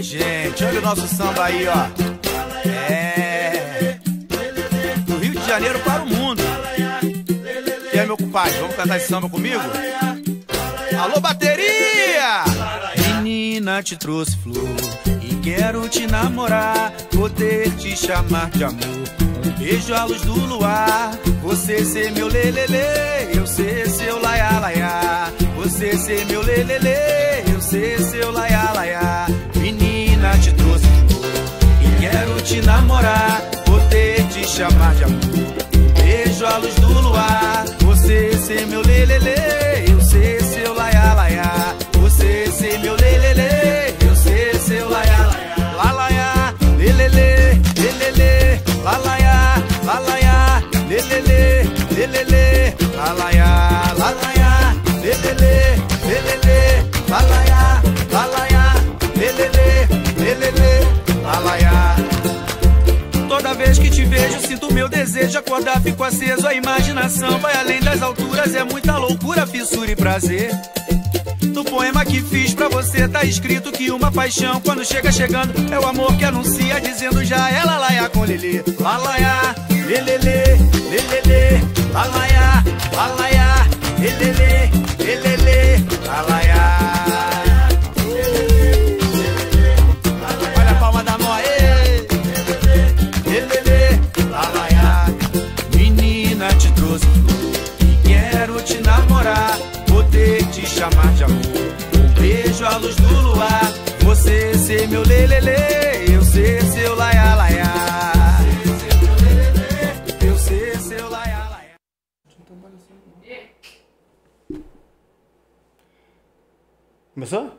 Gente, olha o nosso samba aí, ó. É. Do Rio de Janeiro para o mundo. E aí, meu compadre, vamos cantar esse samba comigo? Alô, bateria! Menina, te trouxe flor e quero te namorar, poder te chamar de amor. Beijo à luz do luar, você ser meu lelele, eu ser seu laia laia. Você ser meu lelele, eu ser seu laia laia. Menina, te trouxe e quero te namorar, poder te chamar de amor. Beijo à luz do luar, você ser meu lelele, eu ser seu laia laia. Você ser meu lelele, eu ser seu laia laia. La laia, lelele, lelele, la laia. Lalaiá, lelele, lelele, lalaiá, lalaiá, lelele, lelele, lalaiá, lalaiá, lelele, lelele, lalaiá. Toda vez que te vejo, sinto o meu desejo acordar, fico aceso, a imaginação vai além das alturas, é muita loucura, fissura e prazer. No poema que fiz pra você tá escrito que uma paixão quando chega chegando é o amor que anuncia dizendo já é lalaiá com lelê. Lalaiá, lelelê, lelelê, lalaiá, lalaiá, lelelê, lelelê, lalaiá. Olha a palma da mão aí. Lelelê, lalaiá. Menina, te trouxe e quero te namorar, poder te chamar de amor. Beijo à luz do luar, você ser meu lelele, eu ser seu laia laia. Você ser meu lelele, eu ser seu laia laia. Começou?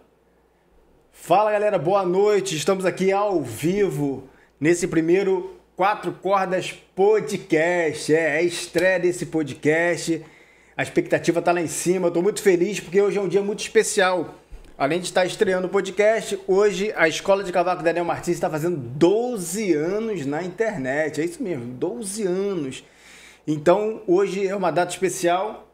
Fala galera, boa noite, estamos aqui ao vivo nesse primeiro Quatro Cordas Podcast, é a estreia desse podcast. A expectativa tá lá em cima, eu tô muito feliz porque hoje é um dia muito especial. Além de estar estreando o podcast, hoje a Escola de Cavaco Daniel Martins está fazendo 12 anos na internet. É isso mesmo, 12 anos. Então, hoje é uma data especial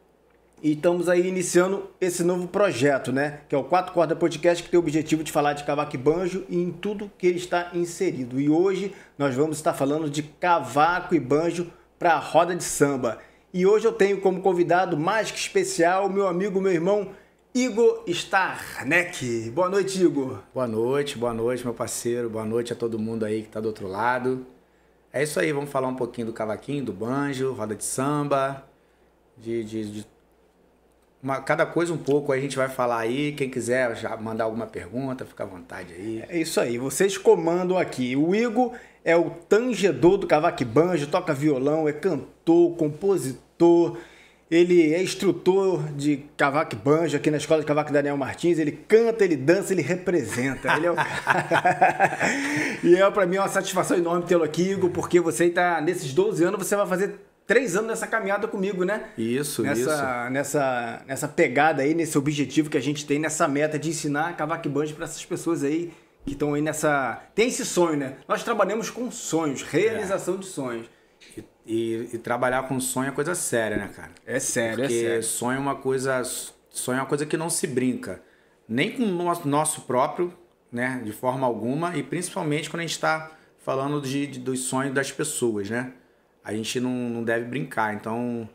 e estamos aí iniciando esse novo projeto, né? Que é o Quatro Cordas Podcast, que tem o objetivo de falar de cavaco e banjo e em tudo que ele está inserido. E hoje nós vamos estar falando de cavaco e banjo para a roda de samba. E hoje eu tenho como convidado mais que especial meu amigo, meu irmão, Igor Estarneck. Boa noite, Igor. Boa noite, meu parceiro. Boa noite a todo mundo aí que tá do outro lado. É isso aí, vamos falar um pouquinho do cavaquinho, do banjo, roda de samba, cada coisa um pouco. Aí a gente vai falar aí, quem quiser já mandar alguma pergunta, fica à vontade aí. É isso aí, vocês comandam aqui. O Igor é o tangedor do cavaco e banjo, toca violão, é cantor, compositor. Ele é instrutor de cavaco e banjo aqui na Escola de Cavaco Daniel Martins. Ele canta, ele dança, ele representa. Ele é o cara. E é, para mim, uma satisfação enorme tê-lo aqui, Igor, porque você está, nesses 12 anos, você vai fazer 3 anos nessa caminhada comigo, né? Isso, isso. Nessa pegada aí, nesse objetivo que a gente tem, nessa meta de ensinar cavaco e banjo para essas pessoas aí que estão aí nessa... Tem esse sonho, né? Nós trabalhamos com sonhos, realização de sonhos. E trabalhar com sonho é coisa séria, né, cara? É sério, porque é sério. Sonho é uma coisa que não se brinca. Nem com o nosso próprio, né? De forma alguma. E principalmente quando a gente está falando dos sonhos das pessoas, né? A gente não deve brincar. Então,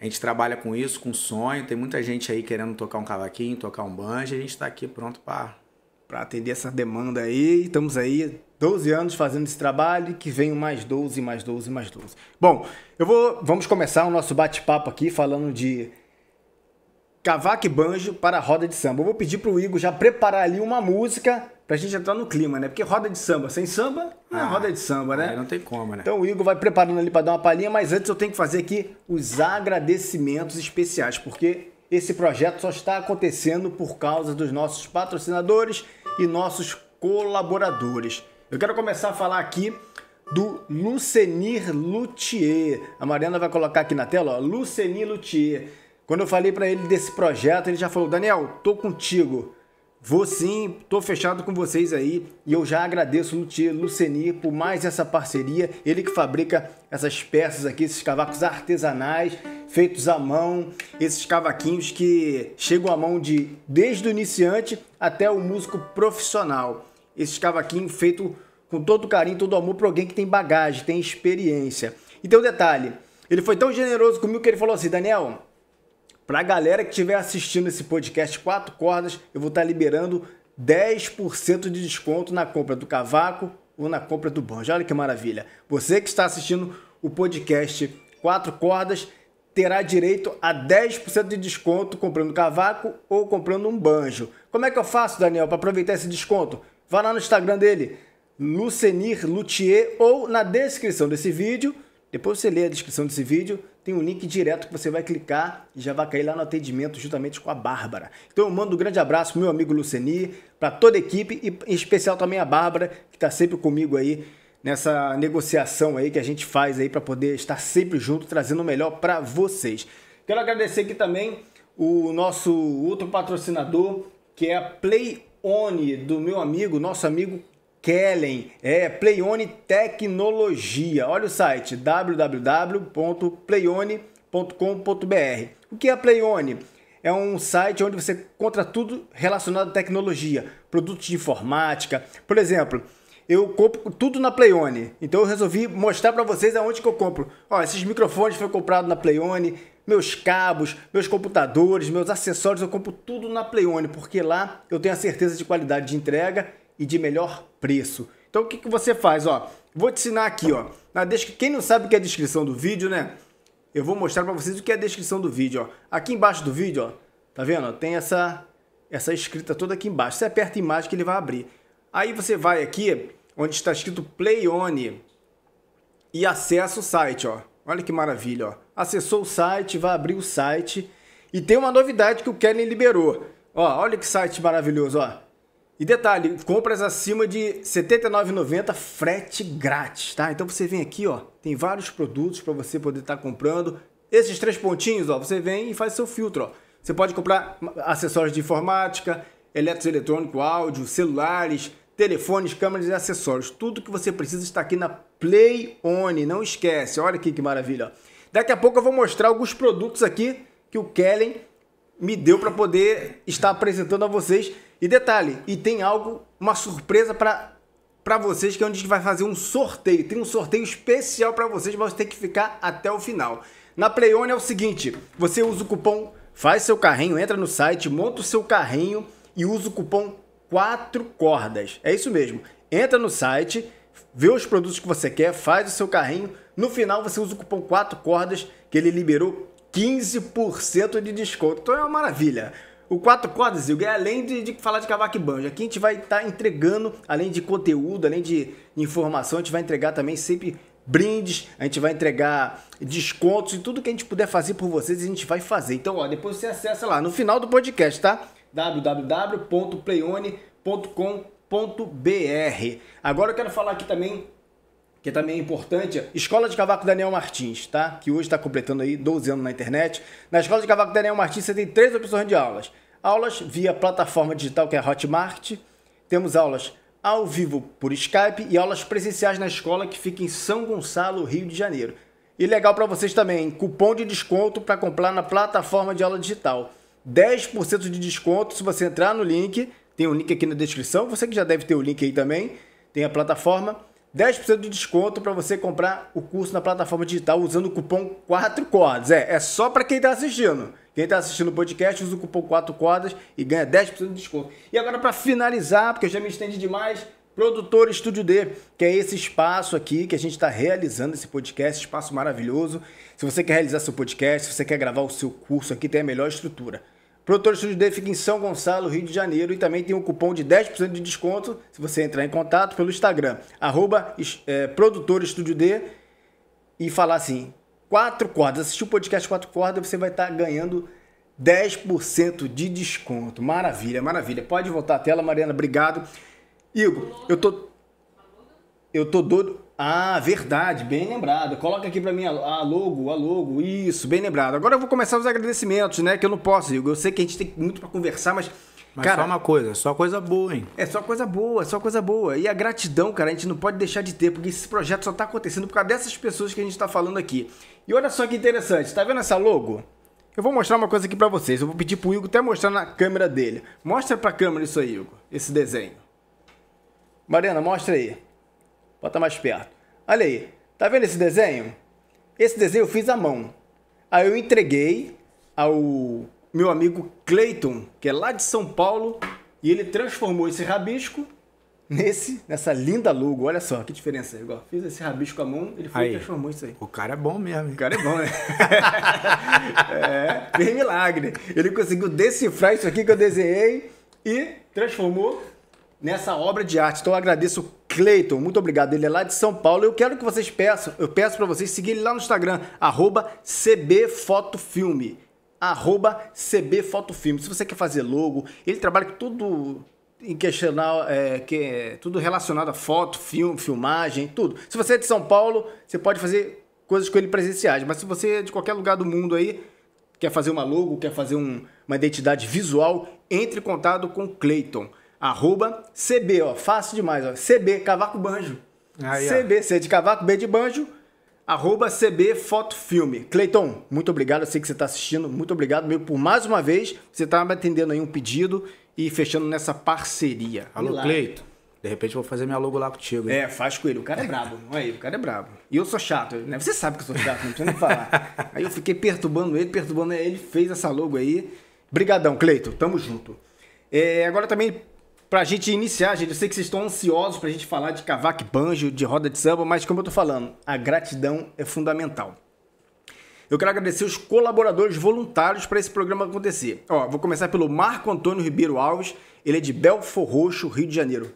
a gente trabalha com isso, com sonho. Tem muita gente aí querendo tocar um cavaquinho, tocar um banjo. E a gente está aqui pronto para atender essa demanda aí. Estamos aí... 12 anos fazendo esse trabalho, que venham mais 12, mais 12, mais 12. Bom, vamos começar o nosso bate-papo aqui falando de cavaco e banjo para a roda de samba. Eu vou pedir para o Igor já preparar ali uma música para a gente entrar no clima, né? Porque roda de samba, sem samba, não é roda de samba, né? Não tem como, né? Então o Igor vai preparando ali para dar uma palhinha, mas antes eu tenho que fazer aqui os agradecimentos especiais, porque esse projeto só está acontecendo por causa dos nossos patrocinadores e nossos colaboradores. Eu quero começar a falar aqui do Lucenir Luthier. A Mariana vai colocar aqui na tela, ó, Lucenir Luthier. Quando eu falei para ele desse projeto, ele já falou, Daniel, tô contigo. Vou sim, tô fechado com vocês aí e eu já agradeço no tio Lucenir por mais essa parceria. Ele que fabrica essas peças aqui, esses cavacos artesanais, feitos à mão, esses cavaquinhos que chegam à mão de desde o iniciante até o músico profissional. Esses cavaquinhos feitos com todo carinho, todo amor para alguém que tem bagagem, tem experiência. E tem um detalhe, ele foi tão generoso comigo que ele falou assim, Daniel... Para a galera que estiver assistindo esse podcast 4 Cordas, eu vou estar liberando 10% de desconto na compra do cavaco ou na compra do banjo. Olha que maravilha. Você que está assistindo o podcast 4 Cordas terá direito a 10% de desconto comprando cavaco ou comprando um banjo. Como é que eu faço, Daniel, para aproveitar esse desconto? Vá lá no Instagram dele, Lucenir Luthier, ou na descrição desse vídeo. Depois você lê a descrição desse vídeo, tem um link direto que você vai clicar e já vai cair lá no atendimento juntamente com a Bárbara. Então eu mando um grande abraço pro meu amigo Lucenir, para toda a equipe e em especial também a Bárbara, que está sempre comigo aí nessa negociação aí que a gente faz aí para poder estar sempre junto, trazendo o melhor para vocês. Quero agradecer aqui também o nosso outro patrocinador, que é a Playone, do meu amigo, nosso amigo Kellen, Playone Tecnologia. Olha o site www.playone.com.br. O que é a Playone? É um site onde você encontra tudo relacionado à tecnologia, produtos de informática. Por exemplo, eu compro tudo na Playone. Então eu resolvi mostrar para vocês aonde que eu compro. Ó, esses microfones foram comprados na Playone, meus cabos, meus computadores, meus acessórios, eu compro tudo na Playone, porque lá eu tenho a certeza de qualidade de entrega e de melhor preço. Então o que você faz, ó? Vou te ensinar aqui, ó. Quem não sabe o que é a descrição do vídeo, né? Eu vou mostrar para vocês o que é a descrição do vídeo, ó. Aqui embaixo do vídeo, ó. Tá vendo? Tem essa escrita toda aqui embaixo. Você aperta a imagem que ele vai abrir. Aí você vai aqui onde está escrito Playone e acessa o site, ó. Olha que maravilha, ó. Acessou o site, vai abrir o site e tem uma novidade que o Kellen liberou. Ó, olha que site maravilhoso, ó. E detalhe, compras acima de R$ 79,90, frete grátis, tá? Então você vem aqui, ó, tem vários produtos para você poder estar comprando. Esses três pontinhos, ó, você vem e faz seu filtro, ó. Você pode comprar acessórios de informática, eletros eletrônico, áudio, celulares, telefones, câmeras e acessórios. Tudo que você precisa está aqui na Playone, não esquece. Olha aqui que maravilha, ó. Daqui a pouco eu vou mostrar alguns produtos aqui que o Kellen me deu para poder estar apresentando a vocês. E detalhe, e tem algo, uma surpresa para vocês, que é onde a gente vai fazer um sorteio. Tem um sorteio especial para vocês, mas tem que ficar até o final. Na Playone é o seguinte, você usa o cupom, faz seu carrinho, entra no site, monta o seu carrinho e usa o cupom 4 Cordas. É isso mesmo, entra no site, vê os produtos que você quer, faz o seu carrinho. No final você usa o cupom 4 Cordas, que ele liberou 15% de desconto. Então é uma maravilha. O 4 Cordas, além de falar de cavaco e banjo, aqui a gente vai estar entregando, além de conteúdo, além de informação, a gente vai entregar também sempre brindes, a gente vai entregar descontos e tudo que a gente puder fazer por vocês, a gente vai fazer. Então, ó, depois você acessa lá no final do podcast, tá? www.playone.com.br. Agora eu quero falar aqui também, que também é importante, Escola de Cavaco Daniel Martins, tá? Que hoje está completando aí 12 anos na internet. Na Escola de Cavaco Daniel Martins você tem 3 opções de aulas. Aulas via plataforma digital, que é a Hotmart. Temos aulas ao vivo por Skype e aulas presenciais na escola, que fica em São Gonçalo, Rio de Janeiro. E legal para vocês também, cupom de desconto para comprar na plataforma de aula digital. 10% de desconto se você entrar no link. Tem um link aqui na descrição, você que já deve ter o link aí também. Tem a plataforma. 10% de desconto para você comprar o curso na plataforma digital usando o cupom 4 Cordas. É só para quem está assistindo. Quem está assistindo o podcast usa o cupom 4 Cordas e ganha 10% de desconto. E agora, para finalizar, porque eu já me estendi demais, Produtor Estúdio D, que é esse espaço aqui que a gente está realizando esse podcast, espaço maravilhoso. Se você quer realizar seu podcast, se você quer gravar o seu curso aqui, tem a melhor estrutura. Produtor Estúdio D fica em São Gonçalo, Rio de Janeiro, e também tem um cupom de 10% de desconto se você entrar em contato pelo Instagram, @ Produtor Estúdio D, e falar assim, 4 Cordas, assistir o podcast 4 Cordas, você vai estar ganhando 10% de desconto. Maravilha, maravilha. Pode voltar à tela, Mariana, obrigado. Igor, eu tô doido... Ah, verdade, bem lembrado. Coloca aqui pra mim a logo, isso, bem lembrado. Agora eu vou começar os agradecimentos, né, que eu não posso, Igor. Eu sei que a gente tem muito pra conversar, mas Mas cara, só coisa boa, hein? É só coisa boa, E a gratidão, cara, a gente não pode deixar de ter, porque esse projeto só tá acontecendo por causa dessas pessoas que a gente tá falando aqui. E olha só que interessante, tá vendo essa logo? Eu vou mostrar uma coisa aqui pra vocês, eu vou pedir pro Igor até mostrar na câmera dele. Mostra pra câmera isso aí, Igor, esse desenho. Mariana, mostra aí. Bota mais perto. Olha aí, tá vendo esse desenho? Esse desenho eu fiz à mão. Aí eu entreguei ao meu amigo Cleiton, que é lá de São Paulo, e ele transformou esse rabisco nessa linda logo. Olha só que diferença. Eu fiz esse rabisco à mão, ele foi e transformou isso aí. O cara é bom mesmo. O cara é bom, né? É, fez milagre. Ele conseguiu decifrar isso aqui que eu desenhei e transformou nessa obra de arte. Então eu agradeço o Cleiton, muito obrigado. Ele é lá de São Paulo. Eu quero que vocês peçam, eu peço para vocês seguirem lá no Instagram, @cbfotofilme. @cbfotofilme. Se você quer fazer logo, ele trabalha com tudo em questionar, tudo relacionado a foto, filme, filmagem, tudo. Se você é de São Paulo, você pode fazer coisas com ele presenciais, mas se você é de qualquer lugar do mundo aí, quer fazer uma logo, quer fazer uma identidade visual, entre em contato com o Cleiton. @cb, ó, fácil demais, ó, CB, Cavaco Banjo. Aí, CB, ó. C de Cavaco, B de Banjo. @cbfotofilme. Cleiton, muito obrigado, eu sei que você está assistindo, muito obrigado mesmo por mais uma vez, você está me atendendo aí um pedido e fechando nessa parceria. Alô, Cleiton, de repente eu vou fazer minha logo lá contigo. Hein? É, faz com ele, o cara é brabo, o cara é brabo. E eu sou chato, né? Você sabe que eu sou chato, não precisa nem falar. Aí eu fiquei perturbando ele fez essa logo aí. Brigadão, Cleiton, tamo junto. É, agora também, pra gente iniciar, gente, eu sei que vocês estão ansiosos pra gente falar de cavaco e banjo, de roda de samba, mas como eu tô falando, a gratidão é fundamental. Eu quero agradecer os colaboradores voluntários para esse programa acontecer. Ó, vou começar pelo Marco Antônio Ribeiro Alves, ele é de Belfor Roxo, Rio de Janeiro.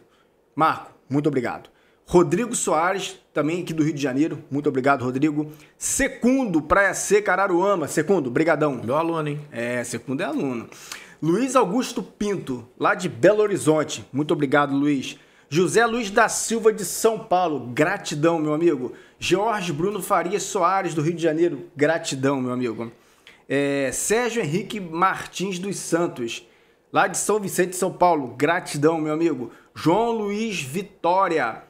Marco, muito obrigado. Rodrigo Soares, também aqui do Rio de Janeiro, muito obrigado, Rodrigo. Secundo, Praia Seca, Araruama. Secundo, brigadão. Meu aluno, hein? É, Secundo é aluno. Luiz Augusto Pinto, lá de Belo Horizonte. Muito obrigado, Luiz. José Luiz da Silva, de São Paulo. Gratidão, meu amigo. Jorge Bruno Farias Soares, do Rio de Janeiro. Gratidão, meu amigo. Sérgio Henrique Martins dos Santos, lá de São Vicente, São Paulo. Gratidão, meu amigo. João Luiz Vitória,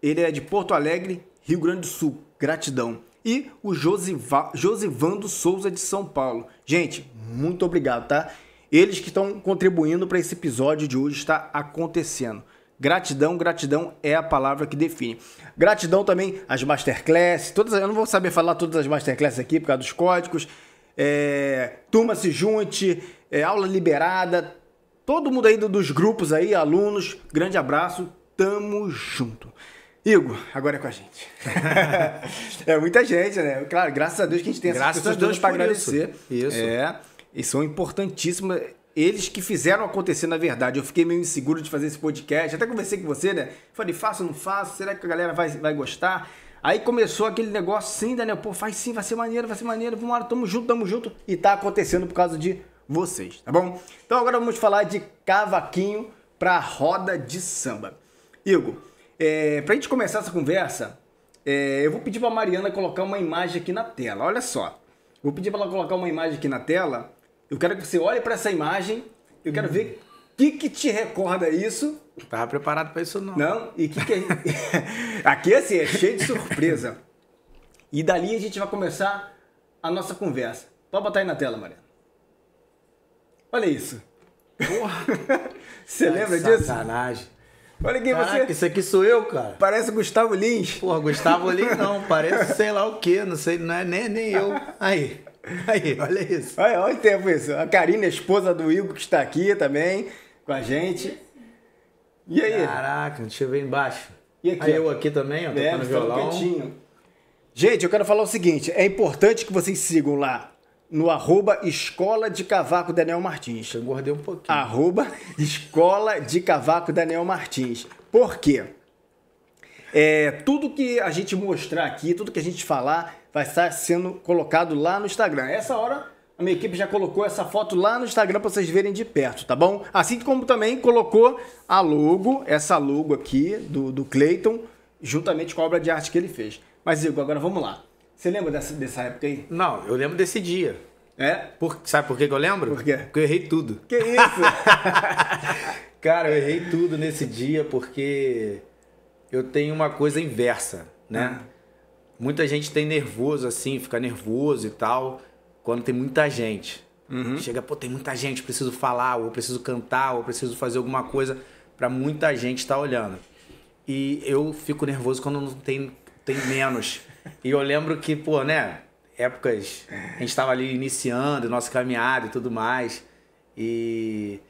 ele é de Porto Alegre, Rio Grande do Sul. Gratidão. E o Josivando Souza, de São Paulo. Gente, muito obrigado, tá? Eles que estão contribuindo para esse episódio de hoje está acontecendo. Gratidão, gratidão é a palavra que define. Gratidão também às masterclass, todas, eu não vou saber falar todas as masterclass aqui por causa dos códigos. Turma se junte, aula liberada, todo mundo aí dos grupos aí, alunos, grande abraço, tamo junto. Igor, agora é com a gente. É muita gente, né? Claro, graças a Deus que a gente tem essas pessoas todas para agradecer. Isso. E são importantíssimos, eles que fizeram acontecer, na verdade. Eu fiquei meio inseguro de fazer esse podcast, até conversei com você, né? Falei, faço ou não faço? Será que a galera vai gostar? Aí começou aquele negócio sim, Daniel, pô, faz sim, vai ser maneiro, vamos lá, tamo junto, e tá acontecendo por causa de vocês, tá bom? Então agora vamos falar de cavaquinho pra roda de samba. Igor, pra gente começar essa conversa, eu vou pedir pra Mariana colocar uma imagem aqui na tela, olha só. Vou pedir pra ela colocar uma imagem aqui na tela. Eu quero que você olhe para essa imagem, eu quero ver o que te recorda isso. Não estava preparado para isso, não. Não? E o que é... Aqui, assim, é cheio de surpresa. E dali a gente vai começar a nossa conversa. Pode botar aí na tela, Mariana. Olha isso. Você lembra disso? Sacanagem. Olha quem você... Isso aqui sou eu, cara. Parece Gustavo Lins. Porra, Gustavo Lins não. Parece sei lá o quê, não sei, não é nem eu. Aí... olha isso. Olha o tempo isso. A Karina, a esposa do Igor, que está aqui também com a gente. E aí? Caraca, deixa eu ver embaixo. E aqui? Aí eu aqui também, ó, tocando violão. Gente, eu quero falar o seguinte. É importante que vocês sigam lá no @Escola de Cavaco Daniel Martins. Eu engordei um pouquinho. @Escola de Cavaco Daniel Martins. Por quê? Tudo que a gente mostrar aqui, tudo que a gente falar... vai estar sendo colocado lá no Instagram. Essa hora, a minha equipe já colocou essa foto lá no Instagram para vocês verem de perto, tá bom? Assim como também colocou a logo, essa logo aqui do Cleiton, juntamente com a obra de arte que ele fez. Mas, Igor, agora vamos lá. Você lembra dessa época aí? Não, eu lembro desse dia. É? Sabe por que eu lembro? Por quê? Porque eu errei tudo. Que isso? Cara, eu errei tudo nesse dia porque eu tenho uma coisa inversa, né? Muita gente tem nervoso assim, fica nervoso e tal, quando tem muita gente. Uhum. Chega, pô, tem muita gente, preciso falar, ou preciso cantar, ou preciso fazer alguma coisa pra muita gente estar olhando. E eu fico nervoso quando não tem menos. E eu lembro que, pô, né? Épocas, a gente estava ali iniciando nossa caminhada e tudo mais. E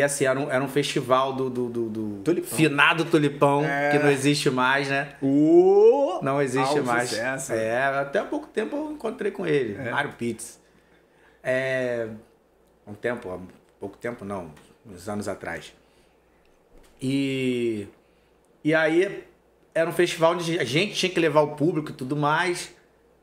assim, era um festival do Tulipão. Finado Tulipão, que não existe mais, né? Não existe mais. Sucesso. É, até há pouco tempo eu encontrei com ele, Mário Pitts. É, pouco tempo não, uns anos atrás. E aí era um festival onde a gente tinha que levar o público e tudo mais.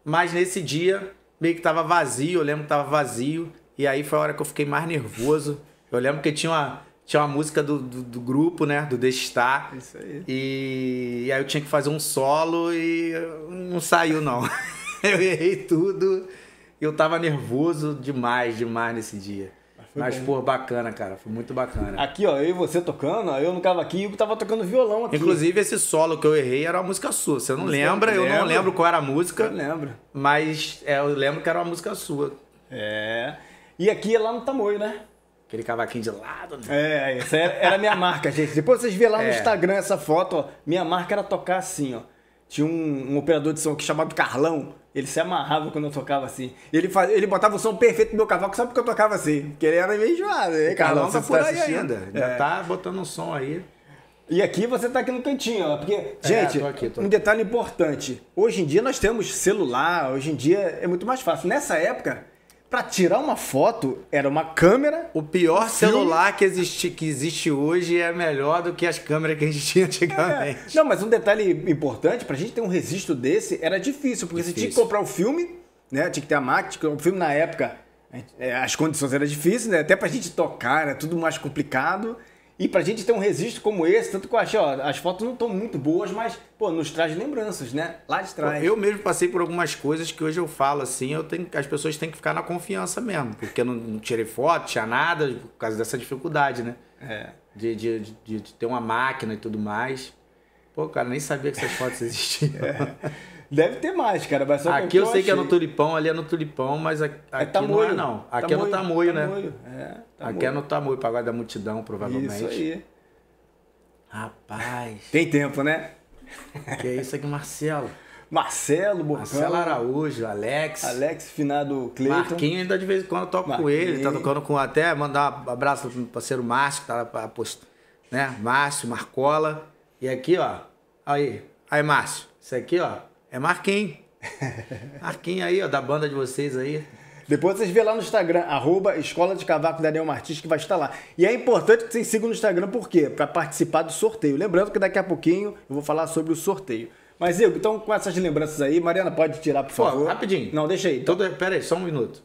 Mas nesse dia, meio que tava vazio, eu lembro que tava vazio. E aí foi a hora que eu fiquei mais nervoso. Eu lembro que tinha uma música do grupo, né? Do Destar. Isso aí. E aí eu tinha que fazer um solo e não saiu, não. Eu errei tudo. Eu tava nervoso demais nesse dia. Mas, pô, bacana, cara. Foi muito bacana. Aqui, ó, eu e você tocando, eu no cavaquinho tava tocando violão aqui. Inclusive, esse solo que eu errei era uma música sua. Você não lembra? Eu não lembro qual era a música. Eu lembro. Mas eu lembro que era uma música sua. É. E aqui é lá no Tamoio, né? Aquele cavaquinho de lado. Né? É, essa era a minha marca, gente. Depois vocês vê lá no Instagram essa foto, ó. Minha marca era tocar assim, ó. Tinha um operador de som aqui chamado Carlão. Ele se amarrava quando eu tocava assim. Ele botava o som perfeito no meu cavaco, só porque eu tocava assim. Porque ele era meio enjoado. O Carlão tá por aí ainda. Já tá botando um som aí. E aqui você tá aqui no cantinho, ó. Porque, gente, tô aqui. Um detalhe importante. Hoje em dia nós temos celular, hoje em dia é muito mais fácil. Nessa época, pra tirar uma foto, era uma câmera. O pior celular que existe hoje é melhor do que as câmeras que a gente tinha antigamente. Não, mas um detalhe importante, pra gente ter um registro desse, era difícil, porque você tinha que comprar o filme, né? Tinha que ter a máquina. O filme na época, as condições eram difíceis, né? Até pra gente tocar, era tudo mais complicado. E pra gente ter um registro como esse, tanto que eu achei, ó, as fotos não estão muito boas, mas, pô, nos traz lembranças, né? Lá de trás. Eu mesmo passei por algumas coisas que hoje eu falo, assim, as pessoas têm que ficar na confiança mesmo, porque eu não tirei foto, tinha nada, por causa dessa dificuldade, né? É. De ter uma máquina e tudo mais. Pô, cara, nem sabia que essas fotos existiam. Deve ter mais, cara. Mas só aqui eu sei que é no Tulipão, ali é no Tulipão, mas aqui não é, não. Aqui é no Tamoio, né? Aqui é no Tamoio, pagado da multidão, provavelmente. Isso aí. Rapaz. Tem tempo, né? Que é isso aqui, Marcelo. Marcelo, Bocão. Marcelo Araújo, Alex. Alex, finado Cleiton. Marquinhos, ainda de vez em quando eu toco com ele. Tá tocando com até, mandar um abraço pro parceiro Márcio, que tá lá, né? Márcio, Marcola. E aqui, ó. Aí, Márcio. Isso aqui, ó. É Marquinhos. Marquinhos aí, ó, da banda de vocês aí. Depois vocês vê lá no Instagram, @EscolaDeCavacoDanielMartins, que vai estar lá. E é importante que vocês sigam no Instagram, por quê? Para participar do sorteio. Lembrando que daqui a pouquinho eu vou falar sobre o sorteio. Mas, Igor, então com essas lembranças aí, Mariana, pode tirar, por favor. Rapidinho. Não, deixa aí. Então. Pera aí, só um minuto.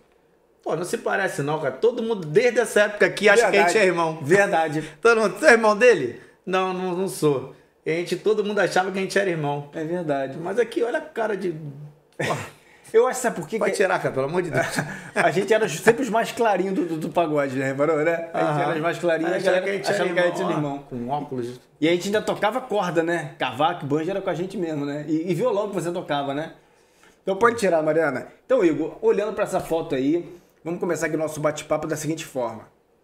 Pô, não se parece não, cara. Todo mundo, desde essa época aqui, acha que a gente é irmão. Verdade. Todo mundo, você é irmão dele? Não sou. E a gente, todo mundo achava que a gente era irmão. É verdade. Mas aqui, olha a cara de... Eu acho, sabe por quê? Pode tirar, cara, pelo amor de Deus. A gente era sempre os mais clarinhos do pagode, né? Reparou, né? A gente era os mais clarinhos, a galera achava que a gente era irmão. Com óculos. E a gente ainda tocava corda, né? Cavaco, banjo era com a gente mesmo, né? E violão que você tocava, né? Então pode tirar, Mariana. Então, Igor, olhando pra essa foto aí, vamos começar aqui o nosso bate-papo da seguinte forma.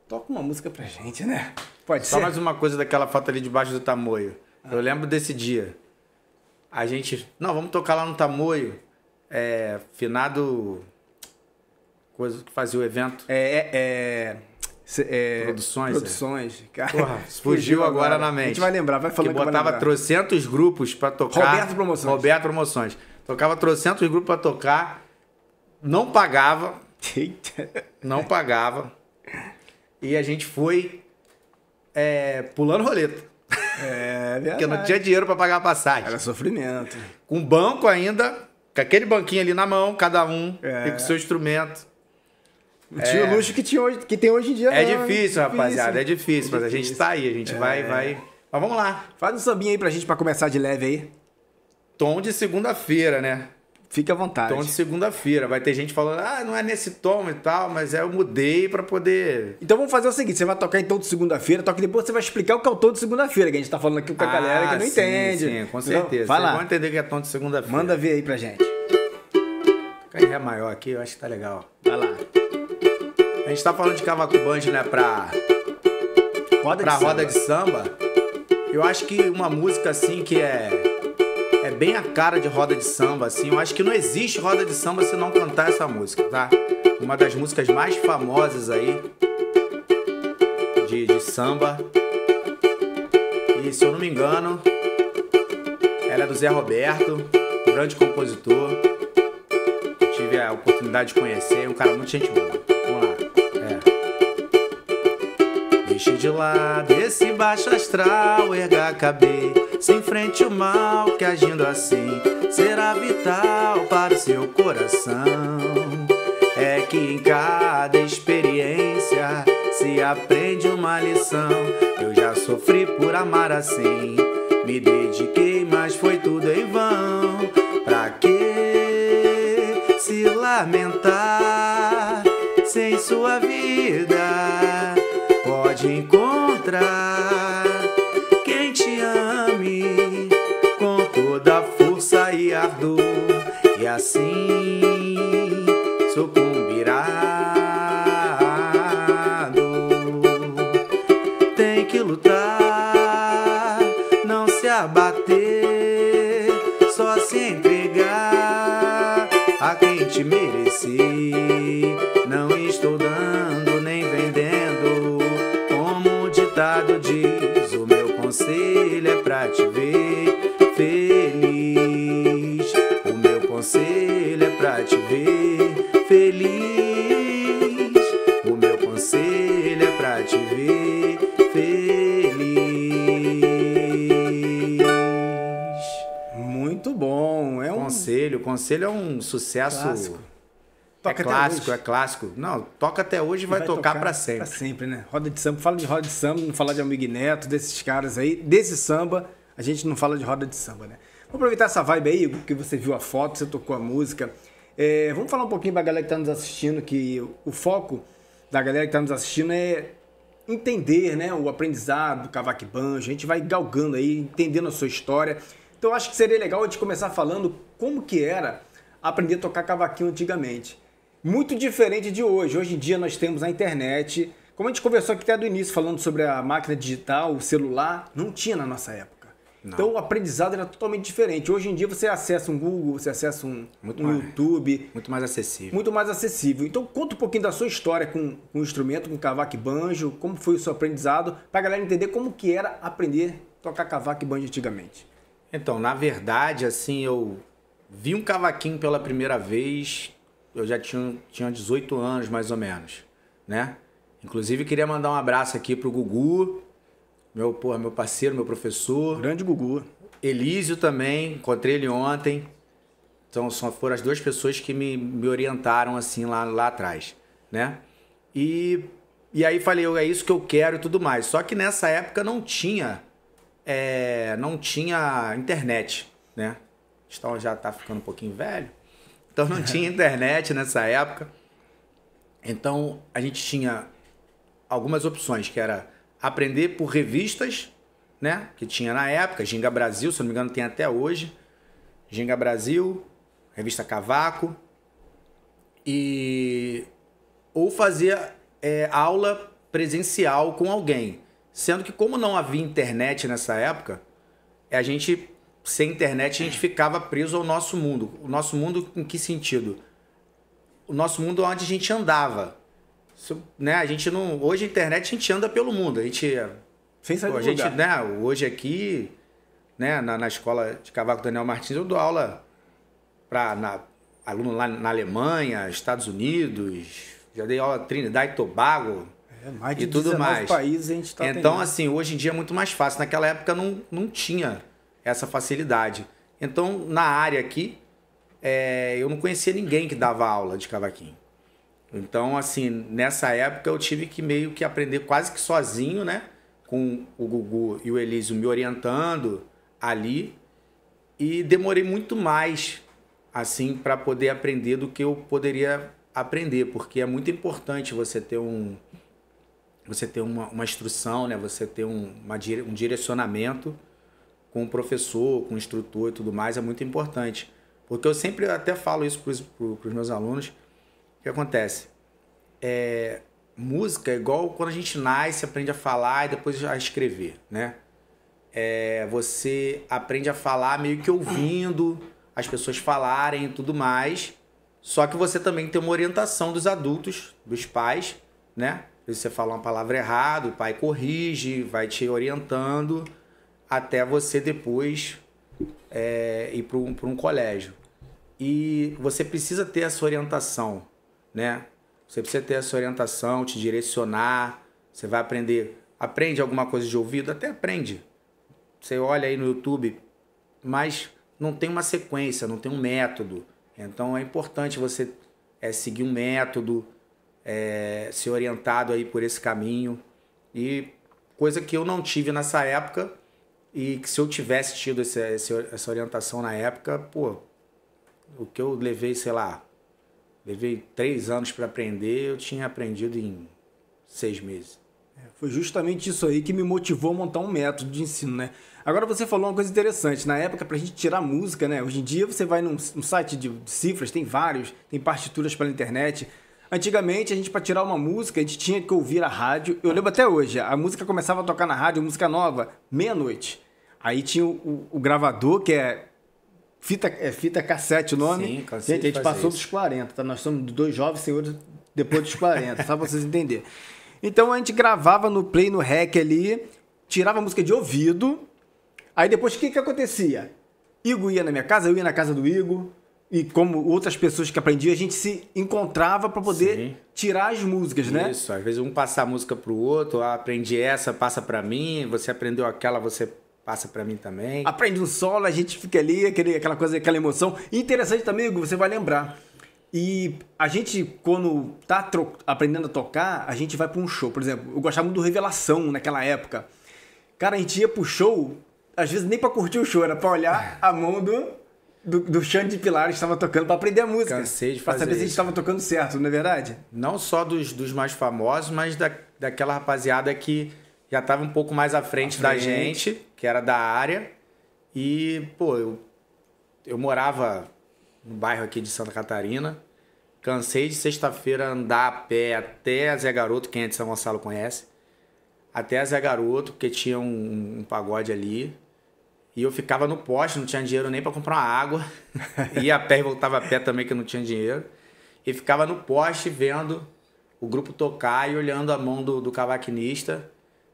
Toca uma música pra gente, né? Pode ser? Só mais uma coisa daquela foto ali debaixo do Tamoio. Eu lembro desse dia. A gente... Não, vamos tocar lá no Tamoio. Finado... Coisa que fazia o evento. Produções. Cara. Porra, fugiu agora na mente. A gente vai lembrar, vai falando que eu botava 300 grupos pra tocar. Roberto Promoções. Tocava 300 grupos pra tocar. Não pagava. Não pagava. E a gente foi... pulando roleta. Porque não tinha dinheiro para pagar a passagem. Era sofrimento. Com banco ainda, com aquele banquinho ali na mão, cada um, e com o seu instrumento. Não tinha o luxo que tem hoje em dia. É difícil, rapaziada, é difícil. Mas a gente tá aí, a gente vai. Mas vamos lá. Faz um sambinha aí pra gente, pra começar de leve aí. Tom de segunda-feira, né? Fique à vontade. Tom de segunda-feira. Vai ter gente falando, ah, não é nesse tom e tal, mas eu mudei pra poder... Então vamos fazer o seguinte, você vai tocar em tom de segunda-feira, toca depois você vai explicar o que é o tom de segunda-feira, que a gente tá falando aqui com a galera que não entende. Sim, com certeza. Então, vocês vão entender o que é tom de segunda-feira. Manda ver aí pra gente. Fica em Ré maior aqui, eu acho que tá legal. Vai lá. A gente tá falando de cavaco banjo, né, pra... Roda de samba. Eu acho que uma música assim que é bem a cara de roda de samba, assim. Eu acho que não existe roda de samba se não cantar essa música, tá? Uma das músicas mais famosas aí de samba. E, se eu não me engano, ela é do Zé Roberto, grande compositor. Eu tive a oportunidade de conhecer, um cara muito gente boa. Vamos lá. É. Deixe de lado esse baixo astral, erga a cabeça. Se enfrente o mal que agindo assim será vital para o seu coração. É que em cada experiência se aprende uma lição. Eu já sofri por amar assim, me dediquei, mas foi tudo em vão. Pra que se lamentar sem sua vida? Pode encontrar quem te ama com toda força e ardor, e assim sucumbirá. Tem que lutar, não se abater, só se entregar a quem te mereci. Não estou dando nem vendendo, como o ditado diz, o meu conselho é pra te ver feliz. O meu conselho é pra te ver feliz. O meu conselho é pra te ver feliz. Muito bom. É um conselho é um sucesso clássico. É clássico. Não, toca até hoje e vai tocar pra sempre. Pra sempre, né? Roda de samba. Fala de roda de samba, não fala de Amigo Neto, desses caras aí, desse samba. A gente não fala de roda de samba, né? Vamos aproveitar essa vibe aí, que você viu a foto, você tocou a música. É, vamos falar um pouquinho pra galera que tá nos assistindo, que o foco da galera que tá nos assistindo é entender, né? O aprendizado do cavaco banjo. A gente vai galgando aí, entendendo a sua história. Então eu acho que seria legal a gente começar falando como que era aprender a tocar cavaquinho antigamente. Muito diferente de hoje. Hoje em dia nós temos a internet. Como a gente conversou aqui até do início, falando sobre a máquina digital, o celular, não tinha na nossa época. Não. Então o aprendizado era totalmente diferente. Hoje em dia você acessa um Google, você acessa um YouTube. Muito mais acessível. Muito mais acessível. Então conta um pouquinho da sua história com o instrumento, com o cavaco e banjo, como foi o seu aprendizado, pra galera entender como que era aprender a tocar cavaco e banjo antigamente. Então, na verdade, assim, eu vi um cavaquinho pela primeira vez... Eu já tinha 18 anos, mais ou menos, né? Inclusive, queria mandar um abraço aqui pro Gugu, meu parceiro, meu professor. Grande Gugu. Elísio também, encontrei ele ontem. Então, foram as duas pessoas que me orientaram, assim, lá atrás, né? E aí falei, é isso que eu quero e tudo mais. Só que nessa época não tinha internet, né? Então, já tá ficando um pouquinho velho. Então não tinha internet nessa época. Então a gente tinha algumas opções, que era aprender por revistas, né? Que tinha na época, Ginga Brasil, se não me engano tem até hoje. Ginga Brasil, Revista Cavaco. Ou fazer aula presencial com alguém. Sendo que como não havia internet nessa época, a gente... Sem internet, a gente ficava preso ao nosso mundo. O nosso mundo em que sentido? O nosso mundo onde a gente andava. Isso, né? A gente não... Hoje a internet a gente anda pelo mundo. A gente... Sem sair do lugar. Né? Hoje aqui, né? na Escola de Cavaco Daniel Martins, eu dou aula para aluno lá na Alemanha, Estados Unidos. Já dei aula Trinidad e Tobago. Mais de 19 países a gente tá atendendo. Então, assim, hoje em dia é muito mais fácil. Naquela época não tinha... essa facilidade. Então, na área aqui, eu não conhecia ninguém que dava aula de cavaquinho. Então, assim, nessa época eu tive que meio que aprender quase que sozinho, né? Com o Gugu e o Elísio me orientando ali. E demorei muito mais assim, para poder aprender do que eu poderia aprender, porque é muito importante você ter uma instrução, né? Você ter um direcionamento com o professor, com o instrutor e tudo mais, é muito importante. Porque eu sempre até falo isso para os meus alunos, o que acontece? Música é igual quando a gente nasce, aprende a falar e depois a escrever, né? Você aprende a falar meio que ouvindo as pessoas falarem e tudo mais, só que você também tem uma orientação dos adultos, dos pais, né? Você fala uma palavra errada, o pai corrige, vai te orientando, até você depois ir para um colégio. E você precisa ter essa orientação, né? Você precisa ter essa orientação, te direcionar, você vai aprender. Aprende alguma coisa de ouvido? Até aprende. Você olha aí no YouTube, mas não tem uma sequência, não tem um método. Então é importante você seguir um método, ser orientado aí por esse caminho. E coisa que eu não tive nessa época, e que se eu tivesse tido essa orientação na época, pô, o que eu levei, sei lá, levei 3 anos para aprender, eu tinha aprendido em 6 meses. Foi justamente isso aí que me motivou a montar um método de ensino, né? Agora você falou uma coisa interessante, na época pra gente tirar música, né? Hoje em dia você vai num site de cifras, tem vários, tem partituras pela internet. Antigamente a gente, pra tirar uma música, a gente tinha que ouvir a rádio. Eu lembro até hoje, a música começava a tocar na rádio, música nova, meia-noite. Aí tinha o gravador, que é fita cassete o nome. Sim, gente, a gente passou dos 40, tá? Nós somos dois jovens senhores depois dos 40, só pra vocês entenderem. Então a gente gravava no play, no rec ali, tirava a música de ouvido, aí depois o que acontecia? Igor ia na minha casa, eu ia na casa do Igor, e como outras pessoas que aprendiam, a gente se encontrava para poder tirar as músicas, né? Isso, às vezes um passa a música pro outro, aprendi essa, passa para mim, você aprendeu aquela, você passa para mim também. Aprende um solo, a gente fica ali, aquela coisa, aquela emoção. E interessante também, Igor, você vai lembrar. E a gente, quando tá aprendendo a tocar, a gente vai pra um show. Por exemplo, eu gostava muito do Revelação naquela época. Cara, a gente ia pro show, às vezes nem pra curtir o show, era pra olhar a mão do Xande de Pilares que estava tocando, pra aprender a música. Cansei de fazer pra saber se a gente estava tocando certo, não é verdade? Não só dos mais famosos, mas daquela rapaziada que já estava um pouco mais à frente da gente, que era da área. E, pô, eu morava no bairro aqui de Santa Catarina. Cansei de sexta-feira andar a pé até Zé Garoto, quem é de São Gonçalo conhece. Até Zé Garoto, porque tinha um pagode ali. E eu ficava no poste, não tinha dinheiro nem para comprar uma água. Ia a pé e voltava a pé também, que eu não tinha dinheiro. E ficava no poste vendo o grupo tocar e olhando a mão do cavaquinista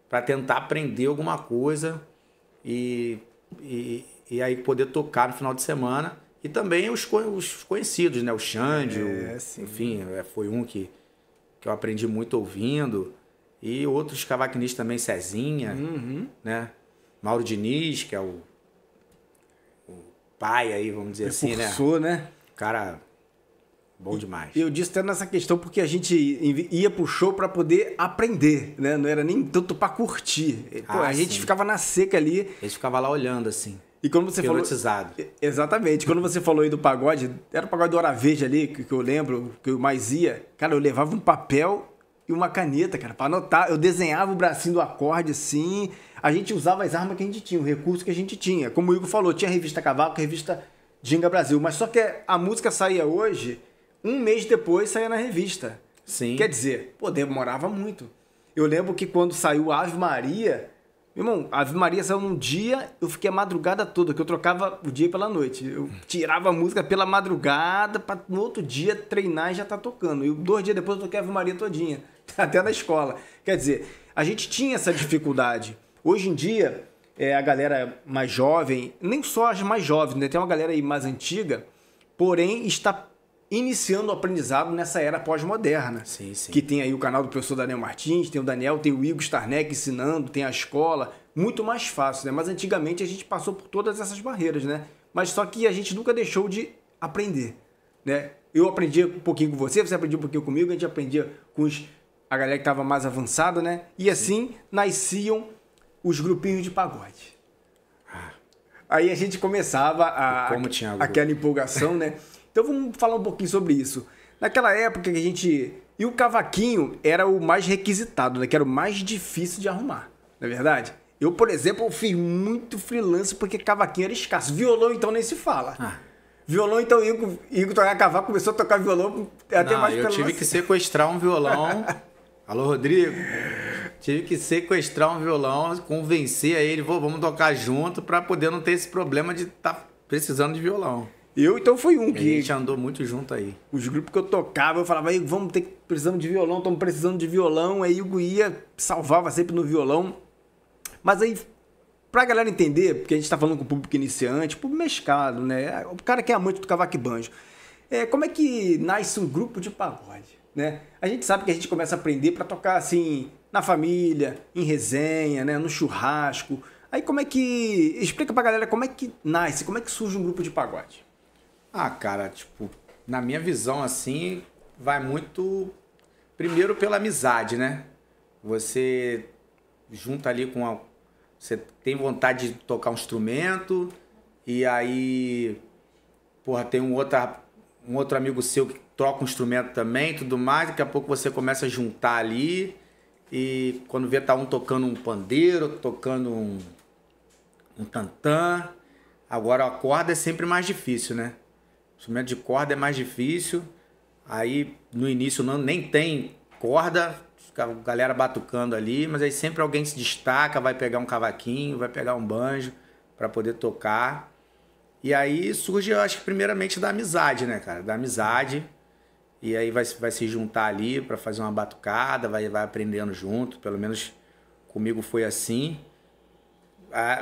para tentar aprender alguma coisa e aí poder tocar no final de semana. E também os conhecidos, né? O Xande, enfim, foi um que eu aprendi muito ouvindo. E outros cavaquinistas também, Cezinha, né? Mauro Diniz, que é o pai aí, vamos dizer assim, né? Professor, né? Cara, bom demais. Eu disse até nessa questão porque a gente ia pro show pra poder aprender, né? Não era nem tanto pra curtir. Pô, a gente ficava na seca ali. Eles ficavam lá olhando, assim. E quando você falou... Exatamente. Quando você falou aí do pagode, era o pagode do Hora Veja ali, que eu lembro, que eu mais ia. Cara, eu levava um papel e uma caneta, cara, pra anotar. Eu desenhava o bracinho do acorde, assim. A gente usava as armas que a gente tinha, o recurso que a gente tinha. Como o Igor falou, tinha a Revista Cavaco, a Revista Ginga Brasil. Mas só que a música saía hoje, um mês depois saía na revista. Sim. Quer dizer, pô, demorava muito. Eu lembro que quando saiu Ave Maria... Meu irmão, a Ave Maria saiu num dia, eu fiquei a madrugada toda, que eu trocava o dia pela noite. Eu tirava a música pela madrugada pra no outro dia treinar e já tá tocando. E 2 dias depois eu toquei a Ave Maria todinha, até na escola. Quer dizer, a gente tinha essa dificuldade. Hoje em dia, a galera mais jovem, nem só as mais jovens, né? Tem uma galera aí mais antiga, porém está iniciando o aprendizado nessa era pós-moderna. Sim, sim. Que tem aí o canal do professor Daniel Martins, tem o Daniel, tem o Igor Estarneck ensinando, tem a escola, muito mais fácil, né? Mas antigamente a gente passou por todas essas barreiras, né? Mas só que a gente nunca deixou de aprender, né? Eu aprendi um pouquinho com você, você aprendia um pouquinho comigo, a gente aprendia com a galera que estava mais avançada, né? E assim nasciam os grupinhos de pagode. Aí a gente começava a, aquela empolgação, né? Então vamos falar um pouquinho sobre isso. Naquela época que a gente... E o cavaquinho era o mais requisitado, né? Que era o mais difícil de arrumar, não é verdade? Eu, por exemplo, fiz muito freelance porque cavaquinho era escasso. Violão, então, nem se fala. Ah. Violão, então, Igor tocava cavaco, começou a tocar violão até não, mais eu tive que sequestrar um violão. Alô, Rodrigo? Tive que sequestrar um violão, convencer a ele, vamos tocar junto pra poder não ter esse problema de estar precisando de violão. Eu, então, fui um que... A gente andou muito junto aí. Os grupos que eu tocava, eu falava, vamos ter que precisamos de violão, estamos precisando de violão. Aí o Igor ia, salvava sempre no violão. Mas aí, pra galera entender, porque a gente tá falando com o público iniciante, público mesclado, né? O cara que é amante do cavaco e banjo. É, como é que nasce um grupo de pagode, né? A gente sabe que a gente começa a aprender pra tocar, assim, na família, em resenha, né? No churrasco. Aí como é que... Explica pra galera como é que nasce, como é que surge um grupo de pagode. Ah, cara, tipo, na minha visão, assim, vai muito, primeiro, pela amizade, né? Você junta ali com a... Você tem vontade de tocar um instrumento e aí, porra, tem um outro amigo seu que toca um instrumento também, tudo mais. Daqui a pouco você começa a juntar ali e quando vê, tá um tocando um pandeiro, tocando um tantã. Agora, a corda é sempre mais difícil, né? O instrumento de corda é mais difícil, aí no início nem tem corda, a galera batucando ali, mas aí sempre alguém se destaca, vai pegar um cavaquinho, vai pegar um banjo para poder tocar. E aí surge, eu acho que primeiramente da amizade, né, cara? Da amizade, e aí vai se juntar ali para fazer uma batucada, vai aprendendo junto, pelo menos comigo foi assim.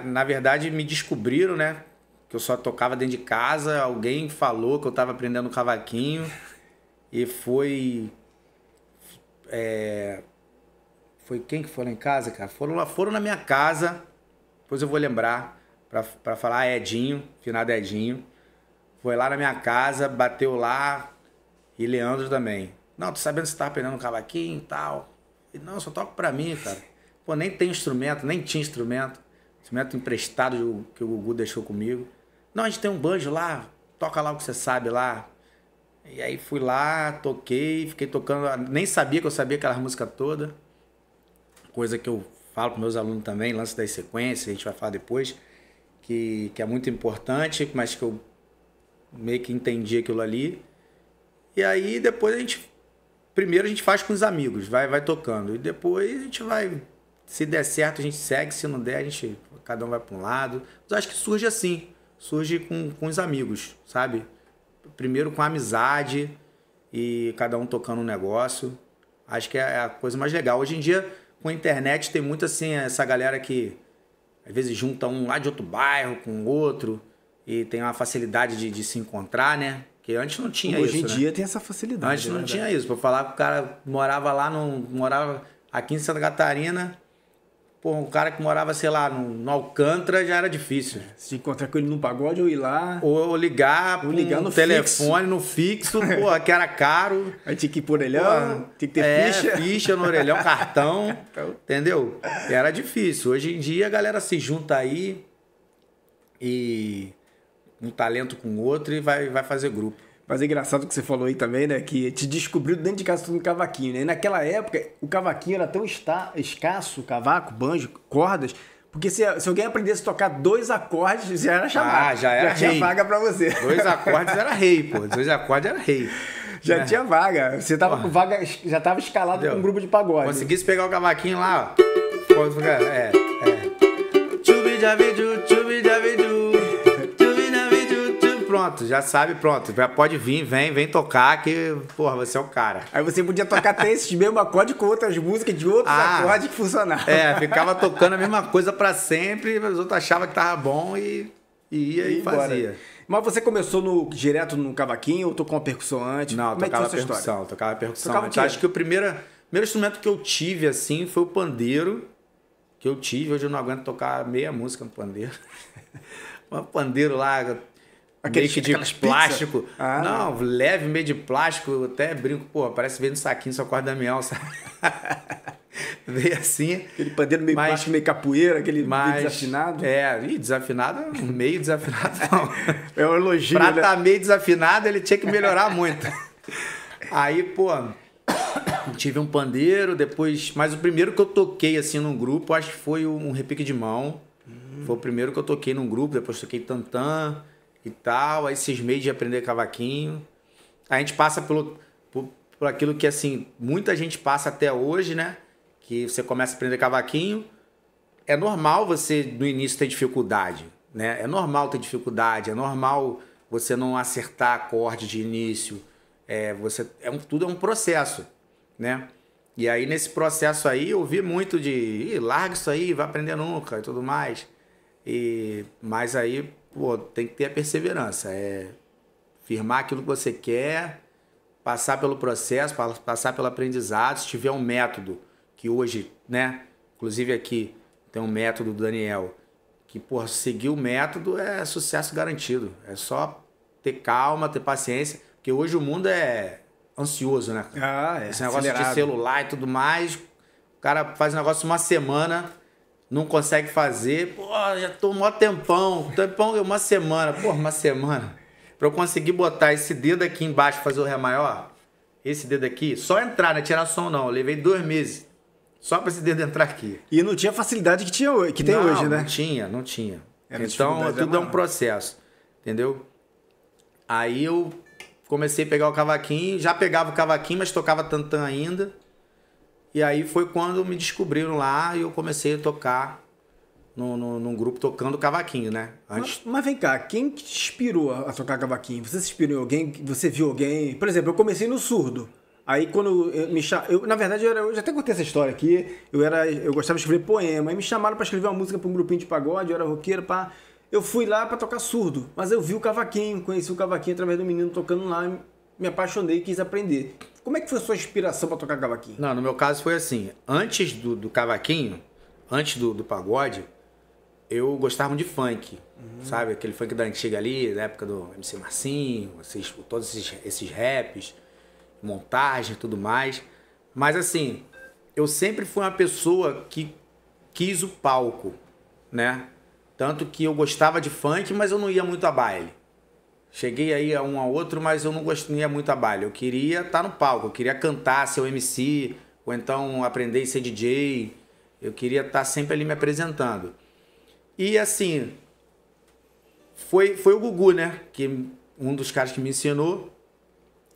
Na verdade me descobriram, né? Eu só tocava dentro de casa, alguém falou que eu tava aprendendo cavaquinho e foi... foi quem que foi lá em casa, cara? Foram na minha casa, depois eu vou lembrar, pra falar Edinho, finado Edinho. Foi lá na minha casa, bateu lá e Leandro também. Não, tô sabendo que você tá aprendendo cavaquinho e tal. E, não, só toco pra mim, cara. Pô, nem tem instrumento, nem tinha instrumento. Instrumento emprestado que o Gugu deixou comigo. Não, a gente tem um banjo lá, toca lá o que você sabe lá. E aí fui lá, toquei, fiquei tocando, nem sabia que eu sabia aquela música toda. Coisa que eu falo para meus alunos também, lance das sequências, a gente vai falar depois, que é muito importante, mas que eu meio que entendi aquilo ali. E aí depois a gente, primeiro a gente faz com os amigos, vai tocando. E depois a gente vai, se der certo a gente segue, se não der a gente, cada um vai para um lado. Mas acho que surge assim. Surge com os amigos, sabe? Primeiro com a amizade e cada um tocando um negócio. Acho que é a coisa mais legal. Hoje em dia, com a internet, tem muito assim, essa galera que às vezes junta um lá de outro bairro com outro e tem uma facilidade de se encontrar, né? Porque antes não tinha isso, né? Hoje em dia tem essa facilidade. Antes não tinha isso. Pra falar que o cara morava lá, morava aqui em Santa Catarina... Pô, um cara que morava, sei lá, no Alcântara já era difícil. Se encontrar com ele num pagode ou ir lá... Ou ligar, no telefone, no fixo, pô, que era caro. Aí tinha que ir por orelhão, pô, tinha que ter ficha. É, ficha no orelhão, cartão, entendeu? Era difícil. Hoje em dia a galera se junta aí e um talento com o outro e vai fazer grupo. Mas é engraçado o que você falou aí também, né? Que te descobriu dentro de casa tudo no cavaquinho, né? E naquela época, o cavaquinho era tão escasso, cavaco, banjo, cordas, porque se alguém aprendesse a tocar 2 acordes, já era chamado. Ah, já era rei. Já tinha vaga pra você. 2 acordes era rei, pô. 2 acordes era rei. Já tinha vaga. Você tava com vaga, já tava escalado com um grupo de pagode. Conseguisse pegar o cavaquinho lá, ó. Pronto, já sabe, pronto. Já pode vir, vem tocar que, porra, você é o cara. Aí você podia tocar até esses mesmos acordes com outras músicas de outros acordes que funcionavam. É, ficava tocando a mesma coisa pra sempre, os outros achavam que tava bom e ia e fazia. Mas você começou direto no cavaquinho ou tocou uma percussão antes? Não, tocava percussão antes. Acho que o primeiro instrumento que eu tive, assim, foi o pandeiro que eu tive. Hoje eu não aguento tocar meia música no pandeiro. Um pandeiro lá... Aquele de plástico. Ah, não, leve, meio de plástico. Eu até brinco, pô, parece ver no saquinho só corda Damião, sabe? veio assim. Aquele pandeiro meio baixo, meio capoeira, aquele meio desafinado. É, e desafinado, meio desafinado não. É um elogio, né? Pra tá meio desafinado, ele tinha que melhorar muito. Aí, pô, tive um pandeiro, depois... Mas o primeiro que eu toquei, assim, num grupo, acho que foi um repique de mão. Foi o primeiro que eu toquei num grupo, depois toquei tantã e tal. Aí cismei de aprender cavaquinho. A gente passa por aquilo que, assim, muita gente passa até hoje, né? Que você começa a aprender cavaquinho. É normal você, no início, ter dificuldade, né? É normal ter dificuldade, é normal você não acertar acorde de início. Tudo é um processo, né? E aí, nesse processo aí, eu ouvi muito de... larga isso aí, vai aprender nunca e tudo mais. Mas aí, pô, tem que ter a perseverança. É firmar aquilo que você quer, passar pelo processo, passar pelo aprendizado. Se tiver um método, que hoje, né? Inclusive aqui tem um método do Daniel. Que, pô, seguir o método é sucesso garantido. É só ter calma, ter paciência. Porque hoje o mundo é... ansioso, né? Esse negócio acelerado de celular e tudo mais. O cara faz um negócio uma semana, não consegue fazer. Pô, já tô mó tempão. Uma semana. Pô, uma semana. Pra eu conseguir botar esse dedo aqui embaixo, fazer o Ré maior, esse dedo aqui, só entrar, não é tirar som, não. Eu levei 2 meses. Só pra esse dedo entrar aqui. E não tinha facilidade que tem hoje, né? Não tinha. Então, tudo é um processo. Entendeu? Aí eu... comecei a pegar o cavaquinho, já pegava o cavaquinho, mas tocava tantã ainda. E aí foi quando me descobriram lá e eu comecei a tocar num grupo tocando cavaquinho, né? Antes... Mas vem cá, quem te inspirou a tocar cavaquinho? Você se inspirou em alguém? Você viu alguém? Por exemplo, eu comecei no surdo. Aí quando na verdade, eu já até contei essa história aqui. Eu gostava de escrever poema. Aí me chamaram para escrever uma música para um grupinho de pagode, eu era roqueiro, pá... Eu fui lá para tocar surdo, mas eu vi o cavaquinho, conheci o cavaquinho através do menino tocando lá, me apaixonei e quis aprender. Como é que foi a sua inspiração para tocar cavaquinho? Não, no meu caso foi assim, antes do cavaquinho, antes do pagode, eu gostava de funk, sabe? Aquele funk da antiga ali, na época do MC Marcinho, todos esses raps, montagem e tudo mais. Mas assim, eu sempre fui uma pessoa que quis o palco, né? Tanto que eu gostava de funk, mas eu não ia muito a baile. Cheguei aí a um a outro, mas eu não ia muito a baile. Eu queria estar no palco, eu queria cantar, ser o MC, ou então aprender a ser DJ. Eu queria estar sempre ali me apresentando. E assim, foi o Gugu, né? Que um dos caras que me ensinou,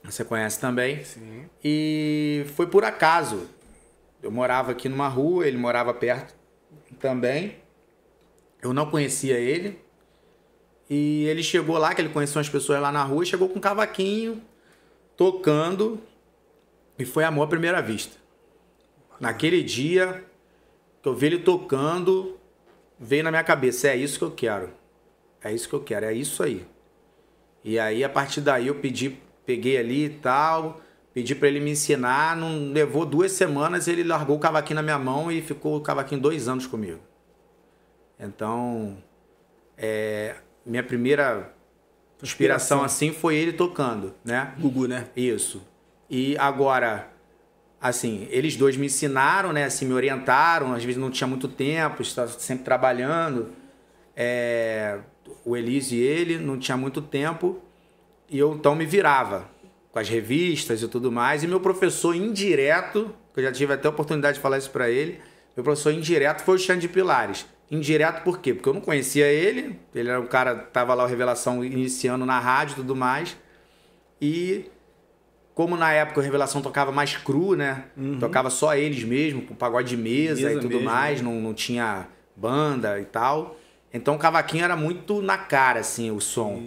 você conhece também. Sim. E foi por acaso. Eu morava aqui numa rua, ele morava perto também. Eu não conhecia ele, e ele chegou lá, que ele conheceu umas pessoas lá na rua, e chegou com um cavaquinho, tocando, e foi amor à primeira vista. Naquele dia, que eu vi ele tocando, veio na minha cabeça, é isso que eu quero, é isso que eu quero, é isso aí. E aí, a partir daí, eu peguei ali e tal, pedi pra ele me ensinar, não levou 2 semanas, ele largou o cavaquinho na minha mão e ficou o cavaquinho 2 anos comigo. Então, minha primeira inspiração assim foi ele tocando, né? Gugu, né? Isso. E agora, assim, eles dois me ensinaram, né? Assim, me orientaram. Às vezes não tinha muito tempo, estava sempre trabalhando. O Elísio e ele não tinha muito tempo. E eu então me virava com as revistas e tudo mais. E meu professor indireto, que eu já tive até a oportunidade de falar isso para ele, meu professor indireto foi o Xande de Pilares. Indireto por quê? Porque eu não conhecia ele, ele era um cara que estava lá o Revelação iniciando na rádio e tudo mais, e como na época o Revelação tocava mais cru, né? Tocava só eles mesmo, com pagode de mesa e tudo mesmo, mais, né? não tinha banda e tal, então o cavaquinho era muito na cara, assim, o som.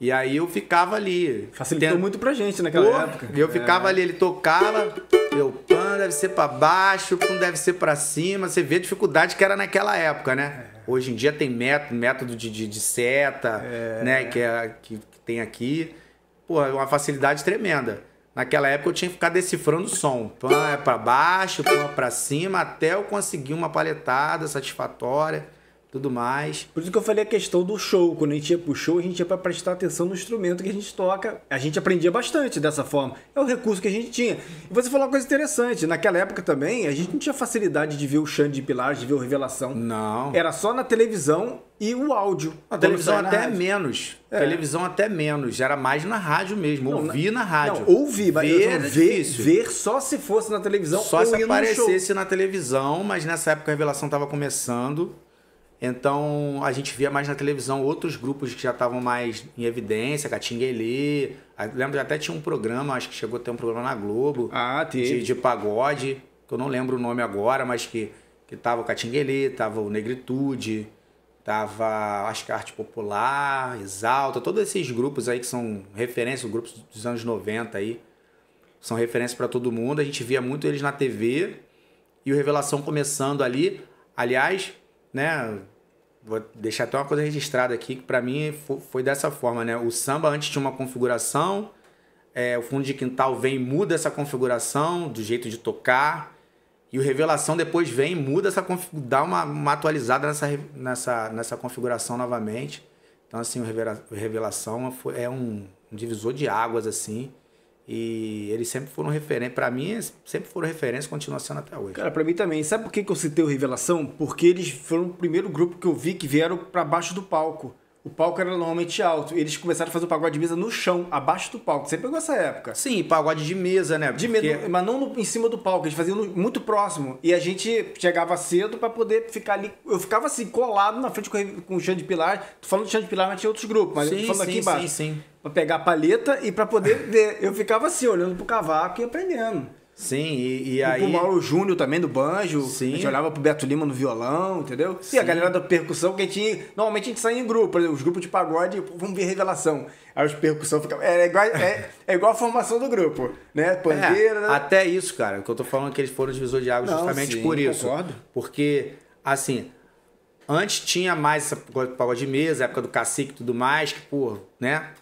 E aí eu ficava ali. Facilitou muito pra gente naquela época. Eu ficava ali, ele tocava... Meu pan deve ser pra baixo, pan deve ser pra cima. Você vê a dificuldade que era naquela época, né? Hoje em dia tem método de seta, né? Que tem aqui. Pô, é uma facilidade tremenda. Naquela época eu tinha que ficar decifrando o som. Pan é pra baixo, pan é pra cima, até eu conseguir uma paletada satisfatória. tudo mais. Por isso que eu falei a questão do show. Quando a gente ia pro show, a gente ia pra prestar atenção no instrumento que a gente toca. A gente aprendia bastante dessa forma. É o recurso que a gente tinha. E você falou uma coisa interessante. Naquela época também, a gente não tinha facilidade de ver o Xande de Pilares, de ver o Revelação. Não. Era só na televisão e o áudio. A televisão até menos. É. Televisão até menos. Era mais na rádio mesmo. Ouvi na rádio. Não, ouvi, mas ver só se fosse na televisão. Só se aparecesse na televisão, mas nessa época a Revelação estava começando. Então, a gente via mais na televisão outros grupos que já estavam mais em evidência, Catinguelê. Lembro que até tinha um programa, acho que chegou a ter um programa na Globo. Ah, teve. De pagode, que eu não lembro o nome agora, mas que tava o Catinguelê, tava o Negritude, tava, acho que Arte Popular, Exalta, todos esses grupos aí que são referência, grupos dos anos 90 aí, são referência para todo mundo. A gente via muito eles na TV e o Revelação começando ali. Aliás, né, vou deixar até uma coisa registrada aqui, que pra mim foi dessa forma, né? O samba antes tinha uma configuração, o Fundo de Quintal vem e muda essa configuração, do jeito de tocar, e o Revelação depois vem e muda essa configuração, dá uma atualizada nessa configuração novamente. Então, assim, o Revelação é um divisor de águas, assim. E eles sempre foram referência, pra mim, sempre foram referência, continua sendo até hoje. Cara, pra mim também. Sabe por que eu citei o Revelação? Porque eles foram o primeiro grupo que eu vi que vieram pra baixo do palco. O palco era normalmente alto. Eles começaram a fazer o pagode de mesa no chão, abaixo do palco. Você pegou essa época? Sim, pagode de mesa, né? Porque... de mesa, mas não em cima do palco. Eles faziam muito próximo. E a gente chegava cedo pra poder ficar ali. Eu ficava assim, colado na frente com o Xande de Pilares. Tô falando do Xande de Pilares, mas tinha outros grupos. Mas sim, falando aqui embaixo. Sim. Pra pegar a palheta e pra poder ver. Eu ficava assim, olhando pro cavaco e aprendendo. Sim, e aí... pro Mauro Júnior também, do banjo. Sim. A gente olhava pro Beto Lima no violão, entendeu? Sim. E a galera da percussão, que a gente... normalmente a gente saía em grupo, por exemplo, os grupos de pagode, vamos ver Revelação. Aí os percussão ficavam... É igual a formação do grupo, né? Pandeira... até isso, cara. O que eu tô falando é que eles foram divisor de águas justamente por isso. Concordo. Porque, assim... antes tinha mais essa pagode de mesa, a época do cacique e tudo mais, que, pô, né...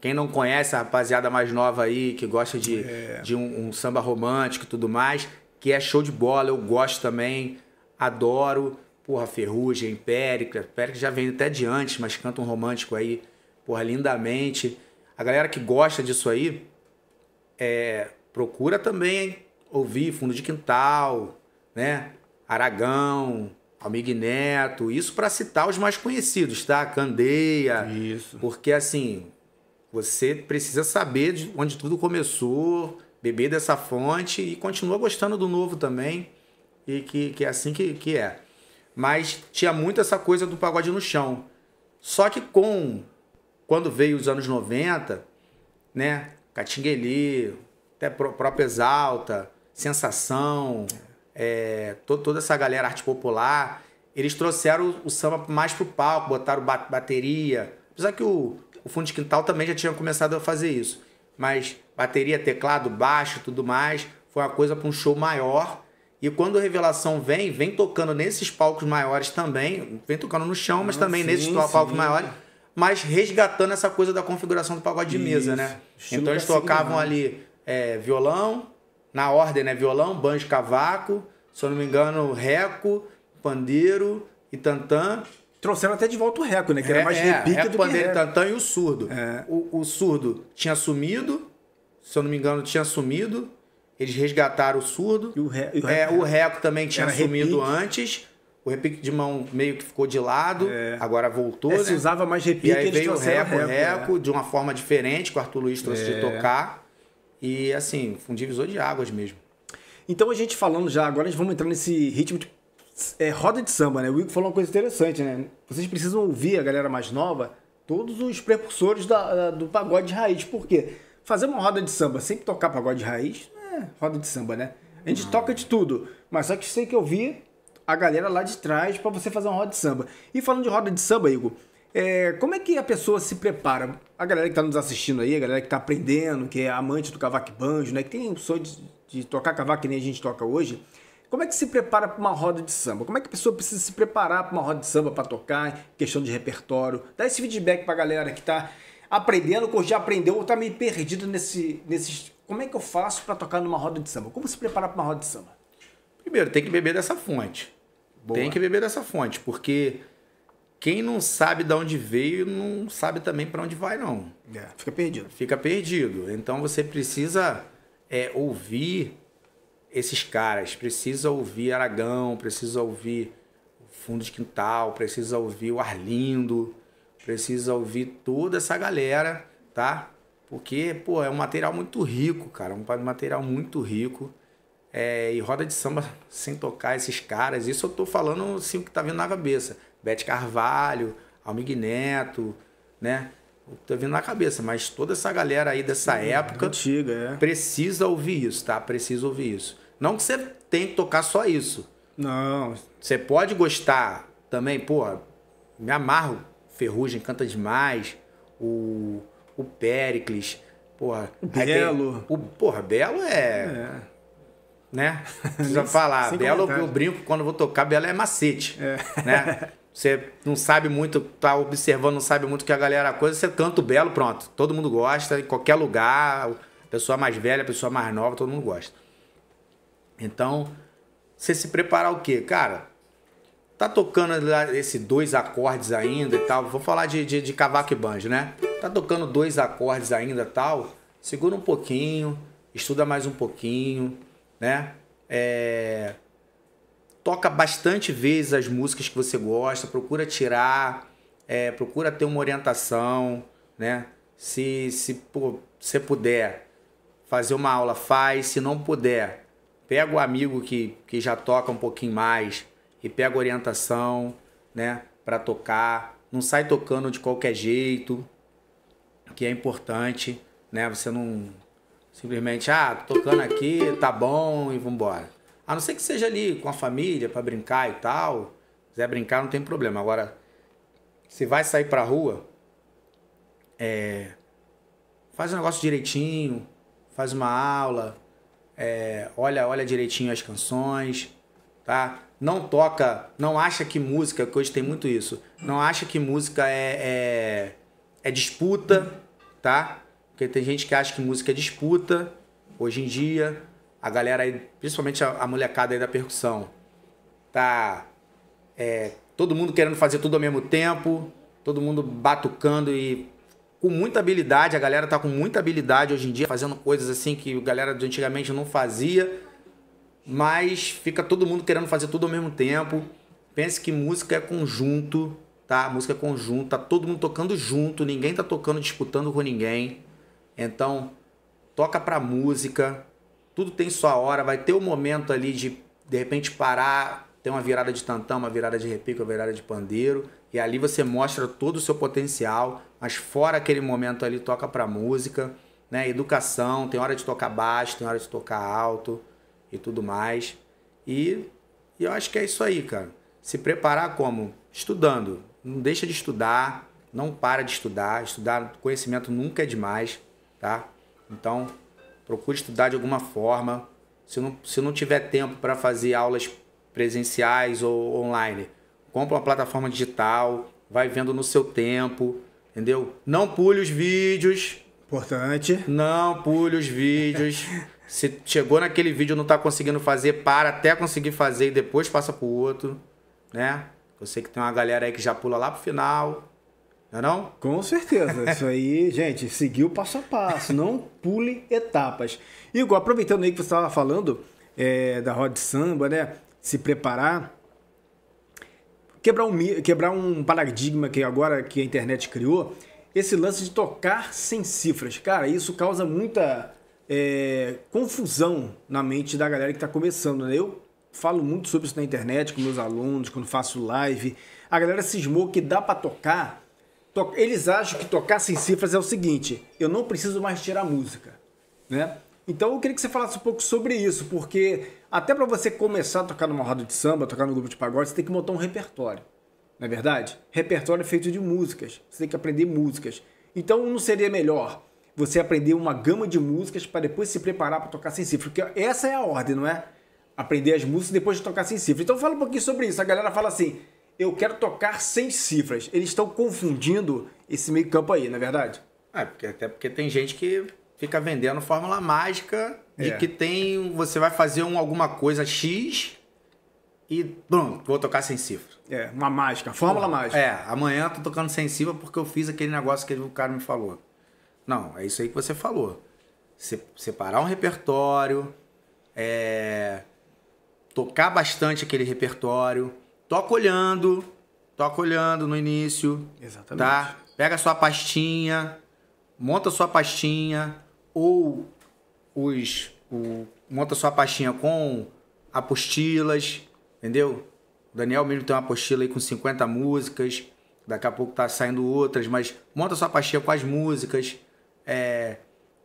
quem não conhece, a rapaziada mais nova aí, que gosta de um samba romântico e tudo mais, que é show de bola, eu gosto também, adoro. Porra, Ferrugem, Péricles já vem até de antes, mas canta um romântico aí, porra, lindamente. A galera que gosta disso aí, procura também ouvir Fundo de Quintal, né? Aragão... Amigo Neto, isso pra citar os mais conhecidos, tá? Candeia. Isso. Porque, assim... você precisa saber de onde tudo começou, beber dessa fonte e continua gostando do novo também. E que é assim que é. Mas tinha muito essa coisa do pagode no chão. Só que quando veio os anos 90, né? Catinguelê, até própria Exalta, Sensação, toda essa galera, arte popular, eles trouxeram o samba mais pro palco, botaram bateria. Apesar que o Fundo de Quintal também já tinha começado a fazer isso. Mas bateria, teclado, baixo, tudo mais, foi uma coisa para um show maior. E quando a Revelação vem tocando nesses palcos maiores também, vem tocando no chão, mas também nesses palcos maiores, mas resgatando essa coisa da configuração do pagode de mesa, né? Estilo então eles tocavam ali violão, na ordem, né? Violão, banjo, cavaco, se eu não me engano, reco, pandeiro e tantã. Trouxeram até de volta o reco, né? Que era mais repique do que reco. Tantã e o surdo. É. O surdo tinha sumido, se eu não me engano, tinha sumido. Eles resgataram o surdo. E o reco também tinha sumido antes. O repique de mão meio que ficou de lado, agora voltou. Né? Se usava mais repique, e aí veio o reco de uma forma diferente, que o Arthur Luiz trouxe de tocar. E assim, foi um divisor de águas mesmo. Então a gente falando já, agora nós vamos entrar nesse ritmo de roda de samba, né? O Igor falou uma coisa interessante, né? Vocês precisam ouvir, a galera mais nova, todos os precursores do pagode de raiz. Por quê? Fazer uma roda de samba, sempre tocar pagode de raiz, roda de samba, né? A gente toca de tudo, mas só que tem que ouvir a galera lá de trás para você fazer uma roda de samba. E falando de roda de samba, Igor, como é que a pessoa se prepara? A galera que tá nos assistindo aí, a galera que tá aprendendo, que é amante do cavaco e banjo, né? Que tem o sonho de tocar cavaco que nem a gente toca hoje. Como é que se prepara para uma roda de samba? Como é que a pessoa precisa se preparar para uma roda de samba para tocar? Questão de repertório. Dá esse feedback para a galera que está aprendendo, ou já aprendeu, ou está meio perdido nesses... Como é que eu faço para tocar numa roda de samba? Como se preparar para uma roda de samba? Primeiro, tem que beber dessa fonte. Boa. Tem que beber dessa fonte, porque Quem não sabe de onde veio, não sabe também para onde vai, não. É, fica perdido. Fica perdido. Então você precisa ouvir esses caras. Precisa ouvir Aragão, precisa ouvir o Fundo de Quintal, precisa ouvir o Arlindo, precisa ouvir toda essa galera, tá? Porque, pô, é um material muito rico, cara. Um material muito rico. E roda de samba sem tocar esses caras. Isso eu tô falando, assim, o que tá vindo na cabeça. Bete Carvalho, Almig Neto, né? Tá vindo na cabeça, mas toda essa galera aí dessa época antiga, precisa ouvir isso, tá? Precisa ouvir isso. Não que você tem que tocar só isso. Não. Você pode gostar também, porra, me amarro, Ferrugem canta demais, o Péricles, porra. Belo. Porra, Belo é. Né? Precisa falar. Sem Belo, comentário. Eu brinco, quando eu vou tocar, Belo é macete. É. Né? Você não sabe muito, tá observando, não sabe muito que a galera coisa, você canta o Belo, pronto. Todo mundo gosta, em qualquer lugar, pessoa mais velha, pessoa mais nova, todo mundo gosta. Então, você se preparar o quê? Cara, tá tocando esses dois acordes ainda e tal, vou falar de cavaco e banjo, né? Tá tocando dois acordes ainda e tal, segura um pouquinho, estuda mais um pouquinho, né? Toca bastante vezes as músicas que você gosta, procura tirar, procura ter uma orientação, né? Se puder fazer uma aula, faz. Se não puder, pega o amigo que já toca um pouquinho mais e pega orientação, né? Para tocar, não sai tocando de qualquer jeito, que é importante, né? Você não simplesmente, tô tocando aqui, tá bom, e vambora. A não ser que seja ali com a família, pra brincar e tal. Se quiser brincar, não tem problema. Agora, se vai sair pra rua, faz o negócio direitinho, faz uma aula, olha direitinho as canções, tá? Não toca, não acha que música, que hoje tem muito isso, não acha que música é disputa, tá? Porque tem gente que acha que música é disputa, hoje em dia, a galera aí, principalmente a molecada aí da percussão, tá todo mundo querendo fazer tudo ao mesmo tempo, todo mundo batucando e com muita habilidade, a galera tá com muita habilidade hoje em dia, fazendo coisas assim que a galera de antigamente não fazia, mas fica todo mundo querendo fazer tudo ao mesmo tempo. Pense que música é conjunto, tá? Música é conjunto, tá todo mundo tocando junto, ninguém tá tocando, disputando com ninguém. Então, toca pra música, tudo tem sua hora, vai ter um momento ali de repente, parar, ter uma virada de tantão, uma virada de repique, uma virada de pandeiro, e ali você mostra todo o seu potencial, mas fora aquele momento ali, toca pra música, né? Educação, tem hora de tocar baixo, tem hora de tocar alto e tudo mais. E eu acho que é isso aí, cara. Se preparar como? Estudando. Não deixa de estudar, não para de estudar. Estudar, conhecimento nunca é demais, tá? Então, procure estudar de alguma forma. Se não tiver tempo para fazer aulas presenciais ou online, compra uma plataforma digital, vai vendo no seu tempo, entendeu? Não pule os vídeos. Importante. Não pule os vídeos. Se chegou naquele vídeo e não está conseguindo fazer, para até conseguir fazer e depois passa para o outro, né? Eu sei que tem uma galera aí que já pula lá pro final. Não é não? Com certeza. Isso aí, gente, seguiu passo a passo. Não pule etapas. Igor, aproveitando aí que você estava falando da roda de samba, né? Se preparar. Quebrar um paradigma que agora que a internet criou. Esse lance de tocar sem cifras. Cara, isso causa muita confusão na mente da galera que está começando, né? Eu falo muito sobre isso na internet com meus alunos, quando faço live. A galera cismou que dá para tocar. Eles acham que tocar sem cifras é o seguinte: eu não preciso mais tirar música, né? Então eu queria que você falasse um pouco sobre isso, porque até para você começar a tocar numa roda de samba, tocar num grupo de pagode, você tem que montar um repertório, não é verdade? Repertório feito de músicas, você tem que aprender músicas. Então não seria melhor você aprender uma gama de músicas para depois se preparar para tocar sem cifras? Porque essa é a ordem, não é? Aprender as músicas e depois de tocar sem cifras. Então fala um pouquinho sobre isso. A galera fala assim: eu quero tocar sem cifras. Eles estão confundindo esse meio campo aí, não é verdade? Até porque tem gente que fica vendendo fórmula mágica de que você vai fazer alguma coisa X e pronto, vou tocar sem cifra. É, uma mágica, fórmula mágica. É, amanhã eu tô tocando sem cifra porque eu fiz aquele negócio que o cara me falou. Não, é isso aí que você falou. Separar um repertório, tocar bastante aquele repertório, toca olhando no início. Exatamente. Tá? Pega a sua pastinha, monta a sua pastinha, ou monta a sua pastinha com apostilas, entendeu? O Daniel mesmo tem uma apostila aí com 50 músicas, daqui a pouco tá saindo outras, mas monta a sua pastinha com as músicas,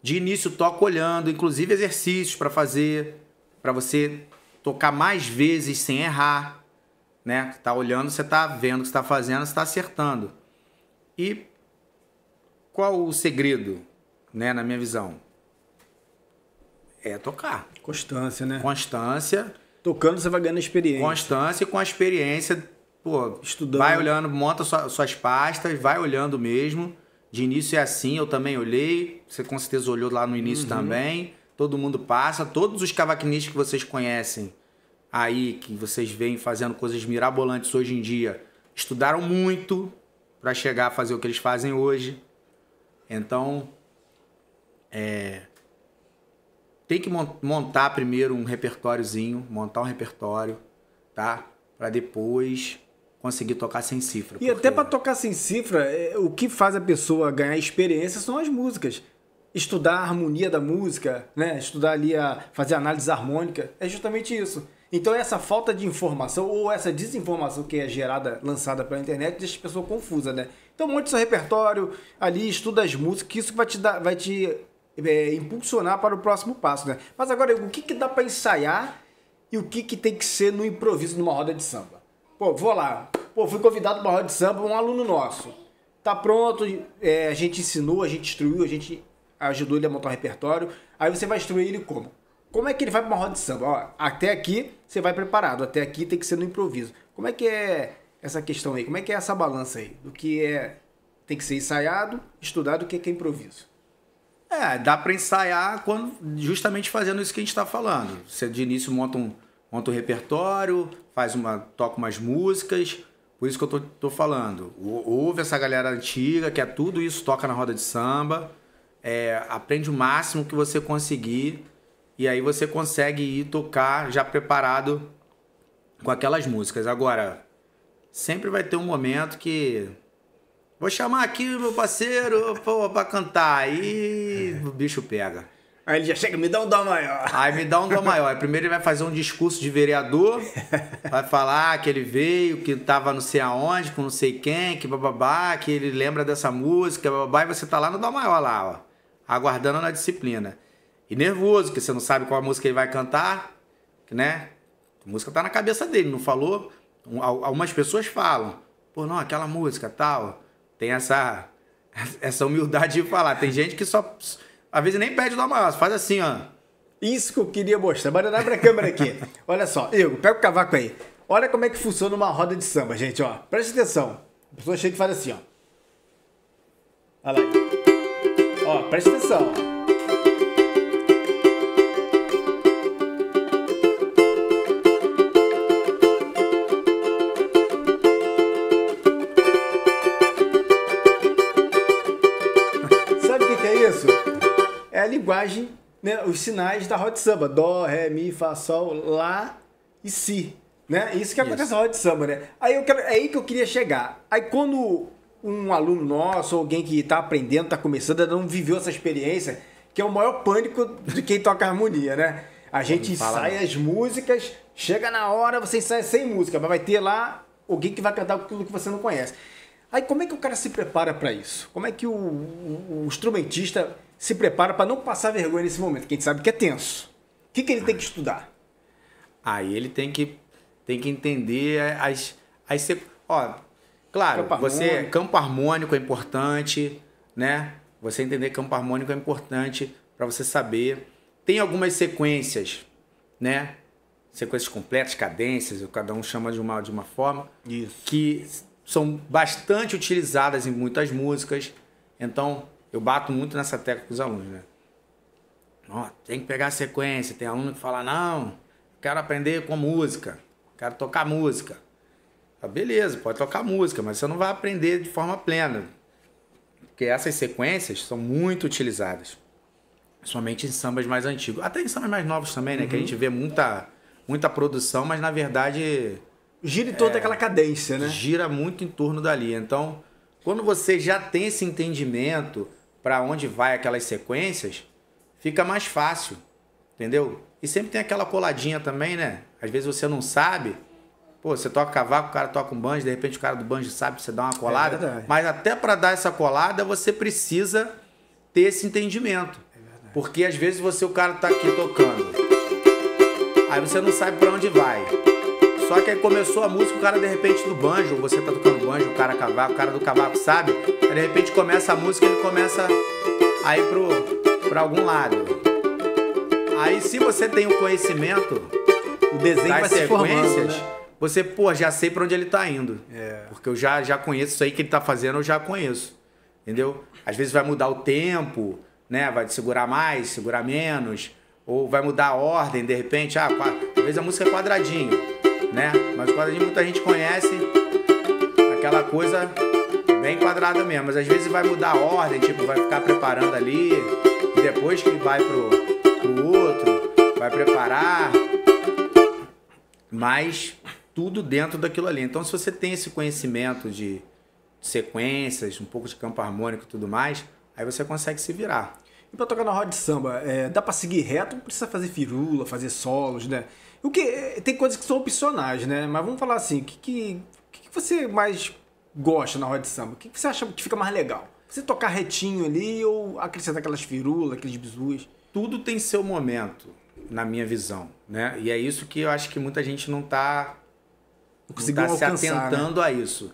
de início toca olhando, inclusive exercícios para fazer, para você tocar mais vezes sem errar, né? Tá olhando, você tá vendo o que você tá fazendo, você tá acertando. E qual o segredo, né, na minha visão? É tocar. Constância, né? Constância. Tocando você vai ganhando experiência. Constância e com a experiência, pô, estudando. Vai olhando, monta suas pastas, vai olhando mesmo. De início é assim, eu também olhei, você com certeza olhou lá no início também. Todo mundo passa, todos os cavaquinistas que vocês conhecem aí, que vocês veem fazendo coisas mirabolantes hoje em dia, estudaram muito para chegar a fazer o que eles fazem hoje. Então, tem que montar primeiro um repertóriozinho, montar um repertório, tá? Para depois conseguir tocar sem cifra. E até para tocar sem cifra, o que faz a pessoa ganhar experiência são as músicas. Estudar a harmonia da música, né? Estudar ali, fazer análise harmônica, é justamente isso. Então essa falta de informação ou essa desinformação que é gerada, lançada pela internet, deixa a pessoa confusa, né? Então monte seu repertório ali, estuda as músicas, que isso vai te dar, vai te impulsionar para o próximo passo, né? Mas agora, o que dá para ensaiar e o que tem que ser no improviso numa roda de samba? Pô, vou lá, fui convidado para uma roda de samba, um aluno nosso. Tá pronto, a gente ensinou, a gente instruiu, a gente ajudou ele a montar um repertório. Aí você vai instruir ele como? Como é que ele vai para uma roda de samba? Ó, até aqui você vai preparado, até aqui tem que ser no improviso. Como é que é essa questão aí? Como é que é essa balança aí? Do que tem que ser ensaiado, estudado, o que é improviso? É, dá para ensaiar quando, justamente fazendo isso que a gente está falando. Você de início monta um repertório, toca umas músicas. Por isso que eu tô falando. Ouve essa galera antiga, que é tudo isso, toca na roda de samba. Aprende o máximo que você conseguir. E aí você consegue ir tocar já preparado com aquelas músicas. Agora, sempre vai ter um momento que... Vou chamar aqui meu parceiro pra cantar. Aí o bicho pega. Aí ele já chega, me dá um dó maior. Aí me dá um dó maior. Primeiro ele vai fazer um discurso de vereador. Vai falar que ele veio, que tava não sei aonde, com não sei quem, que bababá, que ele lembra dessa música, bababá. E você tá lá no dó maior, lá, ó, aguardando na disciplina. E nervoso, porque você não sabe qual a música ele vai cantar, né? A música tá na cabeça dele, não falou? Algumas pessoas falam, pô, não, aquela música, tal. Tem essa humildade de falar. Tem gente que só, às vezes, nem pede o dó maior, faz assim, ó. Isso que eu queria mostrar. Bora dar pra câmera aqui. Olha só, Igor, pega o cavaco aí. Olha como é que funciona uma roda de samba, gente, ó. Presta atenção. A pessoa chega e faz assim, ó. Olha lá. Ó, presta atenção, ó. Linguagem, né, os sinais da roda de samba, dó, ré, mi, fá, sol, lá e si, né? Isso que acontece na roda de samba, né? É aí que eu queria chegar. Aí quando um aluno nosso, alguém que está aprendendo, está começando, não viveu essa experiência, que é o maior pânico de quem toca harmonia, né? A gente ensaia as músicas, chega na hora, você ensaia sem música, mas vai ter lá alguém que vai cantar aquilo que você não conhece. Aí como é que o cara se prepara para isso? Como é que o instrumentista se prepara para não passar vergonha nesse momento, que a gente sabe que é tenso? O que ele tem que estudar? Aí ele tem que entender ó, claro, campo harmônico é importante, né? Você entender campo harmônico é importante para você saber. Tem algumas sequências, né? Sequências completas, cadências, cada um chama de uma forma, isso, que são bastante utilizadas em muitas músicas. Então, eu bato muito nessa tecla com os alunos, né? Ó, tem que pegar a sequência. Tem aluno que fala, não, quero aprender com música. Quero tocar música. Ah, beleza, pode tocar música, mas você não vai aprender de forma plena. Porque essas sequências são muito utilizadas. Somente em sambas mais antigos. Até em sambas mais novos também, né? Uhum. Que a gente vê muita produção, mas na verdade... Gira em torno daquela cadência, né? Gira muito em torno dali. Então, quando você já tem esse entendimento para onde vai aquelas sequências, fica mais fácil, entendeu? E sempre tem aquela coladinha também, né? Às vezes você não sabe. Pô, você toca cavaco, o cara toca um banjo, de repente o cara do banjo sabe, você dá uma colada. É verdade. Mas até para dar essa colada, você precisa ter esse entendimento. É verdade. Porque às vezes o cara tá aqui tocando. Aí você não sabe para onde vai. Só que aí começou a música, o cara de repente do banjo, você tá tocando banjo, o cara cavaco, o cara do cavaco sabe, aí de repente começa a música e ele começa a ir pra algum lado. Aí se você tem o conhecimento, o desenho das sequências, né? Você, pô, já sei pra onde ele tá indo. É. Porque eu já conheço isso aí que ele tá fazendo, eu já conheço. Entendeu? Às vezes vai mudar o tempo, né? Vai segurar mais, segurar menos, ou vai mudar a ordem, de repente, às vezes a música é quadradinho. Né? Mas o quadradinho muita gente conhece, aquela coisa bem quadrada mesmo, mas às vezes vai mudar a ordem, tipo, vai ficar preparando ali, e depois que vai pro outro, vai preparar, mas tudo dentro daquilo ali. Então se você tem esse conhecimento de sequências, um pouco de campo harmônico e tudo mais, aí você consegue se virar. E pra tocar na roda de samba, dá pra seguir reto, não precisa fazer firula, fazer solos, né? O que, tem coisas que são opcionais, né? Mas vamos falar assim, o que você mais gosta na roda de samba? O que você acha que fica mais legal? Você tocar retinho ali ou acrescentar aquelas firulas, aqueles bisus? Tudo tem seu momento, na minha visão, né? E é isso que eu acho que muita gente não tá se atentando, né? A isso.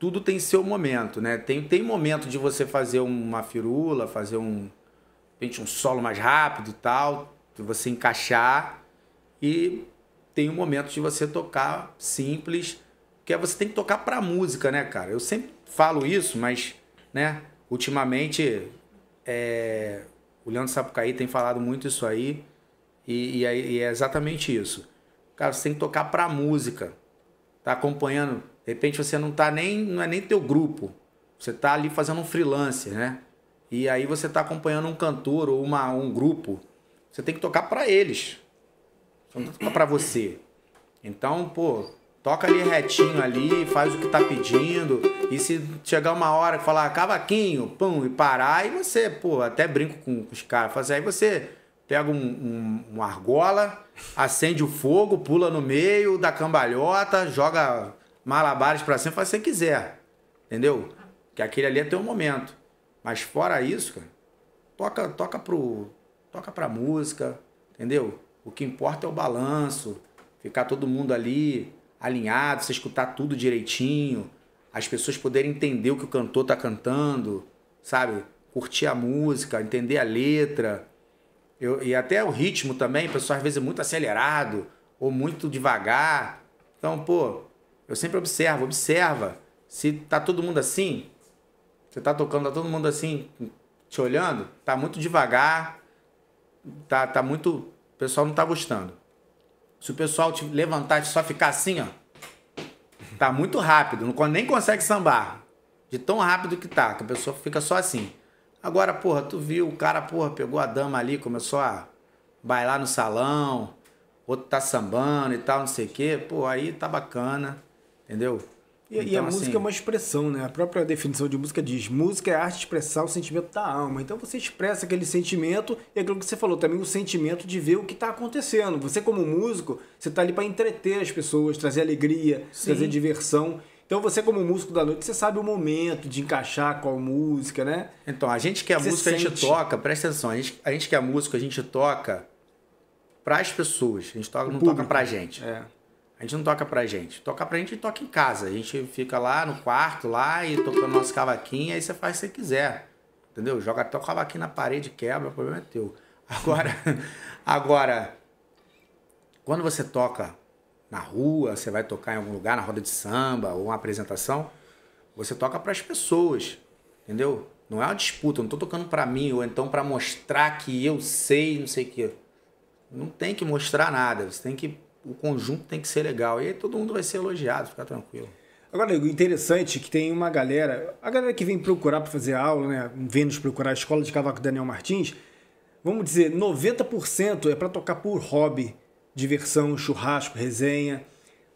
Tudo tem seu momento, né? Tem momento de você fazer uma firula, fazer um solo mais rápido e tal, de você encaixar... E tem um momento de você tocar simples, que é você tem que tocar pra música, né, cara? Eu sempre falo isso, mas, né, ultimamente, o Leandro Sapucaí tem falado muito isso aí, e é exatamente isso. Cara, você tem que tocar pra música, tá acompanhando, de repente você não é nem teu grupo, você tá ali fazendo um freelance, né? E aí você tá acompanhando um cantor ou um grupo, você tem que tocar pra eles. Só pra você. Então, pô, toca ali retinho ali, faz o que tá pedindo. E se chegar uma hora que falar cavaquinho, pum, e parar, e você, pô, até brinco com os caras. Faz aí, você pega uma argola, acende o fogo, pula no meio da cambalhota, joga malabares pra cima, faz o que você quiser. Entendeu? Que aquele ali é teu momento. Mas fora isso, cara, toca pra música, entendeu? O que importa é o balanço, ficar todo mundo ali alinhado, você escutar tudo direitinho, as pessoas poderem entender o que o cantor tá cantando, sabe? Curtir a música, entender a letra. E até o ritmo também, o pessoal às vezes é muito acelerado ou muito devagar. Então, pô, eu sempre observa. Se tá todo mundo assim, você tá tocando, tá todo mundo assim, te olhando, tá muito devagar, tá muito... O pessoal não tá gostando. Se o pessoal te levantar e só ficar assim, ó, tá muito rápido, nem consegue sambar. De tão rápido que tá, que a pessoa fica só assim. Agora, porra, tu viu, o cara, porra, pegou a dama ali, começou a bailar no salão, outro tá sambando e tal, não sei o quê, pô, aí tá bacana, entendeu? E a música é uma expressão, né? A própria definição de música diz, música é a arte de expressar o sentimento da alma. Então você expressa aquele sentimento e aquilo que você falou também, o sentimento de ver o que está acontecendo. Você como músico, você está ali para entreter as pessoas, trazer alegria, sim, trazer diversão. Então você como músico da noite, você sabe o momento de encaixar qual música, né? Então, a gente que é músico, a gente toca, presta atenção, a gente que é músico, a gente toca para as pessoas, a gente não toca para a gente. É. A gente não toca pra gente. Toca pra gente, a gente toca em casa. A gente fica lá no quarto, lá, e tocando nosso cavaquinho, aí você faz o que você quiser. Entendeu? Joga até o cavaquinho na parede, quebra, o problema é teu. Agora, quando você toca na rua, você vai tocar em algum lugar, na roda de samba, ou uma apresentação, você toca pras pessoas. Entendeu? Não é uma disputa, eu não tô tocando pra mim, ou então pra mostrar que eu sei, não sei o quê. Não tem que mostrar nada, você tem que o conjunto tem que ser legal. E aí todo mundo vai ser elogiado, fica tranquilo. Agora, o interessante é que tem uma galera... A galera que vem procurar para fazer aula, né? Vem nos procurar a Escola de Cavaco Daniel Martins. Vamos dizer, 90% é para tocar por hobby. Diversão, churrasco, resenha.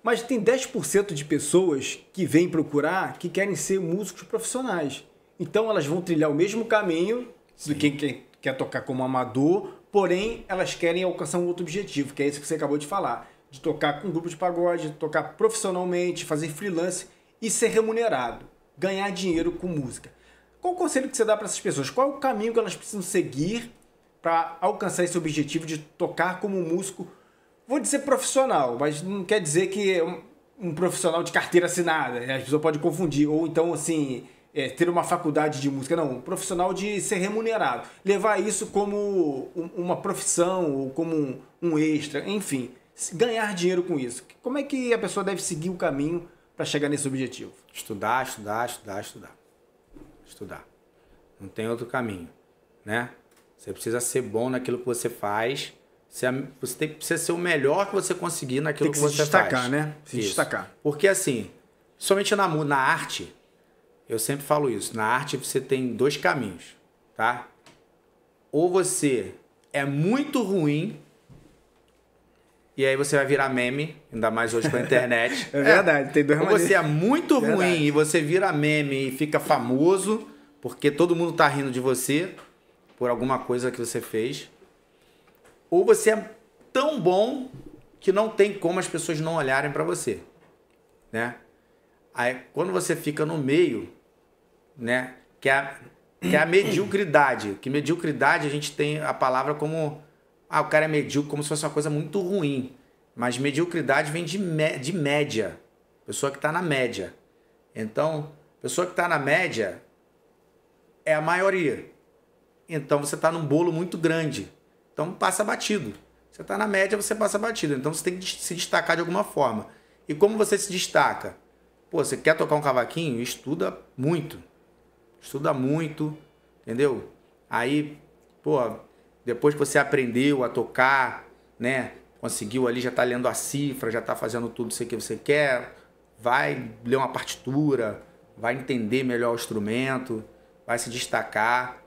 Mas tem 10% de pessoas que vêm procurar que querem ser músicos profissionais. Então elas vão trilhar o mesmo caminho do quem quer tocar como amador, porém elas querem alcançar um outro objetivo, que é isso que você acabou de falar. De tocar com grupo de pagode, de tocar profissionalmente, fazer freelance e ser remunerado, ganhar dinheiro com música. Qual o conselho que você dá para essas pessoas? Qual é o caminho que elas precisam seguir para alcançar esse objetivo de tocar como músico, vou dizer profissional, mas não quer dizer que é um profissional de carteira assinada, as pessoas podem confundir, ou então assim, ter uma faculdade de música, não, um profissional de ser remunerado, levar isso como uma profissão ou como um extra, enfim... ganhar dinheiro com isso. Como é que a pessoa deve seguir o caminho para chegar nesse objetivo? Estudar, estudar, estudar, estudar. Estudar. Não tem outro caminho, né? Você precisa ser bom naquilo que você faz. Você precisa ser o melhor que você conseguir naquilo que você faz. Tem que se destacar, né? Se destacar. Porque assim, somente na arte, eu sempre falo isso, na arte você tem dois caminhos, tá? Ou você é muito ruim... E aí você vai virar meme, ainda mais hoje com a internet. É verdade, tem duas maneiras. Ou você é muito ruim e você vira meme e fica famoso, porque todo mundo tá rindo de você por alguma coisa que você fez. Ou você é tão bom que não tem como as pessoas não olharem para você, né? Aí quando você fica no meio, né? Que é a mediocridade. Que mediocridade a gente tem a palavra como... Ah, o cara é medíocre, como se fosse uma coisa muito ruim. Mas mediocridade vem de média. Pessoa que está na média. Então, pessoa que está na média é a maioria. Então, você está num bolo muito grande. Então, passa batido. Você está na média, você passa batido. Então, você tem que se destacar de alguma forma. E como você se destaca? Pô, você quer tocar um cavaquinho? Estuda muito. Estuda muito, entendeu? Aí, pô... Depois que você aprendeu a tocar, né? Conseguiu ali, já tá lendo a cifra, já tá fazendo tudo isso que você quer, vai ler uma partitura, vai entender melhor o instrumento, vai se destacar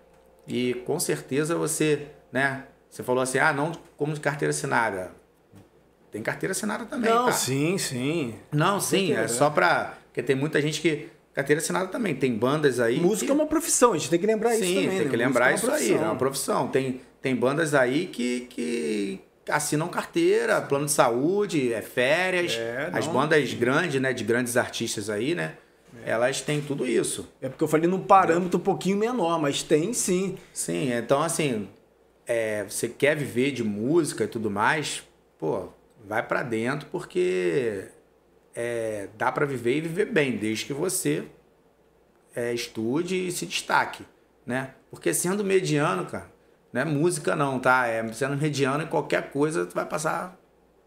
e com certeza você, né? Você falou assim, ah, não como de carteira assinada. Tem carteira assinada também, não, tá? Sim, sim. Não, sim, é só pra... Porque tem muita gente que... Carteira assinada também, tem bandas aí... Música é uma profissão, a gente tem que lembrar isso também. Sim, tem que lembrar isso aí, é uma profissão. Tem bandas aí que assinam carteira, plano de saúde, férias. É, as bandas grandes, né? De grandes artistas aí, né? É. Elas têm tudo isso. É porque eu falei num parâmetro um pouquinho menor, mas tem sim. Sim, então assim, você quer viver de música e tudo mais, pô, vai pra dentro porque dá pra viver e viver bem, desde que você estude e se destaque, né? Porque sendo mediano, cara, não é música não, tá? Sendo mediano em qualquer coisa, tu vai passar...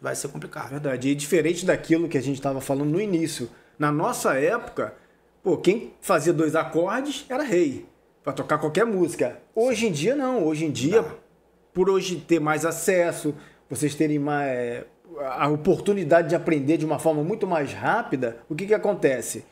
Vai ser complicado. Verdade. E diferente daquilo que a gente estava falando no início. Na nossa época, pô, quem fazia dois acordes era rei. Pra tocar qualquer música. Hoje em dia, não. Hoje em dia, por hoje ter mais acesso, vocês terem mais... a oportunidade de aprender de uma forma muito mais rápida, o que que acontece?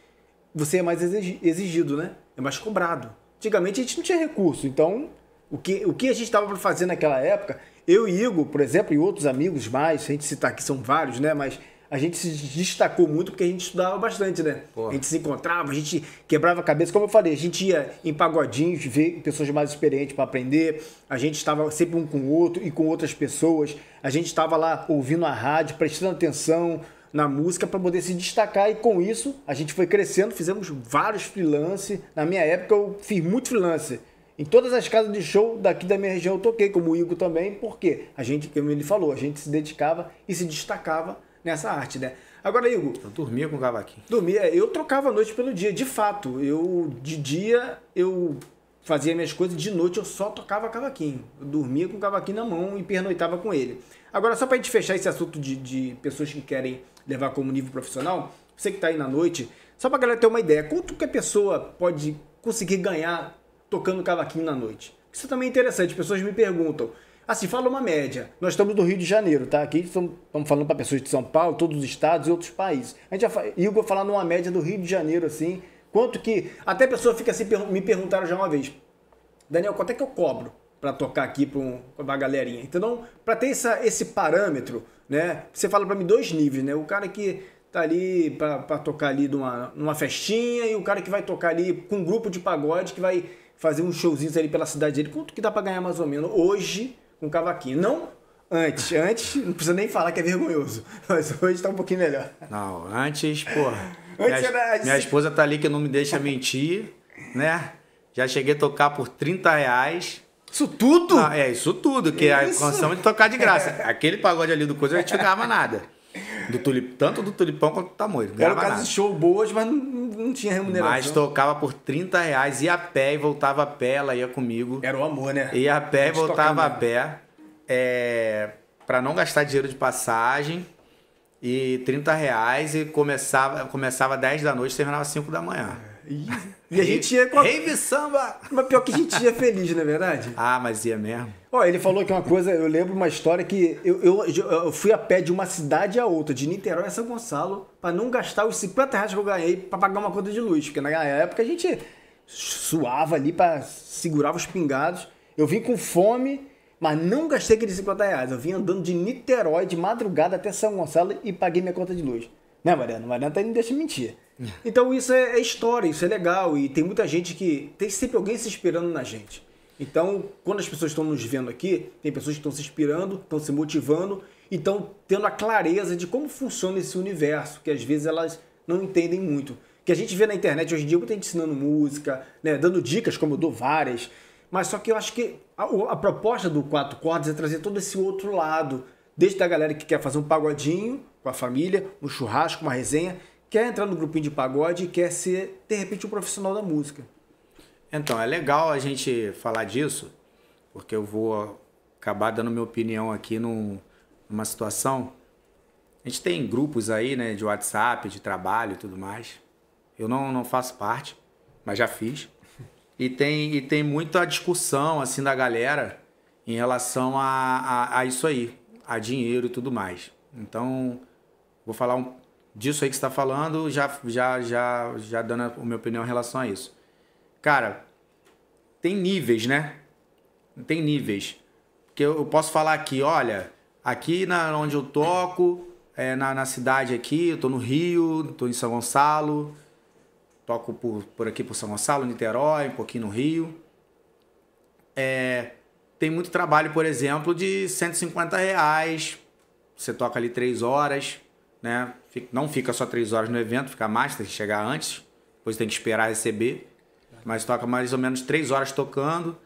Você é mais exigido, né? É mais cobrado. Antigamente a gente não tinha recurso, então... O que a gente estava para fazer naquela época, eu e Igor, por exemplo, e outros amigos mais, se a gente citar aqui, são vários, né? Mas a gente se destacou muito porque a gente estudava bastante, né? Porra. A gente se encontrava, a gente quebrava a cabeça, como eu falei, a gente ia em pagodinhos, ver pessoas mais experientes para aprender, a gente estava sempre um com o outro e com outras pessoas, a gente estava lá ouvindo a rádio, prestando atenção na música para poder se destacar e com isso a gente foi crescendo, fizemos vários freelance, na minha época eu fiz muito freelance. Em todas as casas de show daqui da minha região eu toquei, como o Igor também, porque a gente, como ele falou, a gente se dedicava e se destacava nessa arte, né? Agora, Igor... Eu dormia com o cavaquinho. Dormia. Eu trocava a noite pelo dia, de fato. De dia eu fazia minhas coisas, de noite eu só tocava cavaquinho. Eu dormia com o cavaquinho na mão e pernoitava com ele. Agora, só pra gente fechar esse assunto de pessoas que querem levar como nível profissional, você que tá aí na noite, só pra galera ter uma ideia, quanto que a pessoa pode conseguir ganhar tocando cavaquinho na noite? Isso também é interessante, pessoas me perguntam, Assim, fala uma média. Nós estamos do Rio de Janeiro, tá? Aqui estamos falando para pessoas de São Paulo, todos os estados e outros países. A gente já... Igor falando uma média do Rio de Janeiro, assim, quanto que... Até pessoas ficam assim, me perguntaram já uma vez, Daniel, quanto é que eu cobro para tocar aqui para uma galerinha? Então, para ter esse parâmetro, né? Você fala para mim dois níveis, né? O cara que tá ali para tocar ali numa festinha e o cara que vai tocar ali com um grupo de pagode que vai fazer uns showzinhos ali pela cidade dele. Quanto que dá para ganhar mais ou menos hoje com um cavaquinho? Não antes. Antes, não precisa nem falar que é vergonhoso. Mas hoje tá um pouquinho melhor. Não, antes, porra. Minha esposa tá ali que não me deixa mentir, né? Já cheguei a tocar por 30 reais. Isso tudo? Ah, é, isso tudo, que a condição de tocar de graça. Aquele pagode ali do coisa, eu não chegava nada. Tanto do Tulipão quanto do Tamoio. Era o caso de show boas, mas não tinha remuneração. Mas tocava por 30 reais, ia a pé e voltava a pé, ela ia comigo. Era o amor, né? Ia a pé e voltava a pé. É, pra não gastar dinheiro de passagem. E 30 reais e começava 10 da noite e terminava 5 da manhã. E a gente ia com a... Rave samba! Mas pior que a gente ia feliz, não é verdade? Ah, mas ia mesmo. Ó, ele falou que uma coisa, eu lembro uma história que eu fui a pé de uma cidade a outra, de Niterói a São Gonçalo, pra não gastar os 50 reais que eu ganhei pra pagar uma conta de luz. Porque na época a gente suava ali, pra segurava os pingados. Eu vim com fome, mas não gastei aqueles 50 reais. Eu vim andando de Niterói, de madrugada até São Gonçalo e paguei minha conta de luz. Né, Mariana? Mariana tá aí, não deixa mentir. Então isso é história, isso é legal, e tem muita gente que... Tem sempre alguém se inspirando na gente. Então, quando as pessoas estão nos vendo aqui, tem pessoas que estão se inspirando, estão se motivando, e estão tendo a clareza de como funciona esse universo, que às vezes elas não entendem muito. Que a gente vê na internet hoje em dia, muita gente ensinando música, né, dando dicas, como eu dou várias, mas só que eu acho que a proposta do Quatro Cordas é trazer todo esse outro lado, desde a galera que quer fazer um pagodinho com a família, um churrasco, uma resenha, quer entrar no grupinho de pagode e quer ser, de repente, um profissional da música. Então, é legal a gente falar disso, porque eu vou acabar dando minha opinião aqui numa situação. A gente tem grupos aí, né, de WhatsApp, de trabalho e tudo mais. Eu não faço parte, mas já fiz. E tem muita discussão, assim, da galera em relação a isso aí, a dinheiro e tudo mais. Então, vou falar disso aí que você está falando, já dando a minha opinião em relação a isso. Cara, tem níveis, né? Tem níveis. Porque eu posso falar aqui, olha, aqui onde eu toco, na cidade aqui, eu tô no Rio, tô em São Gonçalo, toco por aqui por São Gonçalo, Niterói, um pouquinho no Rio. Tem muito trabalho, por exemplo, de 150 reais, você toca ali 3 horas, né? Não fica só 3 horas no evento, fica mais, tem que chegar antes, depois tem que esperar receber, mas toca mais ou menos 3 horas tocando,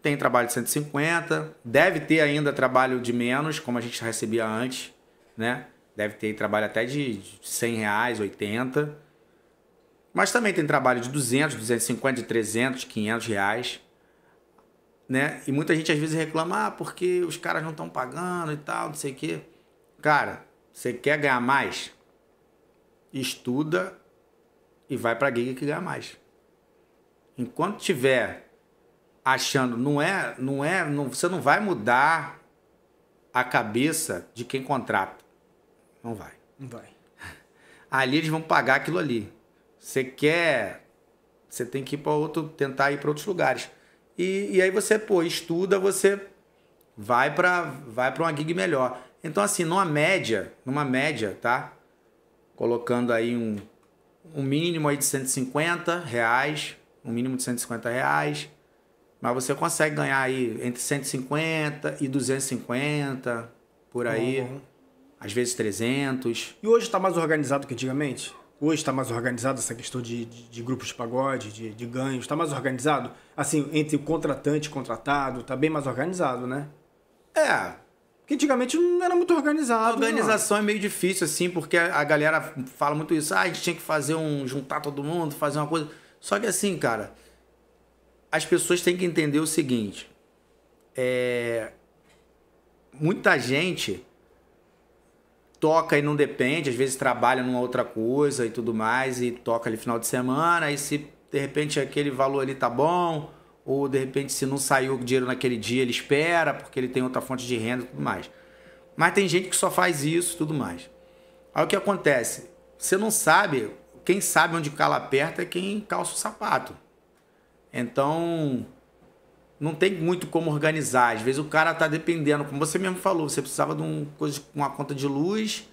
tem trabalho de 150, deve ter ainda trabalho de menos, como a gente recebia antes, né? Deve ter trabalho até de 100 reais, 80, mas também tem trabalho de 200, 250, de 300, 500 reais, né? E muita gente às vezes reclama, ah, porque os caras não estão pagando e tal, não sei o quê. Cara, você quer ganhar mais? Estuda e vai pra gig que ganha mais. Enquanto tiver achando, você não vai mudar a cabeça de quem contrata. Não vai. Não vai. Ali eles vão pagar aquilo ali. Você tem que ir para outros lugares. E aí você, pô, estuda, você vai pra uma gig melhor. Então, assim, numa média, tá? Colocando aí um mínimo aí de 150 reais, um mínimo de 150 reais, mas você consegue ganhar aí entre 150 e 250, por aí, às vezes 300. E hoje tá mais organizado que antigamente? Hoje está mais organizado essa questão de grupos de pagode, de ganhos? Está mais organizado? Assim, entre o contratante e o contratado, está bem mais organizado, né? É. Porque antigamente não era muito organizado. A organização não. É meio difícil, assim, porque a galera fala muito isso. Ah, a gente tinha que fazer juntar todo mundo, fazer uma coisa. Só que assim, cara, as pessoas têm que entender o seguinte. Muita gente toca e não depende, às vezes trabalha numa outra coisa e tudo mais, e toca ali final de semana, e se de repente aquele valor ali tá bom, ou de repente se não saiu o dinheiro naquele dia, ele espera porque ele tem outra fonte de renda e tudo mais. Mas tem gente que só faz isso e tudo mais. Aí o que acontece? Você não sabe, quem sabe onde o calo aperta é quem calça o sapato. Então, não tem muito como organizar. Às vezes o cara tá dependendo, como você mesmo falou, você precisava de uma conta de luz,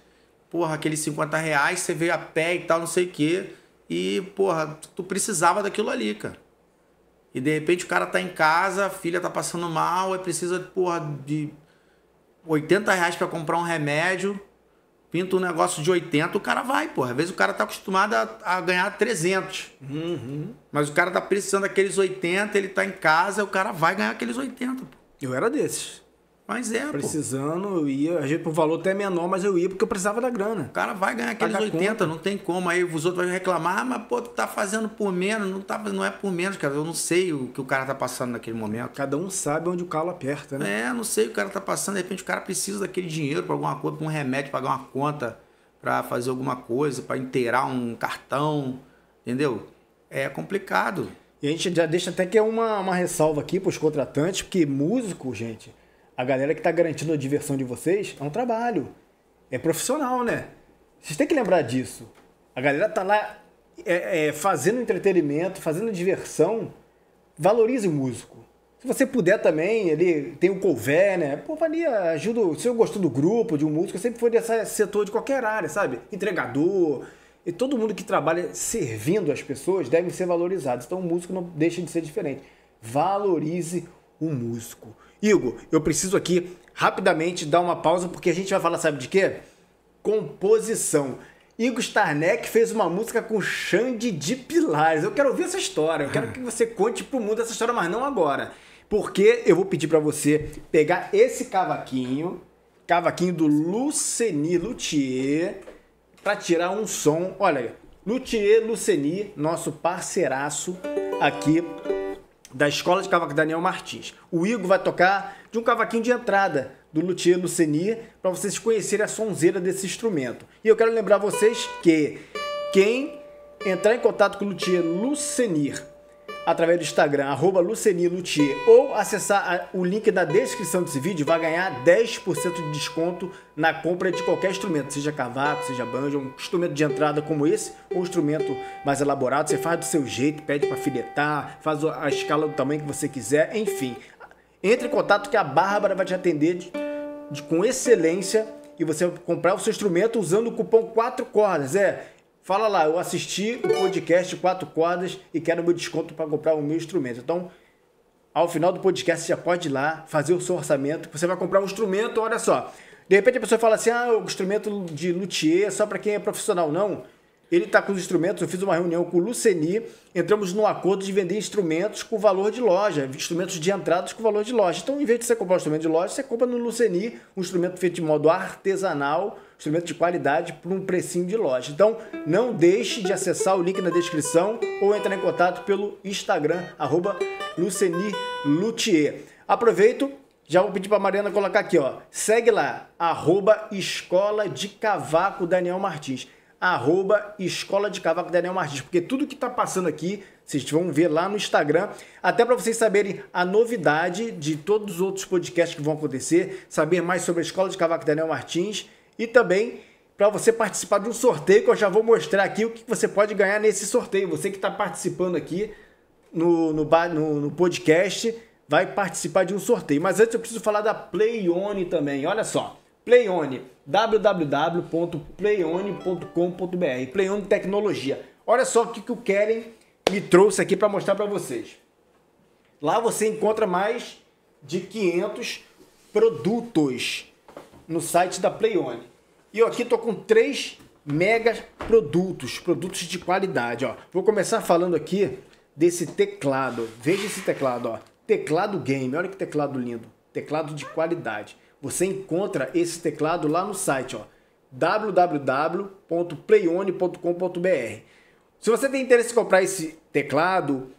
porra, aqueles 50 reais, você veio a pé e tal, não sei o quê, e, porra, tu precisava daquilo ali, cara. E de repente o cara tá em casa, a filha tá passando mal, aí precisa, porra, de 80 reais pra comprar um remédio, pinta um negócio de 80, o cara vai, porra. Às vezes o cara tá acostumado a ganhar 300. Uhum. Mas o cara tá precisando daqueles 80, ele tá em casa, o cara vai ganhar aqueles 80, pô. Eu era desses. Mas é, precisando, pô. Eu ia, a gente por valor até menor, mas eu ia porque eu precisava da grana. O cara vai ganhar aqueles 80, conta. Não tem como. Aí os outros vão reclamar, ah, mas pô, tu tá fazendo por menos, não é por menos, cara. Eu não sei o que o cara tá passando naquele momento. Cada um sabe onde o calo aperta, né? É, não sei o que o cara tá passando. De repente o cara precisa daquele dinheiro pra alguma coisa, pra um remédio, pagar uma conta, pra fazer alguma coisa, pra inteirar um cartão, entendeu? É complicado. E a gente já deixa até que é uma ressalva aqui pros contratantes, porque músico, gente... A galera que tá garantindo a diversão de vocês é um trabalho. É profissional, né? Vocês têm que lembrar disso. A galera tá lá fazendo entretenimento, fazendo diversão. Valorize o músico. Se você puder também, ele tem o couvert, né? Pô, valia, ajuda. Se eu gostou do grupo, de um músico, eu sempre fui desse setor de qualquer área, sabe? Entregador. E todo mundo que trabalha servindo as pessoas deve ser valorizado. Então o músico não deixa de ser diferente. Valorize o músico. Igor, eu preciso aqui rapidamente dar uma pausa, porque a gente vai falar, sabe de quê? Composição. Igor Estarneck fez uma música com Xande de Pilares. Eu quero ouvir essa história, eu quero que você conte pro mundo essa história, mas não agora. Porque eu vou pedir para você pegar esse cavaquinho, cavaquinho do Lucenir Luthier, para tirar um som. Olha aí, Lucenir, nosso parceiraço aqui da Escola de Cavaco Daniel Martins. O Igor vai tocar de um cavaquinho de entrada do Luthier Lucenir para vocês conhecerem a sonzeira desse instrumento. E eu quero lembrar vocês que quem entrar em contato com o Luthier Lucenir através do Instagram, @LucenirLuthier, ou acessar o link da descrição desse vídeo, vai ganhar 10% de desconto na compra de qualquer instrumento, seja cavaco, seja banjo, um instrumento de entrada como esse, ou um instrumento mais elaborado, você faz do seu jeito, pede para filetar, faz a escala do tamanho que você quiser, enfim. Entre em contato que a Bárbara vai te atender com excelência e você vai comprar o seu instrumento usando o cupom 4cordas, Fala lá, eu assisti o podcast 4 Cordas e quero meu desconto para comprar o meu instrumento. Então, ao final do podcast, você já pode ir lá fazer o seu orçamento. Você vai comprar um instrumento, olha só. De repente a pessoa fala assim, ah, o instrumento de luthier é só para quem é profissional. Não, ele está com os instrumentos, eu fiz uma reunião com o Lucenir, entramos num acordo de vender instrumentos com valor de loja, instrumentos de entradas com valor de loja. Então, em vez de você comprar um instrumento de loja, você compra no Lucenir um instrumento feito de modo artesanal, instrumento de qualidade por um precinho de loja. Então, não deixe de acessar o link na descrição ou entrar em contato pelo Instagram, @LucenirLuthier. Aproveito, já vou pedir para a Mariana colocar aqui, ó. Segue lá, @Escola de Cavaco Daniel Martins. @Escola de Cavaco Daniel Martins, porque tudo que tá passando aqui, vocês vão ver lá no Instagram, até para vocês saberem a novidade de todos os outros podcasts que vão acontecer, saber mais sobre a Escola de Cavaco Daniel Martins e também para você participar de um sorteio que eu já vou mostrar aqui o que você pode ganhar nesse sorteio. Você que está participando aqui no podcast vai participar de um sorteio. Mas antes eu preciso falar da Playone também, olha só. Playone, www.playone.com.br, Playone Tecnologia. Olha só o que o Kellen me trouxe aqui para mostrar para vocês. Lá você encontra mais de 500 produtos no site da Playone. E eu aqui tô com 3 mega produtos de qualidade, ó. Vou começar falando aqui desse teclado. Veja esse teclado, ó. Teclado game, olha que teclado lindo. Teclado de qualidade. Você encontra esse teclado lá no site, ó, www.playone.com.br. Se você tem interesse em comprar esse teclado,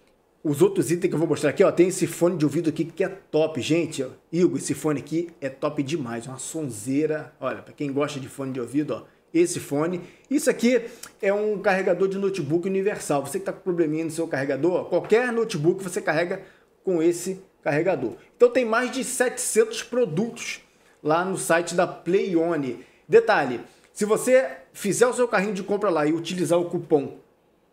os outros itens que eu vou mostrar aqui, ó, tem esse fone de ouvido aqui que é top, gente. Ó, Igor, esse fone aqui é top demais, uma sonzeira. Olha, para quem gosta de fone de ouvido, ó, esse fone. Isso aqui é um carregador de notebook universal. Você que tá com probleminha no seu carregador, ó, qualquer notebook você carrega com esse carregador. Então tem mais de 700 produtos lá no site da Playone. Detalhe, se você fizer o seu carrinho de compra lá e utilizar o cupom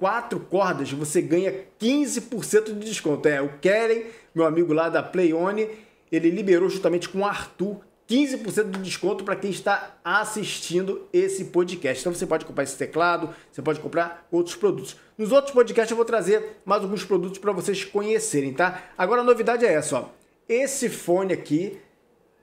4cordas, você ganha 15% de desconto. É, o Kellen, meu amigo lá da Playone, ele liberou justamente com o Arthur 15% de desconto para quem está assistindo esse podcast. Então você pode comprar esse teclado, você pode comprar outros produtos. Nos outros podcasts eu vou trazer mais alguns produtos para vocês conhecerem, tá? Agora a novidade é essa, ó. Esse fone aqui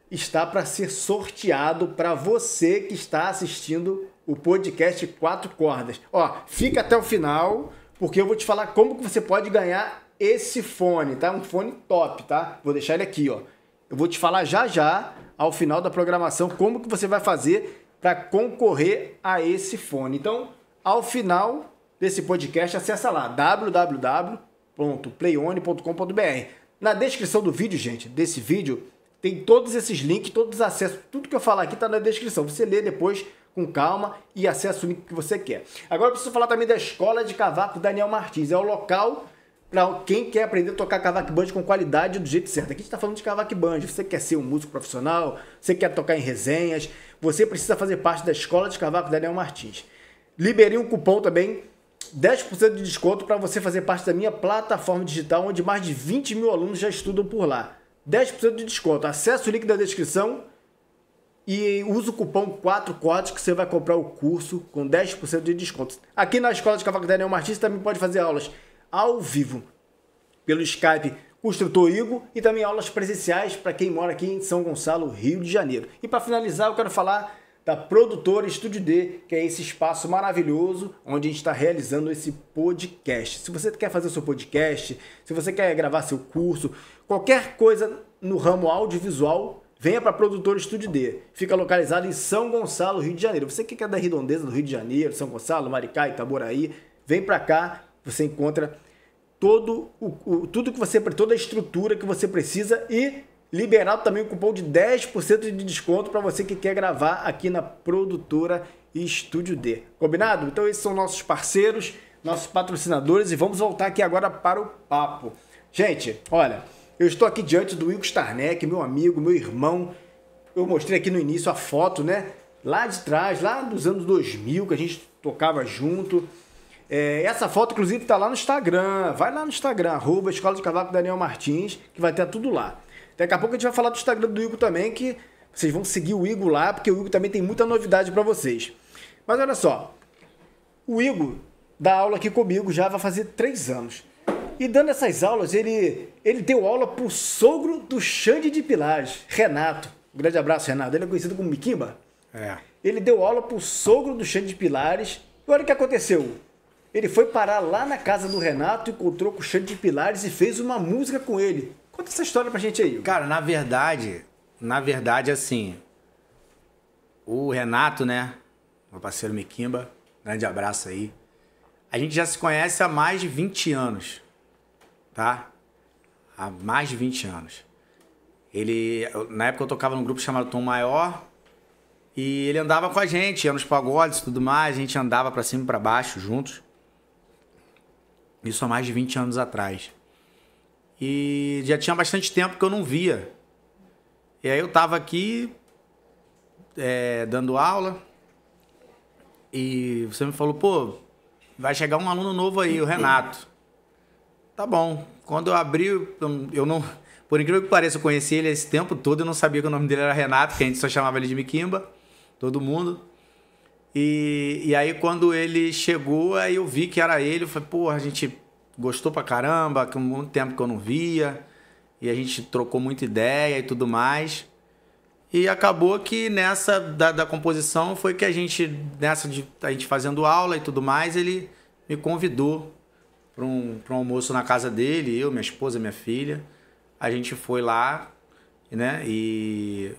está para ser sorteado para você que está assistindo o podcast 4 Cordas. Ó, fica até o final, porque eu vou te falar como que você pode ganhar esse fone, tá? Um fone top, tá? Vou deixar ele aqui, ó. Eu vou te falar já já, ao final da programação, como que você vai fazer para concorrer a esse fone. Então, ao final desse podcast, acessa lá, www.playone.com.br. Na descrição do vídeo, gente, desse vídeo, tem todos esses links, todos os acessos, tudo que eu falar aqui está na descrição. Você lê depois com calma e acessa o link que você quer. Agora eu preciso falar também da Escola de Cavaco Daniel Martins. É o local para quem quer aprender a tocar cavaco banjo com qualidade do jeito certo. Aqui a gente está falando de cavaco banjo. Você quer ser um músico profissional, você quer tocar em resenhas, você precisa fazer parte da Escola de Cavaco Daniel Martins. Liberei um cupom também, 10% de desconto para você fazer parte da minha plataforma digital, onde mais de 20 mil alunos já estudam por lá. 10% de desconto. Acesse o link da descrição e usa o cupom 4cordas que você vai comprar o curso com 10% de desconto. Aqui na Escola de Cavaco Daniel Martins você também pode fazer aulas ao vivo pelo Skype com o instrutor Igor e também aulas presenciais para quem mora aqui em São Gonçalo, Rio de Janeiro. E para finalizar, eu quero falar da Produtor Estúdio D, que é esse espaço maravilhoso onde a gente está realizando esse podcast. Se você quer fazer o seu podcast, se você quer gravar seu curso, qualquer coisa no ramo audiovisual, venha para Produtor Estúdio D. Fica localizado em São Gonçalo, Rio de Janeiro. Você que quer da redondeza do Rio de Janeiro, São Gonçalo, Maricá, Itaboraí, vem para cá. Você encontra toda a estrutura que você precisa e liberado também um cupom de 10% de desconto para você que quer gravar aqui na Produtora Estúdio D. Combinado? Então esses são nossos parceiros, nossos patrocinadores e vamos voltar aqui agora para o papo. Gente, olha, eu estou aqui diante do Igor Estarneck, meu amigo, meu irmão. Eu mostrei aqui no início a foto, né? Lá de trás, lá dos anos 2000, que a gente tocava junto. É, essa foto, inclusive, está lá no Instagram. Vai lá no Instagram, arroba Escola de Cavaco Daniel Martins, que vai ter tudo lá. Daqui a pouco a gente vai falar do Instagram do Igor também, que vocês vão seguir o Igor lá, porque o Igor também tem muita novidade para vocês. Mas olha só, o Igor dá aula aqui comigo já vai fazer 3 anos. E dando essas aulas, ele deu aula para o sogro do Xande de Pilares, Renato. Um grande abraço, Renato. Ele é conhecido como Miquimba. É. Ele deu aula para o sogro do Xande de Pilares. E olha o que aconteceu. Ele foi parar lá na casa do Renato, encontrou com o Xande de Pilares e fez uma música com ele. Conta essa história pra gente aí, Hugo. Cara, na verdade, assim, o Renato, né, meu parceiro Miquimba, grande abraço aí, a gente já se conhece há mais de 20 anos, tá? Há mais de 20 anos. Na época eu tocava num grupo chamado Tom Maior. E ele andava com a gente, ia nos pagodes e tudo mais, a gente andava pra cima e pra baixo juntos. Isso há mais de 20 anos atrás. E já tinha bastante tempo que eu não via. E aí eu tava aqui dando aula e você me falou, pô, vai chegar um aluno novo aí, o Renato. Tá bom. Quando eu abri, eu não... Por incrível que pareça, eu conheci ele esse tempo todo, eu não sabia que o nome dele era Renato, que a gente só chamava ele de Miquimba. Todo mundo. E aí quando ele chegou, aí eu vi que era ele. Eu falei, porra, a gente gostou pra caramba, que há muito tempo que eu não via. E a gente trocou muita ideia e tudo mais. E acabou que nessa da composição foi que a gente fazendo aula e tudo mais, ele me convidou para um almoço na casa dele, eu, minha esposa, minha filha. A gente foi lá, né? E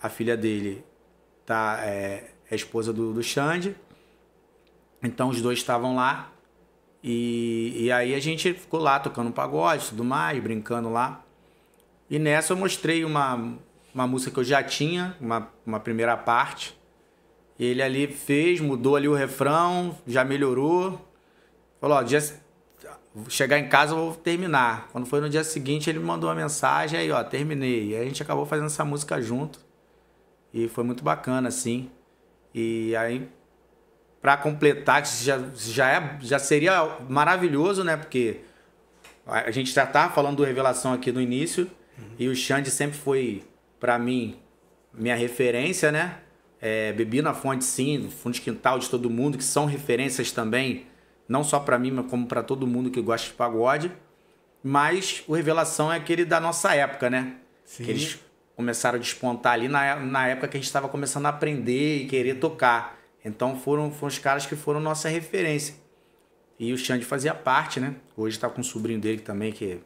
a filha dele é a esposa do Xande. Então os dois estavam lá. E aí a gente ficou lá tocando pagode e tudo mais, brincando lá. E nessa eu mostrei uma música que eu já tinha, uma primeira parte. Ele ali fez, mudou ali o refrão, já melhorou. Falou, ó, chegar em casa, vou terminar. Quando foi no dia seguinte, ele me mandou uma mensagem, aí, ó, terminei. E a gente acabou fazendo essa música junto. E foi muito bacana, assim. E aí, pra completar, que já seria maravilhoso, né? Porque a gente já tava falando do Revelação aqui no início. Uhum. E o Xande sempre foi, pra mim, minha referência, né? É, bebi na fonte, sim, Fundo de Quintal, de todo mundo, que são referências também. Não só para mim, mas como para todo mundo que gosta de pagode. Mas o Revelação é aquele da nossa época, né? Sim. Que eles começaram a despontar ali na época que a gente estava começando a aprender e querer tocar. Então foram os caras que foram nossa referência. E o Xande fazia parte, né? Hoje tá com o sobrinho dele também, que é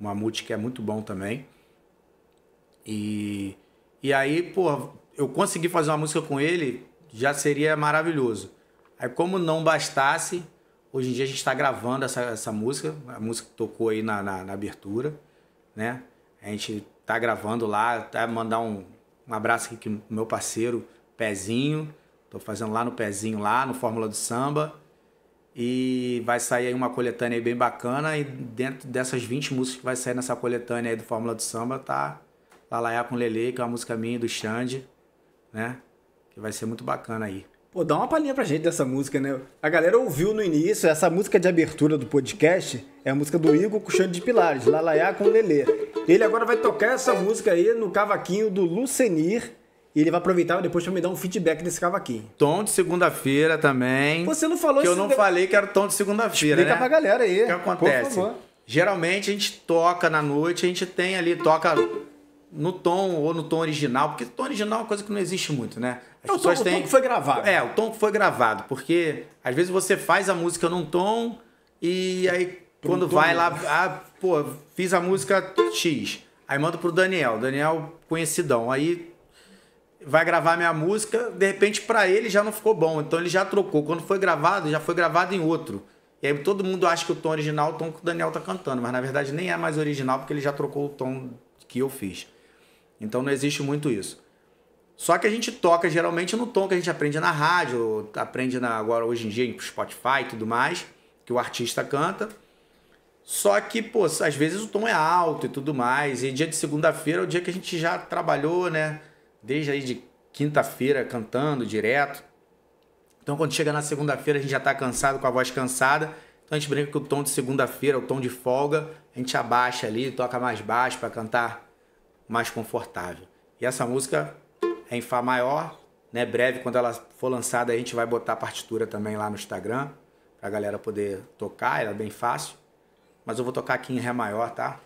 um mamute, que é muito bom também. E aí, pô, eu consegui fazer uma música com ele, já seria maravilhoso. Aí, como não bastasse... Hoje em dia a gente está gravando essa música, a música que tocou aí na abertura, né? A gente tá gravando lá, tá, mandar um abraço aqui pro meu parceiro Pezinho, tô fazendo lá no Pezinho, lá no Fórmula do Samba, e vai sair aí uma coletânea aí bem bacana, e dentro dessas 20 músicas que vai sair nessa coletânea aí do Fórmula do Samba, tá Lalaiá com Lelê, que é uma música minha do Xande, né? Que vai ser muito bacana aí. Pô, dá uma palhinha pra gente dessa música, né? A galera ouviu no início, essa música de abertura do podcast é a música do Igor com Xande de Pilares, Lalaiá com Lelê. Ele agora vai tocar essa música aí no cavaquinho do Lucenir e ele vai aproveitar depois pra me dar um feedback desse cavaquinho. Tom de segunda-feira também. Você não falou isso? Que eu não falei que era tom de segunda-feira, né? Explica pra galera aí. O que acontece? Geralmente a gente toca na noite, a gente tem ali, toca... no tom ou no tom original, porque tom original é uma coisa que não existe muito, né? As pessoas têm... o tom que foi gravado. É, o tom que foi gravado, porque às vezes você faz a música num tom e aí quando vai lá, ah, pô, fiz a música X, aí manda pro Daniel, conhecidão, aí vai gravar minha música, de repente pra ele já não ficou bom, então ele já trocou, quando foi gravado, já foi gravado em outro. E aí todo mundo acha que o tom original é o tom que o Daniel tá cantando, mas na verdade nem é mais original, porque ele já trocou o tom que eu fiz. Então não existe muito isso. Só que a gente toca geralmente no tom que a gente aprende na rádio, aprende agora hoje em dia em Spotify e tudo mais, que o artista canta. Só que, pô, às vezes o tom é alto e tudo mais. E dia de segunda-feira é o dia que a gente já trabalhou, né? Desde aí de quinta-feira cantando direto. Então quando chega na segunda-feira a gente já tá cansado, com a voz cansada. Então a gente brinca que o tom de segunda-feira, o tom de folga, a gente abaixa ali, toca mais baixo para cantar mais confortável. E essa música é em Fá maior, né? Breve, quando ela for lançada, a gente vai botar a partitura também lá no Instagram, pra galera poder tocar, ela é bem fácil. Mas eu vou tocar aqui em Ré maior, tá?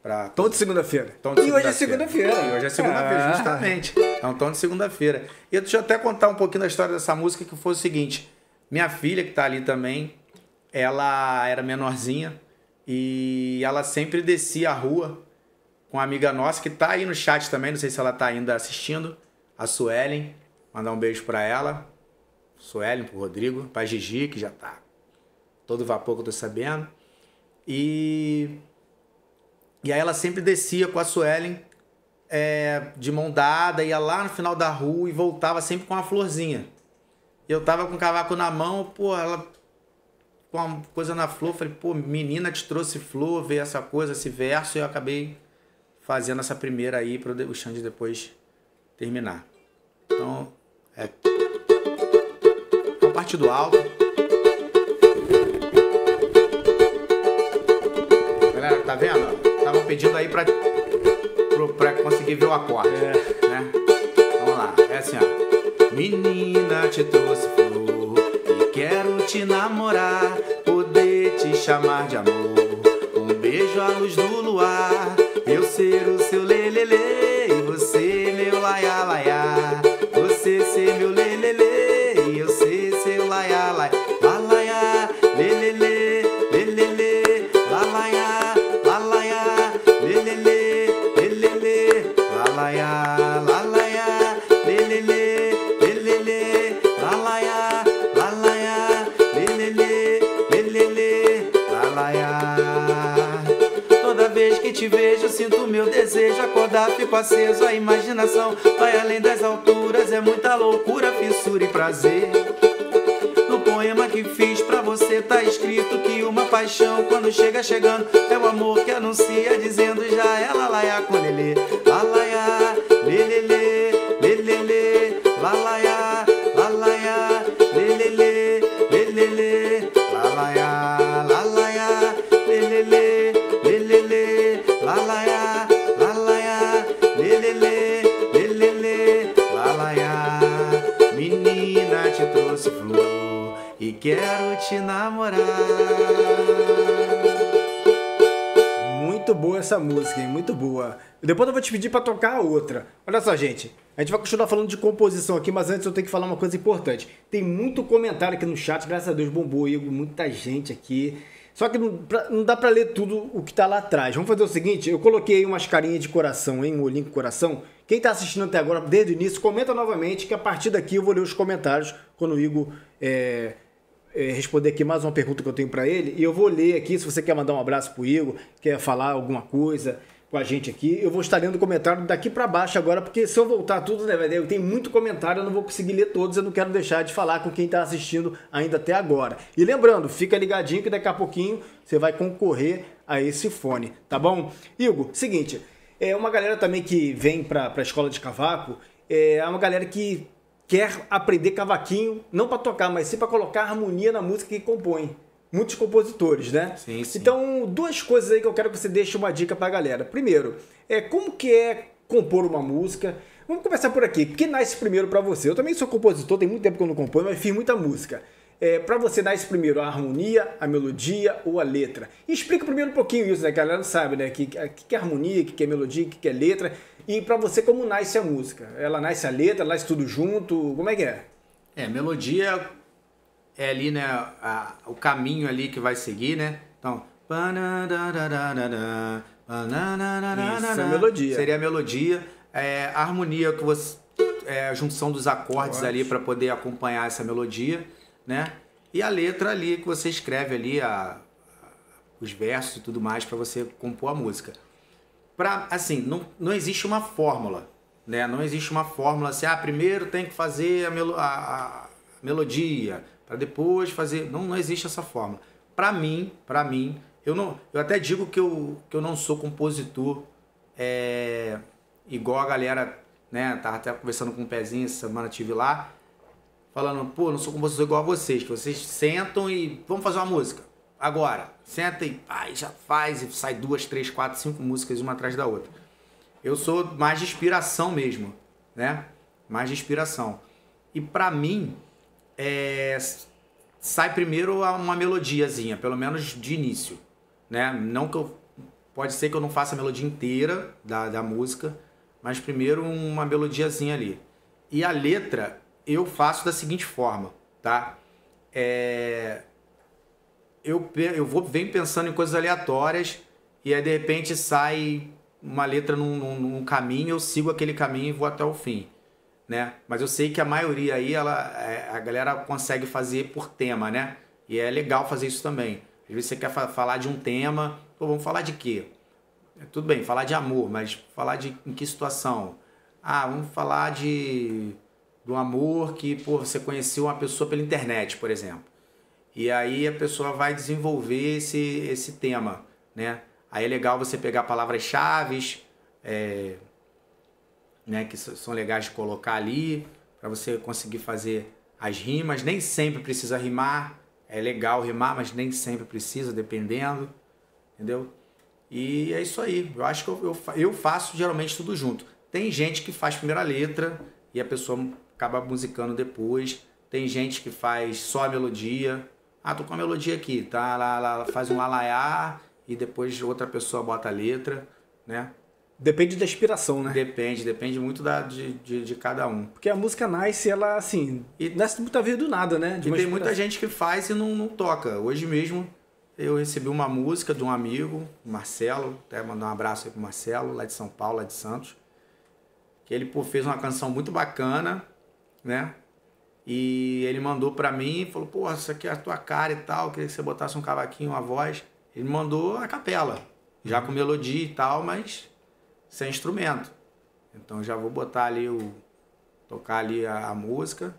Pra... tom de segunda-feira. E hoje é segunda-feira. E hoje é segunda-feira, justamente. É um tom de segunda-feira. E deixa eu até contar um pouquinho da história dessa música, que foi o seguinte. Minha filha, que tá ali também, ela era menorzinha e ela sempre descia a rua com uma amiga nossa que tá aí no chat também, não sei se ela tá ainda assistindo, a Suelen, mandar um beijo pra ela, Suelen, pro Rodrigo, pra Gigi, que já tá todo vapor que eu tô sabendo, e aí ela sempre descia com a Suelen de mão dada, ia lá no final da rua e voltava sempre com uma florzinha, e eu tava com o cavaco na mão, pô, ela com uma coisa na flor, falei, pô, menina, te trouxe flor, veio essa coisa, esse verso, e eu acabei fazendo essa primeira aí para o Xande depois terminar. Então, é a parte do alto. Galera, tá vendo? Tava pedindo aí para conseguir ver o acorde, né? Vamos lá, é assim, ó. Menina, te trouxe flor e quero te namorar, poder te chamar de amor. Um beijo à luz do luar, eu ser o seu lelele e você meu laiá laiá, você ser meu lelele e eu ser seu laiá laiá, lalaiá lelele lelele lalaiá lalaiá lelele lelele lalaiá lalaiá lelele lelele lalaiá lalaiá lelele lelele lalaiá. Toda vez que te vejo, sinto meu desejo acordar, fico aceso, a imaginação vai além das alturas, é muita loucura, fissura e prazer. No poema que fiz pra você tá escrito que uma paixão quando chega chegando. É o amor que anuncia dizendo já é lalaiá com lelê. Lalaiá, lelelê, lelelê, lalaiá, lalaiá, lelelê, lelelê, lalaiá, lalaiá, lelelê, lelelê, lalaiá, lalaiá, lelelê, lelelê, lalaiá. Menina, te trouxe flor e quero te namorar. Muito boa essa música, hein? Muito boa. Depois eu vou te pedir pra tocar a outra. Olha só, gente. A gente vai continuar falando de composição aqui, mas antes eu tenho que falar uma coisa importante. Tem muito comentário aqui no chat, graças a Deus bombou, Igor, muita gente aqui. Só que não dá pra ler tudo o que tá lá atrás. Vamos fazer o seguinte, eu coloquei umas carinhas de coração, hein? Um olhinho com coração. Quem tá assistindo até agora, desde o início, comenta novamente, que a partir daqui eu vou ler os comentários quando o Igor... responder aqui mais uma pergunta que eu tenho para ele, e eu vou ler aqui. Se você quer mandar um abraço pro Igor, quer falar alguma coisa com a gente aqui, eu vou estar lendo o comentário daqui para baixo agora, porque se eu voltar tudo, né, eu tenho muito comentário, eu não vou conseguir ler todos, eu não quero deixar de falar com quem tá assistindo ainda até agora. E lembrando, fica ligadinho que daqui a pouquinho você vai concorrer a esse fone, tá bom? Igor, seguinte, é uma galera também que vem para a Escola de Cavaco, é uma galera que quer aprender cavaquinho, não para tocar, mas sim para colocar harmonia na música que compõe. Muitos compositores, né? Sim, sim. Então, duas coisas aí que eu quero que você deixe uma dica para a galera. Primeiro, como que é compor uma música? Vamos começar por aqui. O que nasce primeiro para você? Eu também sou compositor, tem muito tempo que eu não componho, mas fiz muita música. Para você nasce primeiro a harmonia, a melodia ou a letra? E explica primeiro um pouquinho isso, né? Que a galera não sabe, né? Que é harmonia, que é melodia, que é letra... E pra você, como nasce a música? Ela nasce a letra, ela nasce tudo junto, como é que é? Melodia é ali, né, o caminho ali que vai seguir, né? Então, isso é a melodia. Seria a melodia, a harmonia que você, a junção dos acordes ali para poder acompanhar essa melodia, né? E a letra ali que você escreve ali, os versos e tudo mais para você compor a música. Assim, não existe uma fórmula, né? Não existe uma fórmula assim, primeiro tem que fazer a melodia, para depois fazer... Não existe essa fórmula. Pra mim, eu até digo que eu não sou compositor, igual a galera, né? Tava até conversando com o Pezinho, essa semana eu estive lá, falando, pô, não sou compositor igual a vocês, que vocês sentam e vamos fazer uma música. Agora, senta e já faz e sai 2, 3, 4, 5 músicas uma atrás da outra. Eu sou mais de inspiração mesmo, né? Mais de inspiração. E pra mim, sai primeiro uma melodiazinha, pelo menos de início, né? Não que eu... Pode ser que eu não faça a melodia inteira da música, mas primeiro uma melodiazinha ali. E a letra eu faço da seguinte forma, tá? Eu venho pensando em coisas aleatórias e aí de repente sai uma letra num caminho, eu sigo aquele caminho e vou até o fim, né? Mas eu sei que a maioria aí, a galera consegue fazer por tema, né? E é legal fazer isso também. Às vezes você quer falar de um tema, pô, vamos falar de quê? Tudo bem, falar de amor, mas falar de em que situação? Ah, vamos falar do amor que, pô, você conheceu uma pessoa pela internet, por exemplo. E aí a pessoa vai desenvolver esse tema, né? Aí é legal você pegar palavras-chave, né, que são legais de colocar ali, para você conseguir fazer as rimas. Nem sempre precisa rimar, é legal rimar, mas nem sempre precisa, dependendo, entendeu? E é isso aí, eu acho que eu faço geralmente tudo junto. Tem gente que faz primeiro a letra e a pessoa acaba musicando depois, tem gente que faz só a melodia... tô com a melodia aqui, tá? Lá, faz um lalaiá e depois outra pessoa bota a letra, né? Depende da inspiração, né? Depende muito de cada um. Porque a música nasce, ela assim, nasce muita vez do nada, né? E tem muita gente que faz e não toca. Hoje mesmo eu recebi uma música de um amigo, Marcelo, até mandar um abraço aí pro Marcelo, lá de São Paulo, lá de Santos, que ele, pô, fez uma canção muito bacana, né? E ele mandou pra mim e falou, pô, isso aqui é a tua cara e tal, queria que você botasse um cavaquinho, uma voz. Ele mandou a capela, já com melodia e tal, mas sem instrumento. Então já vou botar ali, tocar ali a música,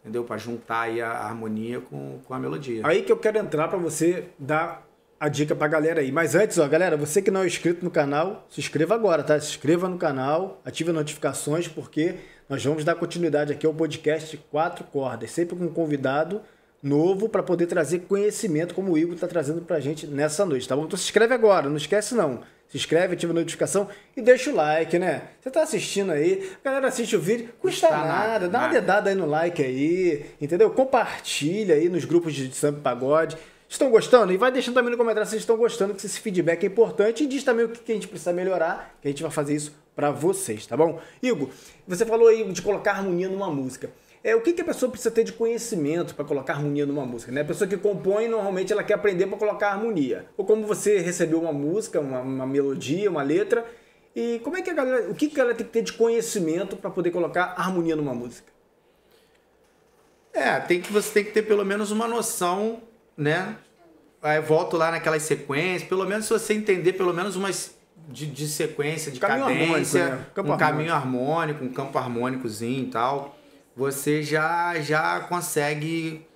entendeu? Pra juntar aí a harmonia com a melodia. Aí que eu quero entrar pra você dar a dica pra galera aí. Mas antes, ó, galera, você que não é inscrito no canal, se inscreva agora, tá? Se inscreva no canal, ative as notificações, porque nós vamos dar continuidade aqui ao podcast 4 Cordas, sempre com um convidado novo para poder trazer conhecimento, como o Igor tá trazendo pra gente nessa noite, tá bom? Então se inscreve agora, não esquece não. Se inscreve, ativa a notificação e deixa o like, né? Você tá assistindo aí, a galera assiste o vídeo, custa nada, dá uma dedada aí no like aí, entendeu? Compartilha aí nos grupos de samba e pagode. Estão gostando? E vai deixando também no comentário se vocês estão gostando, que esse feedback é importante. E diz também o que a gente precisa melhorar, que a gente vai fazer isso pra vocês, tá bom? Igor, você falou aí de colocar harmonia numa música. É, o que que a pessoa precisa ter de conhecimento para colocar harmonia numa música, né? A pessoa que compõe, normalmente, ela quer aprender para colocar harmonia. Ou como você recebeu uma música, uma melodia, uma letra. E como é que a galera, o que que ela tem que ter de conhecimento para poder colocar harmonia numa música? É, você tem que ter pelo menos uma noção, né? Aí volto lá naquelas sequências, pelo menos se você entender pelo menos umas de sequência, de cadência, um caminho harmônico, um campo harmônicozinho e tal, você já consegue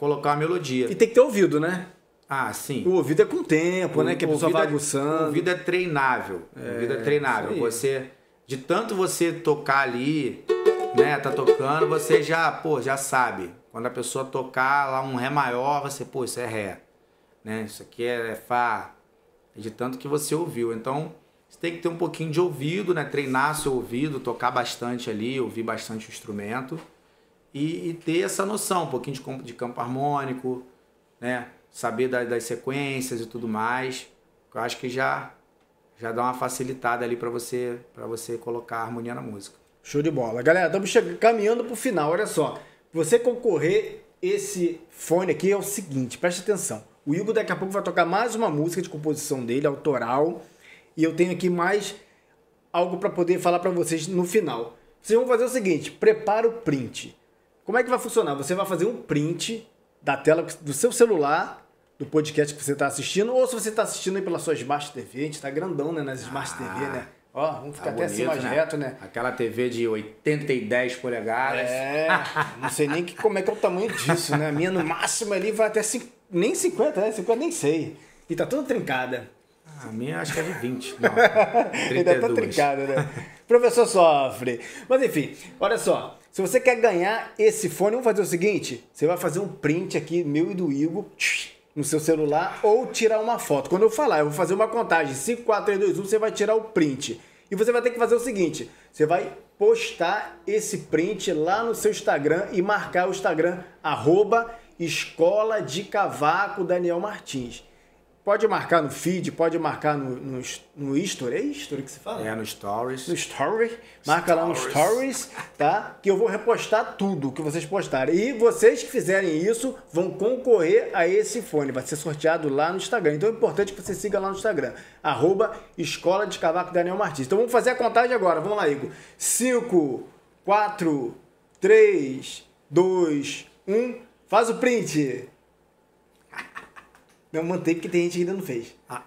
colocar a melodia. E tem que ter ouvido, né? Ah, sim. O ouvido é com o tempo, né? Que a pessoa vai aguçando. O ouvido é treinável. O ouvido é treinável. Você, de tanto você tocar ali, né? Tá tocando, você já sabe. Quando a pessoa tocar lá um Ré maior, você, pô, isso é Ré. Né? Isso aqui é Fá. De tanto que você ouviu. Então, você tem que ter um pouquinho de ouvido, né? Treinar seu ouvido, tocar bastante ali, ouvir bastante o instrumento. E ter essa noção, um pouquinho de campo harmônico, né? Saber das sequências e tudo mais. Eu acho que já dá uma facilitada ali pra você colocar a harmonia na música. Show de bola. Galera, estamos caminhando pro final, olha só. Você concorrer esse fone aqui é o seguinte, presta atenção. O Igor daqui a pouco vai tocar mais uma música de composição dele, autoral. E eu tenho aqui mais algo para poder falar para vocês no final. Vocês vão fazer o seguinte, prepara o print. Como é que vai funcionar? Você vai fazer um print da tela do seu celular, do podcast que você está assistindo. Ou se você está assistindo aí pela sua Smart TV, a gente está grandão, né, nas Smart TV, né? Ó, vamos ficar até assim mais reto, né? Aquela TV de 810 polegadas. É, não sei nem como é que é o tamanho disso, né? A minha no máximo ali vai até nem 50, né? 50 nem sei. E tá toda trincada. A minha acho que é de 20, não. 32. Ainda tá trincada, né? Professor sofre. Mas enfim, olha só. Se você quer ganhar esse fone, vamos fazer o seguinte. Você vai fazer um print aqui, meu e do Igor, no seu celular, ou tirar uma foto. Quando eu falar, eu vou fazer uma contagem, 5, 4, 3, 2, 1, você vai tirar o print. E você vai ter que fazer o seguinte, você vai postar esse print lá no seu Instagram e marcar o Instagram, @EscolaDeCavacoDanielMartins. Pode marcar no feed, pode marcar no history, é history que se fala? É, no stories. No story, marca lá no stories, tá? Que eu vou repostar tudo que vocês postarem. E vocês que fizerem isso vão concorrer a esse fone, vai ser sorteado lá no Instagram. Então é importante que você siga lá no Instagram, @EscolaDeCavacoDanielMartins. Então vamos fazer a contagem agora, vamos lá, Igor. 5, 4, 3, 2, 1, faz o print! Não mantei porque tem gente que ainda não fez. Ah.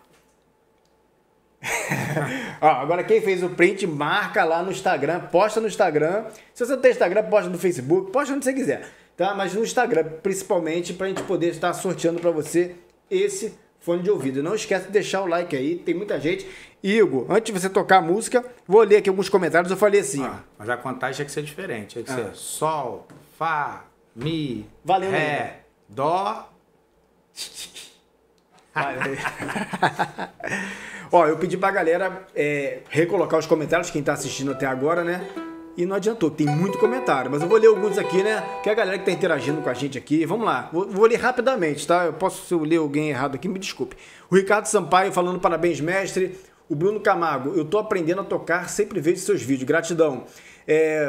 Ó, agora quem fez o print, marca lá no Instagram, posta no Instagram. Se você não tem Instagram, posta no Facebook, posta onde você quiser, tá? Mas no Instagram, principalmente, pra gente poder estar sorteando pra você esse fone de ouvido. Não esquece de deixar o like aí, tem muita gente. Igor, antes de você tocar a música, vou ler aqui alguns comentários, eu falei assim... Ah, mas a contagem tinha que ser diferente, tinha que ser Sol, Fá, Mi, Valeu, Ré, né? Dó... Ó, eu pedi pra galera recolocar os comentários, quem tá assistindo até agora, né? E não adiantou, tem muito comentário, mas eu vou ler alguns aqui, né? Que é a galera que tá interagindo com a gente aqui. Vamos lá, vou ler rapidamente, tá? Eu posso, se eu ler alguém errado aqui, me desculpe. O Ricardo Sampaio falando parabéns, mestre. O Bruno Camargo, eu tô aprendendo a tocar, sempre vejo seus vídeos, gratidão.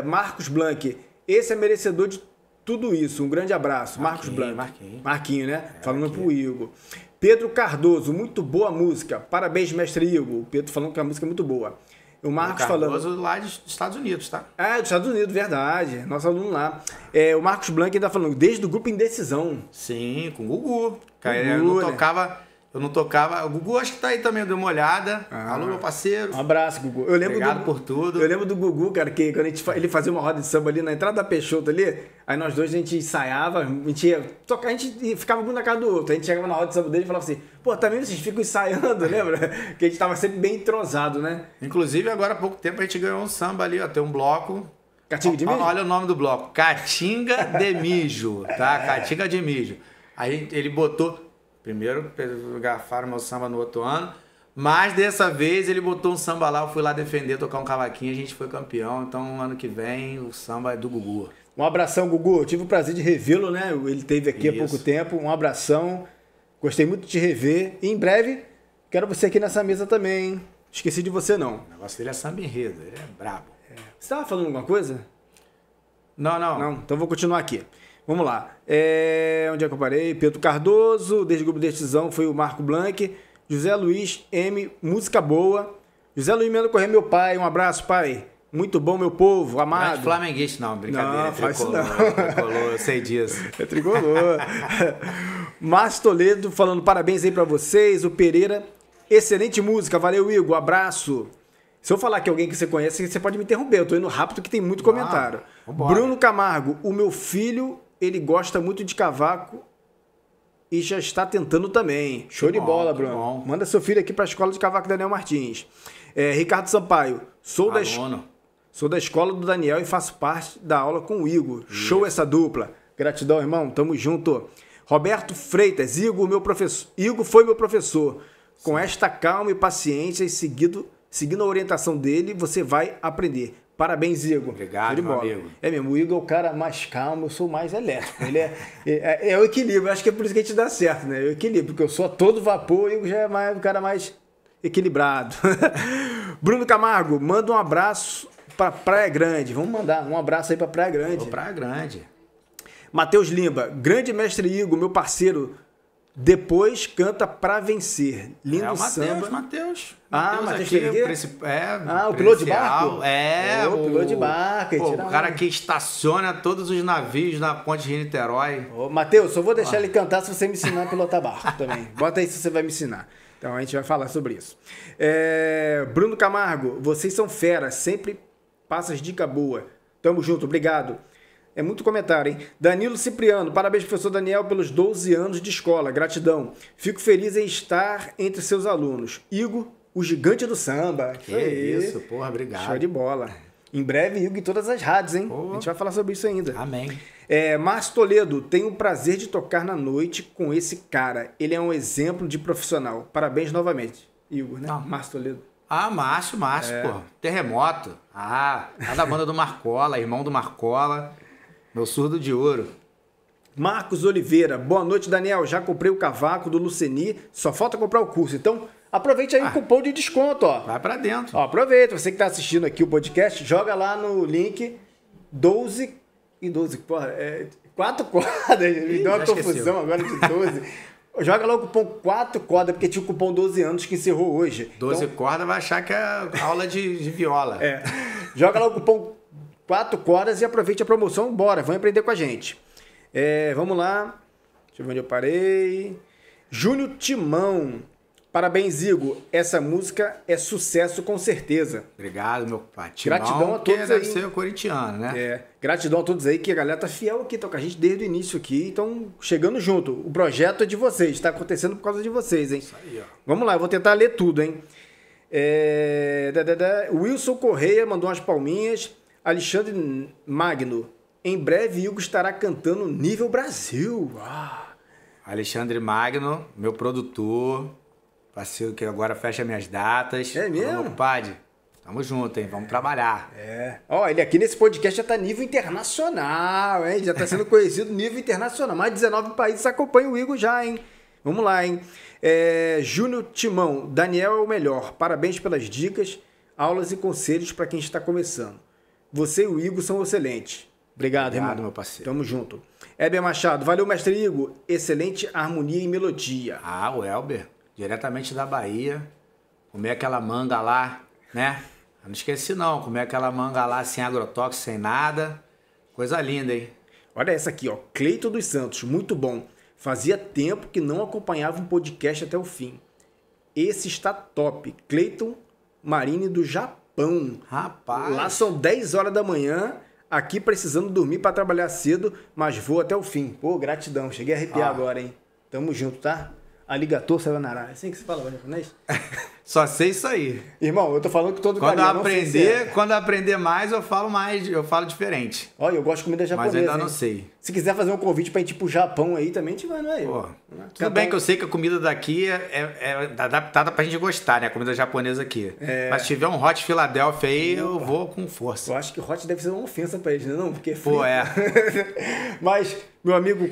Marcos Blanc, esse é merecedor de tudo isso, um grande abraço. Marcos Blanc. Marquinho, né? Falando pro Igor. Pedro Cardoso, muito boa música. Parabéns, mestre Igor. O Pedro falando que a música é muito boa. O Marcos falando... Cardoso lá dos Estados Unidos, tá? É, dos Estados Unidos, verdade. Nosso aluno lá. O Marcos Blanc ainda falando, desde o grupo Indecisão. Sim, com o Gugu. Cara, ele não tocava... Eu não tocava. O Gugu acho que tá aí também, deu uma olhada. Ah. Alô, meu parceiro. Um abraço, Gugu. Eu lembro obrigado do Gugu, por tudo. Eu lembro do Gugu, cara, que quando a gente, ele fazia uma roda de samba ali na entrada da Peixoto ali, aí nós dois a gente ensaiava, a gente ia tocar, a gente ficava um na casa do outro. A gente chegava na roda de samba dele e falava assim, pô, também vocês ficam ensaiando, lembra? Que a gente tava sempre bem entrosado, né? Inclusive, agora há pouco tempo a gente ganhou um samba ali, ó, tem um bloco. Catinga de Mijo? Olha o nome do bloco, Catinga de Mijo, tá? Catinga de Mijo. Aí ele botou... Primeiro, garfaram meu samba no outro ano. Mas dessa vez ele botou um samba lá, eu fui lá defender, tocar um cavaquinho, a gente foi campeão. Então, ano que vem, o samba é do Gugu. Um abração, Gugu. Eu tive o prazer de revê-lo, né? Ele esteve aqui há pouco tempo. Um abração. Gostei muito de te rever. E em breve, quero você aqui nessa mesa também, hein? Esqueci de você, não. O negócio dele é samba enredo, ele é brabo. É. Você estava falando alguma coisa? Não, não. Não, então vou continuar aqui. Vamos lá. Onde é que eu parei? Pedro Cardoso, desde o Grupo Decisão foi o Marco Blanc. José Luiz M, música boa. José Luiz Mendo Corrêa, meu pai. Um abraço, pai. Muito bom, meu povo, amado. Não é flamenguista, não. Brincadeira, não, é tricolor. Não. É tricolor, eu sei disso. É tricolor. Márcio Toledo falando parabéns aí pra vocês. O Pereira, excelente música. Valeu, Igor. Abraço. Se eu falar que alguém que você conhece, você pode me interromper. Eu tô indo rápido que tem muito comentário. Vambora. Bruno Camargo, o meu filho... Ele gosta muito de cavaco e já está tentando também. Show de bola, Bruno. Manda seu filho aqui para a Escola de Cavaco Daniel Martins. Ricardo Sampaio. Sou da escola do Daniel e faço parte da aula com o Igor. Isso. Show essa dupla. Gratidão, irmão. Tamo junto. Roberto Freitas. Igor foi meu professor. Com esta calma e paciência e seguindo a orientação dele, você vai aprender. Parabéns, Igor. Obrigado, meu amigo. É mesmo, o Igor é o cara mais calmo, eu sou mais elétrico. Ele é o equilíbrio, acho que é por isso que a gente dá certo, né? O equilíbrio, porque eu sou a todo vapor e o Igor já é mais, o cara mais equilibrado. Bruno Camargo, manda um abraço para Praia Grande. Vamos mandar um abraço aí para Praia Grande. Praia Grande. Matheus Limba, grande mestre Igor, meu parceiro. Depois canta Pra Vencer. Lindo samba. Matheus o piloto de barco? O piloto de barco. O cara que estaciona todos os navios na ponte de Niterói. Matheus, só vou deixar ele cantar se você me ensinar a pilotar barco também. Bota aí se você vai me ensinar. Então a gente vai falar sobre isso. Bruno Camargo, vocês são fera. Sempre passas dica boa. Tamo junto, obrigado. É muito comentário, hein? Danilo Cipriano, parabéns, professor Daniel, pelos 12 anos de escola. Gratidão. Fico feliz em estar entre seus alunos. Igor, o gigante do samba. Que isso, porra, obrigado. Show de bola. Em breve, Igor, em todas as rádios, hein? Porra. A gente vai falar sobre isso ainda. Amém. Márcio Toledo, tenho o prazer de tocar na noite com esse cara. Ele é um exemplo de profissional. Parabéns novamente, Igor, né? Márcio Toledo. Márcio, pô. Terremoto. Tá da banda do Marcola, irmão do Marcola. Meu surdo de ouro. Marcos Oliveira. Boa noite, Daniel. Já comprei o cavaco do Lucenir. Só falta comprar o curso. Então, aproveite aí o cupom de desconto. Vai pra dentro. Aproveita. Você que tá assistindo aqui o podcast, joga lá no link 12 e 12. Porra, 4 cordas. Me deu uma confusão agora de 12. Joga lá o cupom 4 cordas, porque tinha o cupom 12 anos que encerrou hoje. 12 então... cordas vai achar que é aula de viola. Joga lá o cupom 4 cordas e aproveite a promoção. Bora, vão empreender com a gente. Vamos lá. Deixa eu ver onde eu parei. Júnior Timão. Parabéns, Igor. Essa música é sucesso com certeza. Obrigado, meu pai. Timão, gratidão a todos aí. Deve ser corintiano, né? Gratidão a todos aí, que a galera tá fiel aqui, tá com a gente desde o início aqui. Então, chegando junto. O projeto é de vocês. Tá acontecendo por causa de vocês, hein? Isso aí, ó. Vamos lá, eu vou tentar ler tudo, hein? Wilson Correia mandou umas palminhas. Alexandre Magno, em breve Hugo estará cantando Nível Brasil. Alexandre Magno, meu produtor, parceiro que agora fecha minhas datas. É mesmo? Meu compadre, tamo junto, hein? Vamos trabalhar. Ele aqui nesse podcast já tá nível internacional, hein? Já tá sendo conhecido nível internacional. Mais de 19 países acompanham o Hugo já, hein? Vamos lá, hein? Júnior Timão, Daniel é o melhor. Parabéns pelas dicas, aulas e conselhos para quem está começando. Você e o Igor são excelentes. Obrigado, irmão, meu parceiro. Tamo junto. Heber Machado. Valeu, mestre Igor. Excelente harmonia e melodia. O Heber, diretamente da Bahia. Comer aquela manga lá, né? Eu não esqueci, não. Comer aquela manga lá sem agrotóxico, sem nada. Coisa linda, hein? Olha essa aqui, ó. Cleiton dos Santos. Muito bom. Fazia tempo que não acompanhava um podcast até o fim. Esse está top. Cleiton Marini do Japão. Rapaz. Lá são 10 horas da manhã. Aqui precisando dormir para trabalhar cedo, mas vou até o fim. Pô, gratidão. Cheguei a arrepiar agora, hein? Tamo junto, tá? Aligator, sayonara. É assim que se fala, japonês? Só sei isso aí. Irmão, eu tô falando que todo carinho, quando aprender mais, eu falo diferente. Olha, eu gosto de comida japonesa. Mas eu ainda não sei. Se quiser fazer um convite pra gente ir pro Japão aí também, a gente vai, não é? Pô, tudo bem que eu sei que a comida daqui é adaptada pra gente gostar, né? A comida japonesa aqui. É. Mas se tiver um Hot Philadelphia aí, eu vou com força. Eu acho que Hot deve ser uma ofensa pra eles, né? Não, porque é frio. Pô, é. Mas, meu amigo...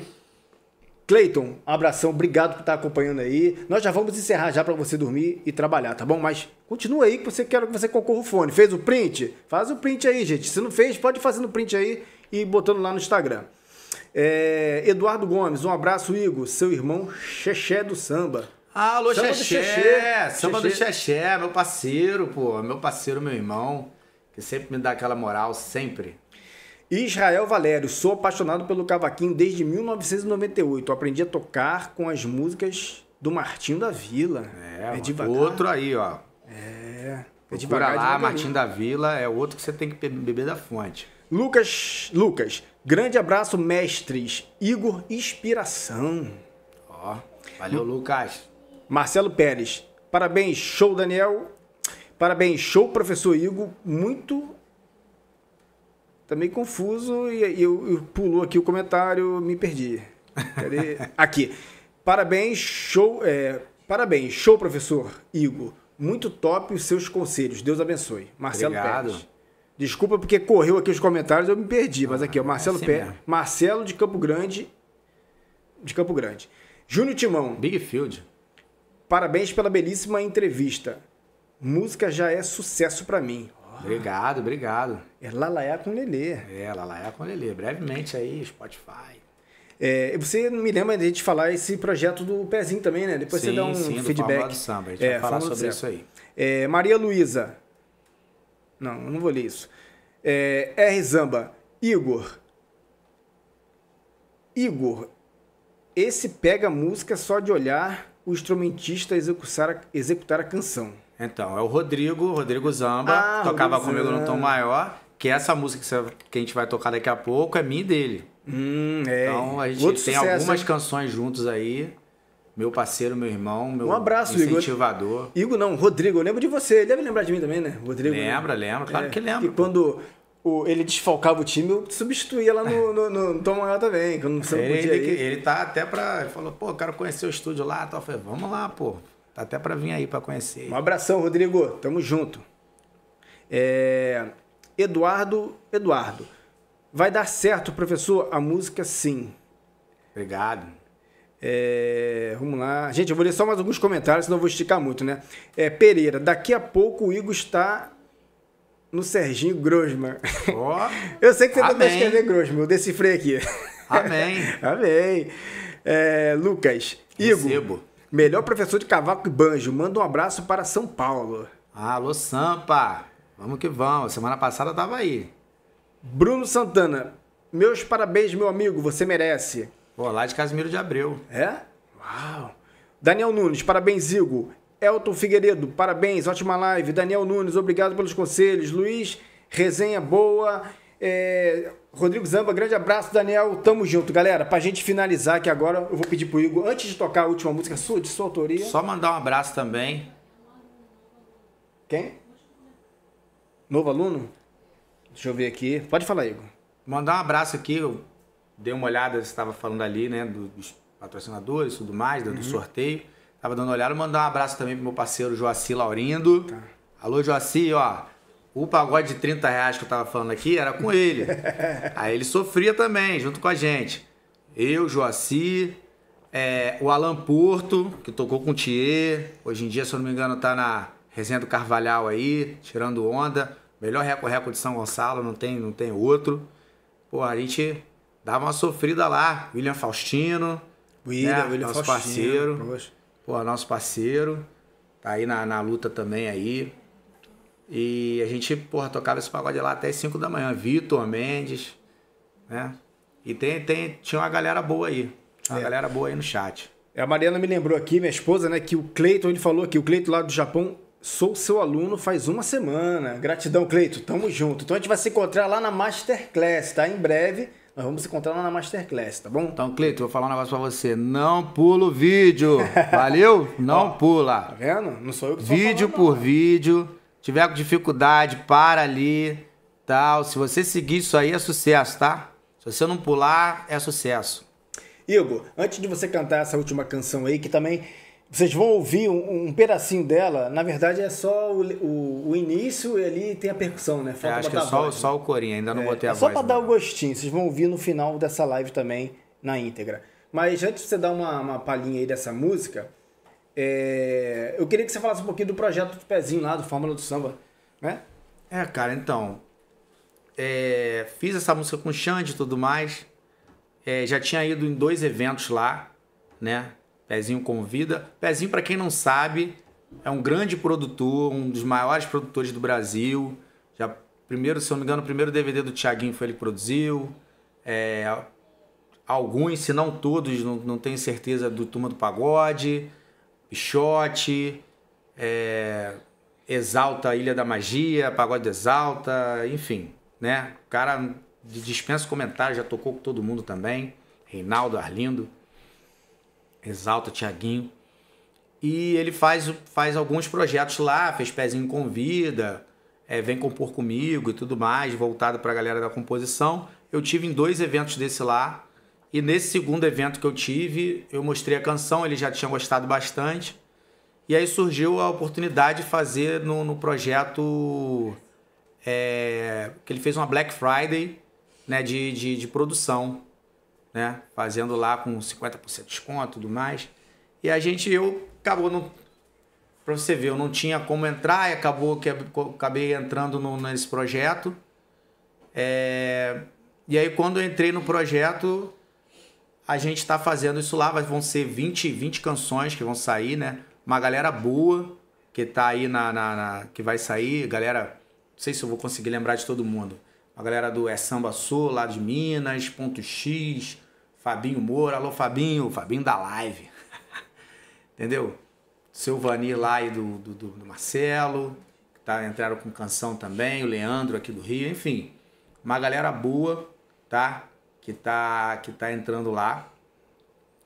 Cleiton, abração, obrigado por estar acompanhando aí. Nós já vamos encerrar já para você dormir e trabalhar, tá bom? Mas continua aí que você quer que você concorra o fone. Fez o print? Faz o print aí, gente. Se não fez, pode fazer no print aí e botando lá no Instagram. Eduardo Gomes, um abraço, Igor, seu irmão Xexé do Samba. Ah, alô, Samba Xexé. Samba do Xexé, meu parceiro, pô. Meu parceiro, meu irmão, que sempre me dá aquela moral, sempre. Israel Valério, sou apaixonado pelo cavaquinho desde 1998. Aprendi a tocar com as músicas do Martinho da Vila. É devagar. Outro aí, ó. É devagar lá, Martinho da Vila é outro que você tem que beber da fonte. Lucas, grande abraço, mestres. Igor, inspiração. Ó, valeu, Lucas. Marcelo Pérez, parabéns, show, Daniel. Parabéns, show, professor Igor. Muito... Tá meio confuso e eu pulou aqui o comentário, me perdi. Cadê? Aqui. Parabéns, show. Parabéns, show, professor Igor. Muito top os seus conselhos. Deus abençoe. Marcelo Pérez. Desculpa porque correu aqui os comentários, eu me perdi. Mas aqui, ó, Marcelo Pérez. Marcelo de Campo Grande. Júnior Timão. Big Field. Parabéns pela belíssima entrevista. Música já é sucesso pra mim. Obrigado, obrigado. É Lalaiá com Lelê. É, Lalaiá com Lelê. Brevemente aí, Spotify. Você me lembra de a gente falar esse projeto do Pezinho também, né? Depois sim, você dá um feedback. Fórmula do Samba. A gente vai falar sobre isso aí. Maria Luísa. Não, eu não vou ler isso. R. Zamba. Igor, esse pega a música só de olhar o instrumentista executar a canção. Então, é o Rodrigo Zamba, que tocava comigo no Tom Maior, que essa música que a gente vai tocar daqui a pouco é minha e dele. Então, a gente tem algumas canções juntos aí. Meu parceiro, meu irmão, meu incentivador. Igor não, Rodrigo, eu lembro de você. Ele deve lembrar de mim também, né? Rodrigo. Lembra, claro que lembra. E quando ele desfalcava o time, eu substituía lá no Tom Maior também. Ele tá até pra... Ele falou, pô, eu quero conhecer o estúdio lá. Então, eu falei, vamos lá, pô. Até para vir aí para conhecer. Um abração, Rodrigo. Tamo junto. Eduardo. Vai dar certo, professor? A música, sim. Obrigado. Vamos lá. Gente, eu vou ler só mais alguns comentários, senão eu vou esticar muito, né? Pereira. Daqui a pouco o Igor está no Serginho Grosman. Oh, eu sei que você também escrever Grosman. Eu decifrei aqui. Amém. Amém. Lucas. Igor. Melhor professor de cavaco e banjo. Manda um abraço para São Paulo. Alô, Sampa. Vamos que vamos. Semana passada tava aí. Bruno Santana. Meus parabéns, meu amigo. Você merece. Pô, lá de Casimiro de Abreu. É? Uau. Daniel Nunes. Parabéns, Igor. Elton Figueiredo. Parabéns. Ótima live. Daniel Nunes. Obrigado pelos conselhos. Luiz. Resenha boa. Rodrigo Zamba, grande abraço, Daniel. Tamo junto, galera. Pra gente finalizar aqui agora, eu vou pedir pro Igor, antes de tocar a última música sua, de sua autoria. Só mandar um abraço também. Quem? Novo aluno? Deixa eu ver aqui. Pode falar, Igor. Mandar um abraço aqui. Eu dei uma olhada, você estava falando ali, né? Dos patrocinadores e tudo mais, do sorteio. Tava dando uma olhada. Mandar um abraço também pro meu parceiro Joaci Laurindo. Tá. Alô, Joaci, ó. O pagode de 30 reais que eu tava falando aqui era com ele. Aí ele sofria também, junto com a gente. Eu, Joaci, o Alan Porto, que tocou com o Thier. Hoje em dia, se eu não me engano, tá na resenha do Carvalhal aí, tirando onda. Melhor reco-reco de São Gonçalo, não tem outro. Pô, a gente dava uma sofrida lá. William Faustino. William nosso Faustino. Parceiro. Pô, nosso parceiro. Tá aí na luta também aí. E a gente, porra, tocava esse pagode lá até as 5 da manhã. Vitor Mendes, né? E tinha uma galera boa aí. A galera boa aí no chat. A Mariana me lembrou aqui, minha esposa, né? Que o Cleiton, ele falou aqui, o Cleiton lá do Japão, sou seu aluno faz uma semana. Gratidão, Cleiton. Tamo junto. Então a gente vai se encontrar lá na Masterclass, tá? Em breve, nós vamos se encontrar lá na Masterclass, tá bom? Então, Cleiton, vou falar um negócio pra você. Não pula o vídeo, valeu? Não pula. Tá vendo? Não sou eu que tô falando. Vídeo por vídeo. Se tiver com dificuldade, para ali, tal. Se você seguir isso aí, é sucesso, tá? Se você não pular, é sucesso. Igor, antes de você cantar essa última canção aí, que também vocês vão ouvir um pedacinho dela, na verdade é só o início e ali tem a percussão, né? Falta acho que é só o corinho, ainda não botei a voz. Só para dar o gostinho, vocês vão ouvir no final dessa live também, na íntegra. Mas antes de você dar uma palhinha aí dessa música, eu queria que você falasse um pouquinho do projeto do Pezinho lá, do Fórmula do Samba, né? Cara, então, fiz essa música com o Xande e tudo mais. Já tinha ido em 2 eventos lá, né? Pezinho convida. Pezinho, para quem não sabe, é um grande produtor, um dos maiores produtores do Brasil. Já primeiro, se eu não me engano, o primeiro DVD do Thiaguinho foi ele que produziu. Alguns, se não todos, não tenho certeza, do Turma do Pagode, Pichote, Exalta, Ilha da Magia, Pagode do Exalta, enfim, né? O cara... dispensa comentários, já tocou com todo mundo também. Reinaldo, Arlindo, Exalta, Thiaguinho. E ele faz alguns projetos lá, fez Pezinho Convida, Vem Compor Comigo e tudo mais, voltado pra galera da composição. Eu tive em 2 eventos desse lá. E nesse segundo evento que eu tive, eu mostrei a canção, ele já tinha gostado bastante. E aí surgiu a oportunidade de fazer no projeto... que ele fez uma Black Friday... né, de produção, né, fazendo lá com 50% de desconto e tudo mais, e eu acabou, pra você ver, eu não tinha como entrar, e acabei entrando nesse projeto, e aí quando eu entrei no projeto, a gente tá fazendo isso lá, vão ser 20 canções que vão sair, né, uma galera boa, que tá aí que vai sair, galera, não sei se eu vou conseguir lembrar de todo mundo, a galera do Samba Sul, lá de Minas, Ponto X, Fabinho Moura, alô Fabinho, Fabinho da Live, entendeu? Silvani lá e do Marcelo, que entraram com canção também, o Leandro aqui do Rio, enfim, uma galera boa, tá? Que tá entrando lá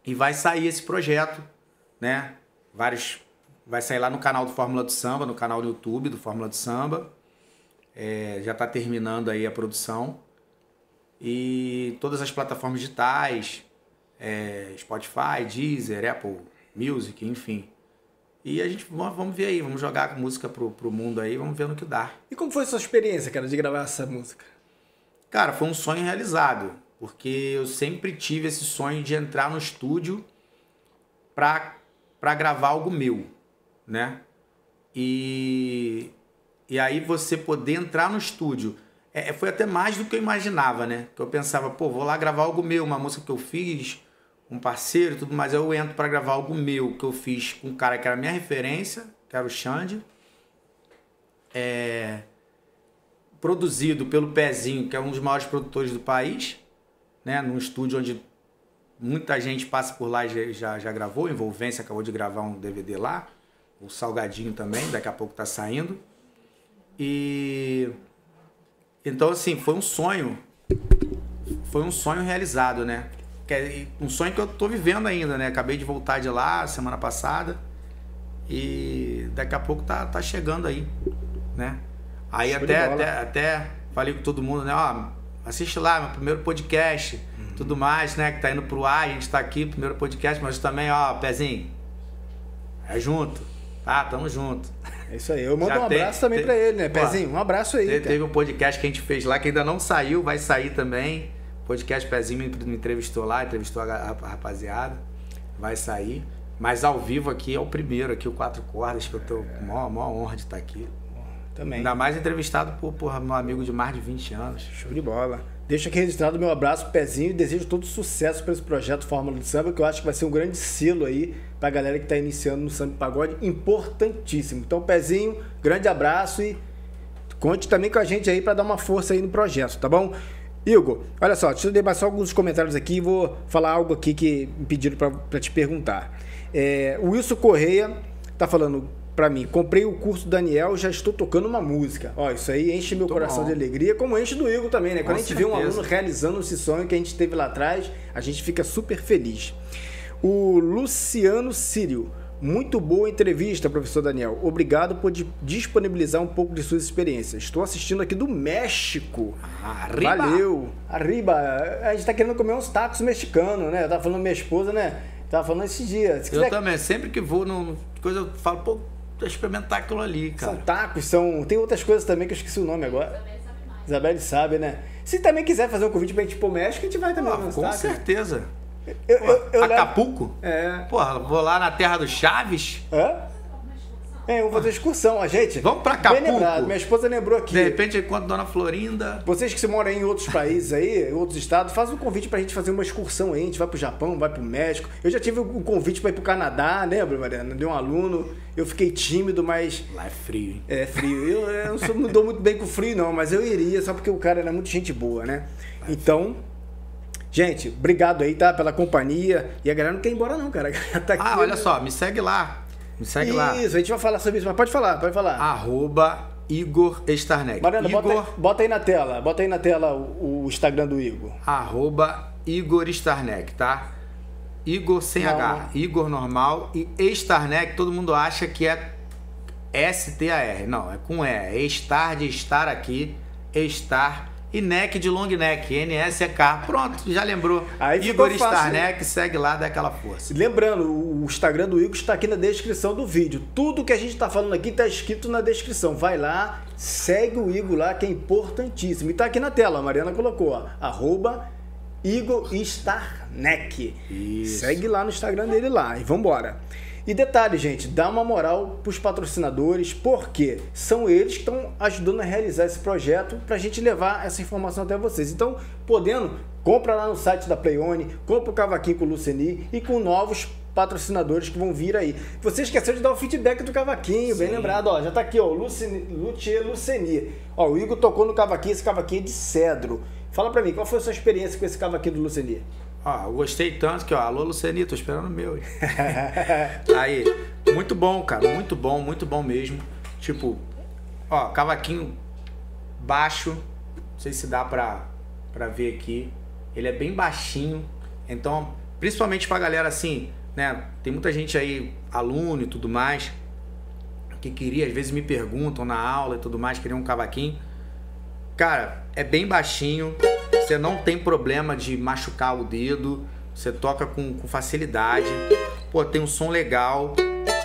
e vai sair esse projeto, né? Vai sair lá no canal do Fórmula do Samba, no canal do YouTube do Fórmula do Samba. Já está terminando aí a produção e todas as plataformas digitais, Spotify, Deezer, Apple Music, enfim. E a gente vamos ver aí, vamos jogar a música pro mundo aí, vamos ver no que dá. E como foi a sua experiência, cara, de gravar essa música? Cara, foi um sonho realizado, porque eu sempre tive esse sonho de entrar no estúdio para gravar algo meu, né? E aí você poder entrar no estúdio. Foi até mais do que eu imaginava, né? Que eu pensava, pô, vou lá gravar algo meu, uma música que eu fiz, um parceiro e tudo mais. Aí eu entro para gravar algo meu, que eu fiz com um cara que era minha referência, que era o Xande. Produzido pelo Pezinho, que é um dos maiores produtores do país, né? Num estúdio onde muita gente passa por lá e já gravou. Envolvência acabou de gravar um DVD lá. O Salgadinho também, daqui a pouco tá saindo. E então, assim, foi um sonho realizado, né? Um sonho que eu tô vivendo ainda, né? Acabei de voltar de lá semana passada e daqui a pouco tá chegando aí, né? Aí até falei com todo mundo, né? Ó, assiste lá, meu primeiro podcast, tudo mais, né? Que tá indo pro ar, a gente tá aqui, primeiro podcast, mas também, ó, Pezinho, é junto. Tá, tamo junto. É isso aí, eu mando um abraço também pra ele, né, Pezinho? Um abraço aí. Teve um podcast que a gente fez lá, que ainda não saiu, vai sair também. O podcast Pezinho me entrevistou lá, entrevistou a rapaziada. Vai sair. Mas ao vivo aqui é o primeiro, aqui o 4 Cordas, que eu tô com a maior honra de estar aqui. Também. Ainda mais entrevistado por meu amigo de mais de 20 anos. Show de bola. Deixo aqui registrado o meu abraço, Pezinho, e desejo todo sucesso para esse projeto Fórmula do Samba, que eu acho que vai ser um grande selo aí para a galera que está iniciando no samba e pagode, importantíssimo. Então, Pezinho, grande abraço e conte também com a gente aí para dar uma força aí no projeto, tá bom? Igor, olha só, deixa eu debater alguns comentários aqui e vou falar algo aqui que me pediram para te perguntar. O Wilson Correia tá falando para mim: comprei o curso do Daniel, já estou tocando uma música. Ó, isso aí enche meu coração de alegria, como enche do Igor também, né? Quando a gente vê um aluno realizando esse sonho que a gente teve lá atrás, a gente fica super feliz. O Luciano Sírio: muito boa entrevista, professor Daniel. Obrigado por disponibilizar um pouco de suas experiências. Estou assistindo aqui do México. Arriba. Valeu. Arriba. A gente tá querendo comer uns tacos mexicanos, né? Eu tava falando com minha esposa, né? Tava falando esses dias. Se quiser... Eu também. Sempre que vou numa coisa, eu falo, pô, experimentar aquilo ali, cara. São tacos, são... Tem outras coisas também que eu esqueci o nome agora. Isabelle sabe, né? Se também quiser fazer um convite pra gente ir pro México, a gente vai também. Ah, com certeza. Eu Acapulco? É. Porra, vou lá na terra do Chaves? Eu vou fazer excursão, a gente. Vamos pra Acapulco. Minha esposa lembrou aqui. De repente, enquanto Dona Florinda. Vocês que se moram em outros países aí, em outros estados, faz um convite pra gente fazer uma excursão aí. A gente vai pro Japão, vai pro México. Eu já tive um convite pra ir pro Canadá, lembra, Mariana? De um aluno. Eu fiquei tímido, mas... Lá é frio, hein? É frio. Eu não dou muito bem com frio, não, mas eu iria, só porque o cara era muito gente boa, né? Então... Gente, obrigado aí, tá? Pela companhia. E a galera não quer ir embora não, cara. Tá aqui, olha só, me segue lá. Me segue lá. Isso, a gente vai falar sobre isso, mas pode falar, pode falar. @IgorEstarneck. Mariana, Igor... bota aí na tela. Bota aí na tela o Instagram do Igor. @IgorEstarneck, tá? Igor sem H. Igor normal. E Estarneck, todo mundo acha que é S-T-A-R. Não, é com E. É estar de estar aqui. Estar... E neck de long neck, NSK. Pronto, já lembrou. Aí Igor Estarneck, né? Segue lá, dá aquela força. Lembrando, o Instagram do Igor está aqui na descrição do vídeo. Tudo que a gente está falando aqui está escrito na descrição. Vai lá, segue o Igor lá, que é importantíssimo. E está aqui na tela, a Mariana colocou, ó, @IgorEstarneck. Segue lá no Instagram dele lá e vambora. E detalhe, gente, dá uma moral para os patrocinadores, porque são eles que estão ajudando a realizar esse projeto para a gente levar essa informação até vocês. Então, podendo, compra lá no site da Playone, compra o cavaquinho com o Lucenir e com novos patrocinadores que vão vir aí. Você esqueceu de dar o feedback do cavaquinho, bem lembrado, ó, já tá aqui, ó, Lucenir. Ó, o Igor tocou no cavaquinho, esse cavaquinho é de cedro. Fala para mim, qual foi a sua experiência com esse cavaquinho do Lucenir? Ó, eu gostei tanto que, ó, alô, Lucenir, tô esperando o meu. Aí, muito bom, cara, muito bom mesmo. Tipo, ó, cavaquinho baixo, não sei se dá pra ver aqui. Ele é bem baixinho, então, principalmente pra galera assim, né, tem muita gente aí, aluno e tudo mais, que queria, às vezes me perguntam na aula e tudo mais, queria um cavaquinho. Cara, é bem baixinho, você não tem problema de machucar o dedo, você toca com facilidade, pô, tem um som legal.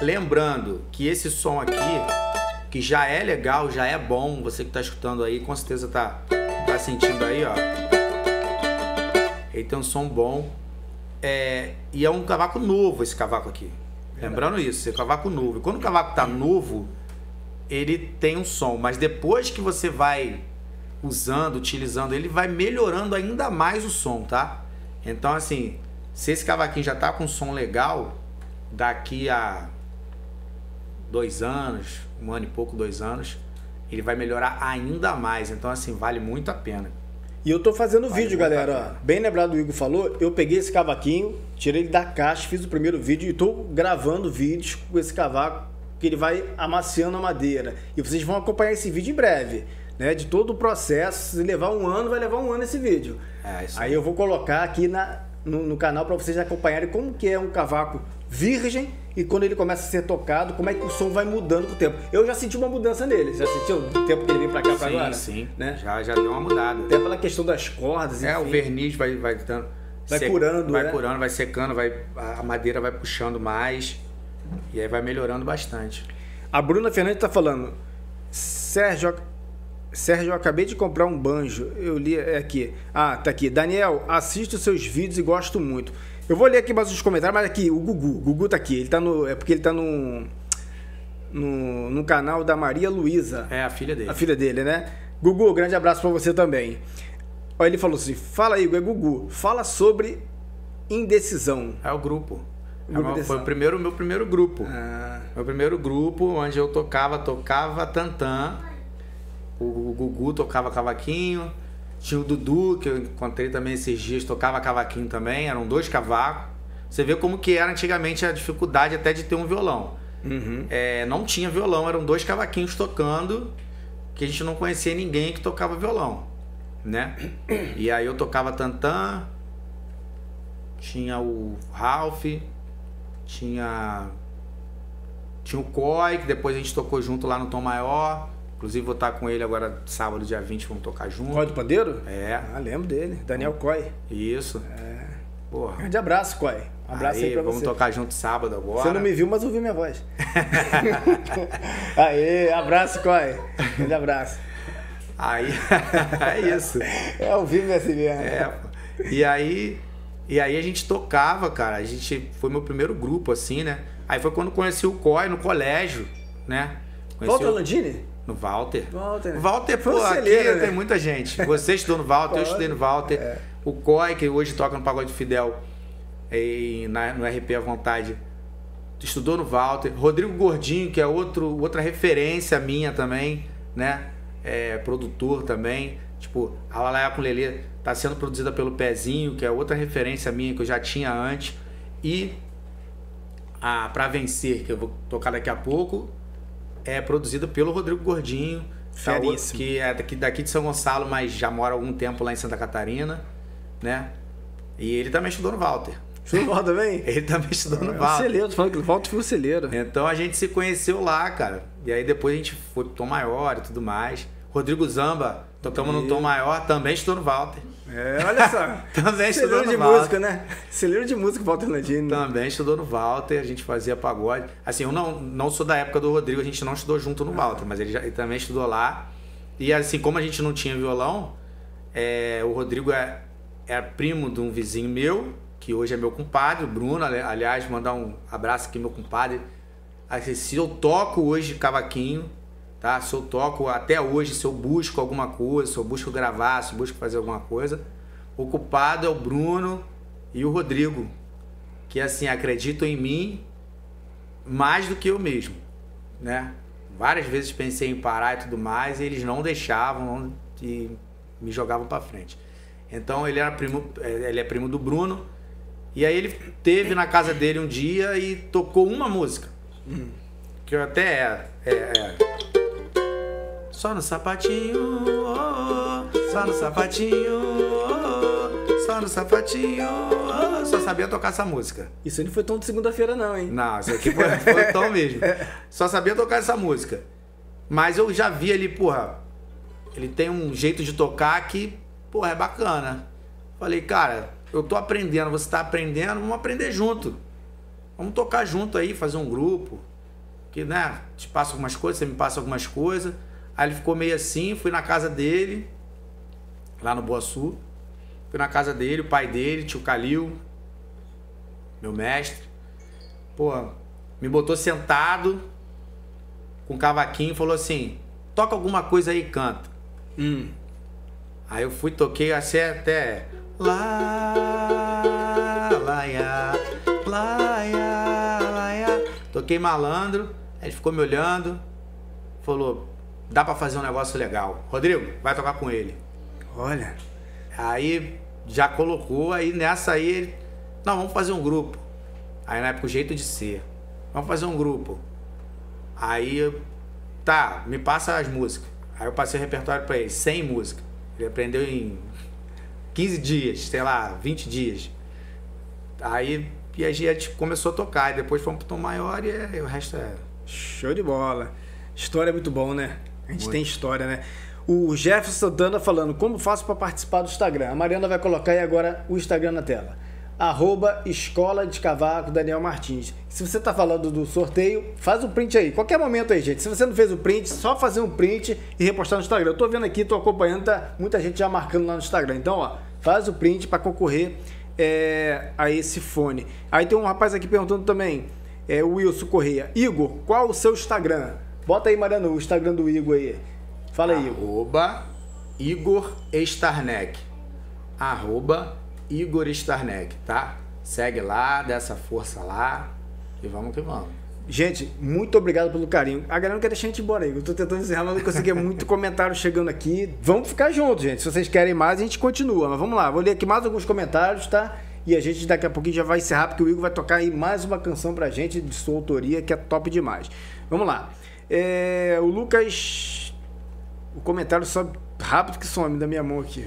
Lembrando que esse som aqui, que já é legal, já é bom, você que tá escutando aí, com certeza tá sentindo aí, ó. Ele tem um som bom, e é um cavaco novo esse cavaco aqui. Verdade. Lembrando isso, é cavaco novo. E quando o cavaco tá novo, ele tem um som, mas depois que você vai utilizando, ele vai melhorando ainda mais o som, tá? Então, assim, se esse cavaquinho já tá com som legal, daqui a 2 anos, 1 ano e pouco, 2 anos, ele vai melhorar ainda mais. Então, assim, vale muito a pena. E eu tô fazendo vídeo, galera. Bem lembrado, o Igor falou, eu peguei esse cavaquinho, tirei ele da caixa, fiz o primeiro vídeo e tô gravando vídeos com esse cavaco, que ele vai amaciando a madeira. E vocês vão acompanhar esse vídeo em breve. Né, de todo o processo, se levar 1 ano, vai levar 1 ano esse vídeo. Aí eu vou colocar aqui no canal para vocês acompanharem como que é um cavaco virgem e quando ele começa a ser tocado, como é que o som vai mudando com o tempo. Eu já senti uma mudança nele, já senti o tempo que ele vem para cá para agora? Sim, né? já deu uma mudada. Até pela questão das cordas, enfim. O verniz vai curando, vai secando, a madeira vai puxando mais e aí vai melhorando bastante. A Bruna Fernandes tá falando, Sérgio, eu acabei de comprar um banjo. Eu li aqui. Ah, tá aqui. Daniel, assisto seus vídeos e gosto muito. Eu vou ler aqui mais uns comentários, mas aqui, o Gugu. O Gugu tá aqui. Ele tá no... É porque ele tá no canal da Maria Luísa. É, a filha dele. A filha dele, né? Gugu, grande abraço pra você também. Ó, ele falou assim, fala aí, Igor, Gugu, fala sobre indecisão. É o grupo. Foi meu primeiro grupo. Meu primeiro grupo, onde eu tocava tantã. O Gugu tocava cavaquinho, Tinha o Dudu, que eu encontrei também esses dias, tocava cavaquinho também, eram dois cavacos. Você vê como que era antigamente a dificuldade até de ter um violão. Uhum. É, não tinha violão, eram dois cavaquinhos tocando, que a gente não conhecia ninguém que tocava violão, né? E aí eu tocava tantã, tinha o Ralph, tinha o Coy, que depois a gente tocou junto lá no Tom Maior. Inclusive vou estar com ele agora sábado, dia 20, vamos tocar junto. Coy do Pandeiro? É. Ah, lembro dele, Daniel Coy. Isso. É. Porra. Grande abraço, Coy. Abraço aí pra vamos você. Vamos tocar junto sábado agora. Você não me viu, mas ouviu minha voz. Aê, abraço, Coy. Grande abraço. Aí, é isso. É ao vivo assim mesmo. É, e aí a gente tocava, cara. A gente foi meu primeiro grupo, assim, né? Aí foi quando conheci o Coy no colégio, né? Volta, Landini? No Walter. Walter, né? Walter, pô, aqui né? Tem muita gente. Você estudou no Walter, eu estudei no Walter. É. O Coy, que hoje toca no Pagode Fidel, e no RP à Vontade, estudou no Walter. Rodrigo Gordinho, que é outra referência minha também, né? É, produtor também. Tipo, a Lalaia com Lelê tá sendo produzida pelo Pezinho, que é outra referência minha, que eu já tinha antes. E a Pra Vencer, que eu vou tocar daqui a pouco, é produzida pelo Rodrigo Gordinho, que é daqui de São Gonçalo, mas já mora há algum tempo lá em Santa Catarina, né? E ele também estudou no Walter. Estudou no Walter também? Ele também estudou no Walter. Celeiro, falando que o Walter foi o celeiro. Então a gente se conheceu lá, cara. E aí depois a gente foi pro Tom Maior e tudo mais. Rodrigo Zamba, tocamos no Tom Maior, também estudou no Walter. É, olha só. Também estudou no Walter. Música, né? Celeiro de música, Walter Landini. Também estudou no Walter, a gente fazia pagode. Assim, eu não sou da época do Rodrigo, a gente não estudou junto no Walter, mas ele também estudou lá. E assim, como a gente não tinha violão, o Rodrigo é primo de um vizinho meu, que hoje é meu compadre, o Bruno. Aliás, mandar um abraço aqui, meu compadre. Assim, se eu toco hoje cavaquinho, tá? Se eu toco até hoje, se eu busco alguma coisa, se eu busco gravar, se eu busco fazer alguma coisa, o culpado é o Bruno e o Rodrigo, que assim, acreditam em mim mais do que eu mesmo, né? Várias vezes pensei em parar e tudo mais, e eles não deixavam e me jogavam pra frente. Então ele é primo do Bruno, e aí ele teve na casa dele um dia e tocou uma música, que eu até só no sapatinho, oh, só no sapatinho, oh, só no sapatinho, oh, só sabia tocar essa música. Isso aí não foi tom de segunda-feira não, hein? Não, isso aqui foi tom mesmo. Só sabia tocar essa música. Mas eu já vi ali, porra, ele tem um jeito de tocar que, porra, é bacana. Falei, cara, eu tô aprendendo, você tá aprendendo, vamos aprender junto. Vamos tocar junto aí, fazer um grupo. Que, né, te passo algumas coisas, você me passa algumas coisas. Aí ele ficou meio assim, fui na casa dele, lá no Boaçu. Fui na casa dele, o pai dele, tio Calil, meu mestre. Pô, me botou sentado, com um cavaquinho, falou assim, toca alguma coisa aí e canta. Aí eu fui, toquei assim até... Lá, laia, laia, laia. Toquei malandro, aí ele ficou me olhando, falou... Dá pra fazer um negócio legal. Rodrigo, vai tocar com ele. Olha. Aí já colocou, aí nessa aí ele... Não, vamos fazer um grupo. Aí na época o jeito de ser. Vamos fazer um grupo. Aí, tá, me passa as músicas. Aí eu passei o repertório pra ele, 100 músicas. Ele aprendeu em 15 dias, sei lá, 20 dias. Aí e a gente começou a tocar. E depois fomos pro Tom Maior e o resto é... Show de bola. História é muito bom, né? A gente tem história, né? O Jefferson Santana falando, como faço para participar do Instagram? A Mariana vai colocar aí agora o Instagram na tela. @EscolaDeCavacoDanielMartins. Se você tá falando do sorteio, faz um print aí. Qualquer momento aí, gente. Se você não fez o print, só fazer um print e repostar no Instagram. Eu tô vendo aqui, tô acompanhando, tá muita gente já marcando lá no Instagram. Então, ó, faz o print para concorrer a esse fone. Aí tem um rapaz aqui perguntando também, o Wilson Correia. Igor, qual o seu Instagram? Bota aí, Mariano, o Instagram do Igor aí. Fala aí, Igor Estarneck. @Igor Estarneck, tá? Segue lá, dá essa força lá e vamos que vamos. Gente, muito obrigado pelo carinho. A galera não quer deixar a gente embora aí. Eu tô tentando encerrar, mas não consegui. Muito comentário chegando aqui. Vamos ficar juntos, gente. Se vocês querem mais, a gente continua. Mas vamos lá. Vou ler aqui mais alguns comentários, tá? E a gente daqui a pouquinho já vai encerrar, porque o Igor vai tocar aí mais uma canção pra gente de sua autoria, que é top demais. Vamos lá. O Lucas... O comentário sobe rápido que some da minha mão aqui.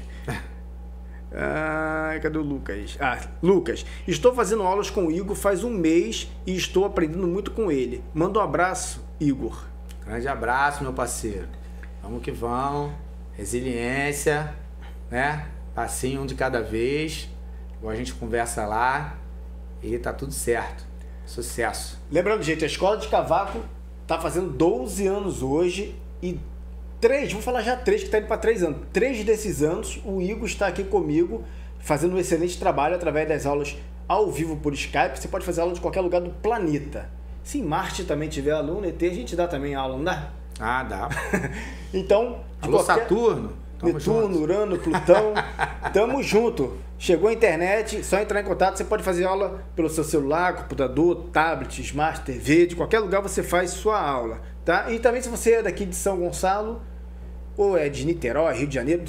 Ah, cadê o Lucas? Ah, Lucas, estou fazendo aulas com o Igor faz um mês e estou aprendendo muito com ele. Manda um abraço, Igor. Grande abraço, meu parceiro. Vamos que vamos. Resiliência, né? Passinho um de cada vez. Igual a gente conversa lá. E tá tudo certo. Sucesso. Lembrando, gente, a Escola de Cavaco tá fazendo 12 anos hoje e... Vou falar já três, que tá indo para 3 anos. 3 desses anos, o Igor está aqui comigo, fazendo um excelente trabalho através das aulas ao vivo por Skype. Você pode fazer aula de qualquer lugar do planeta. Se em Marte também tiver aluno, ET, a gente dá também aula, não dá? Ah, dá. Então, alô, qualquer... Saturno. Netuno, Urano, Plutão. Tamo junto. Chegou a internet, só entrar em contato. Você pode fazer aula pelo seu celular, computador, tablet, smart TV, de qualquer lugar você faz sua aula, tá? E também se você é daqui de São Gonçalo, ou é de Niterói, Rio de Janeiro,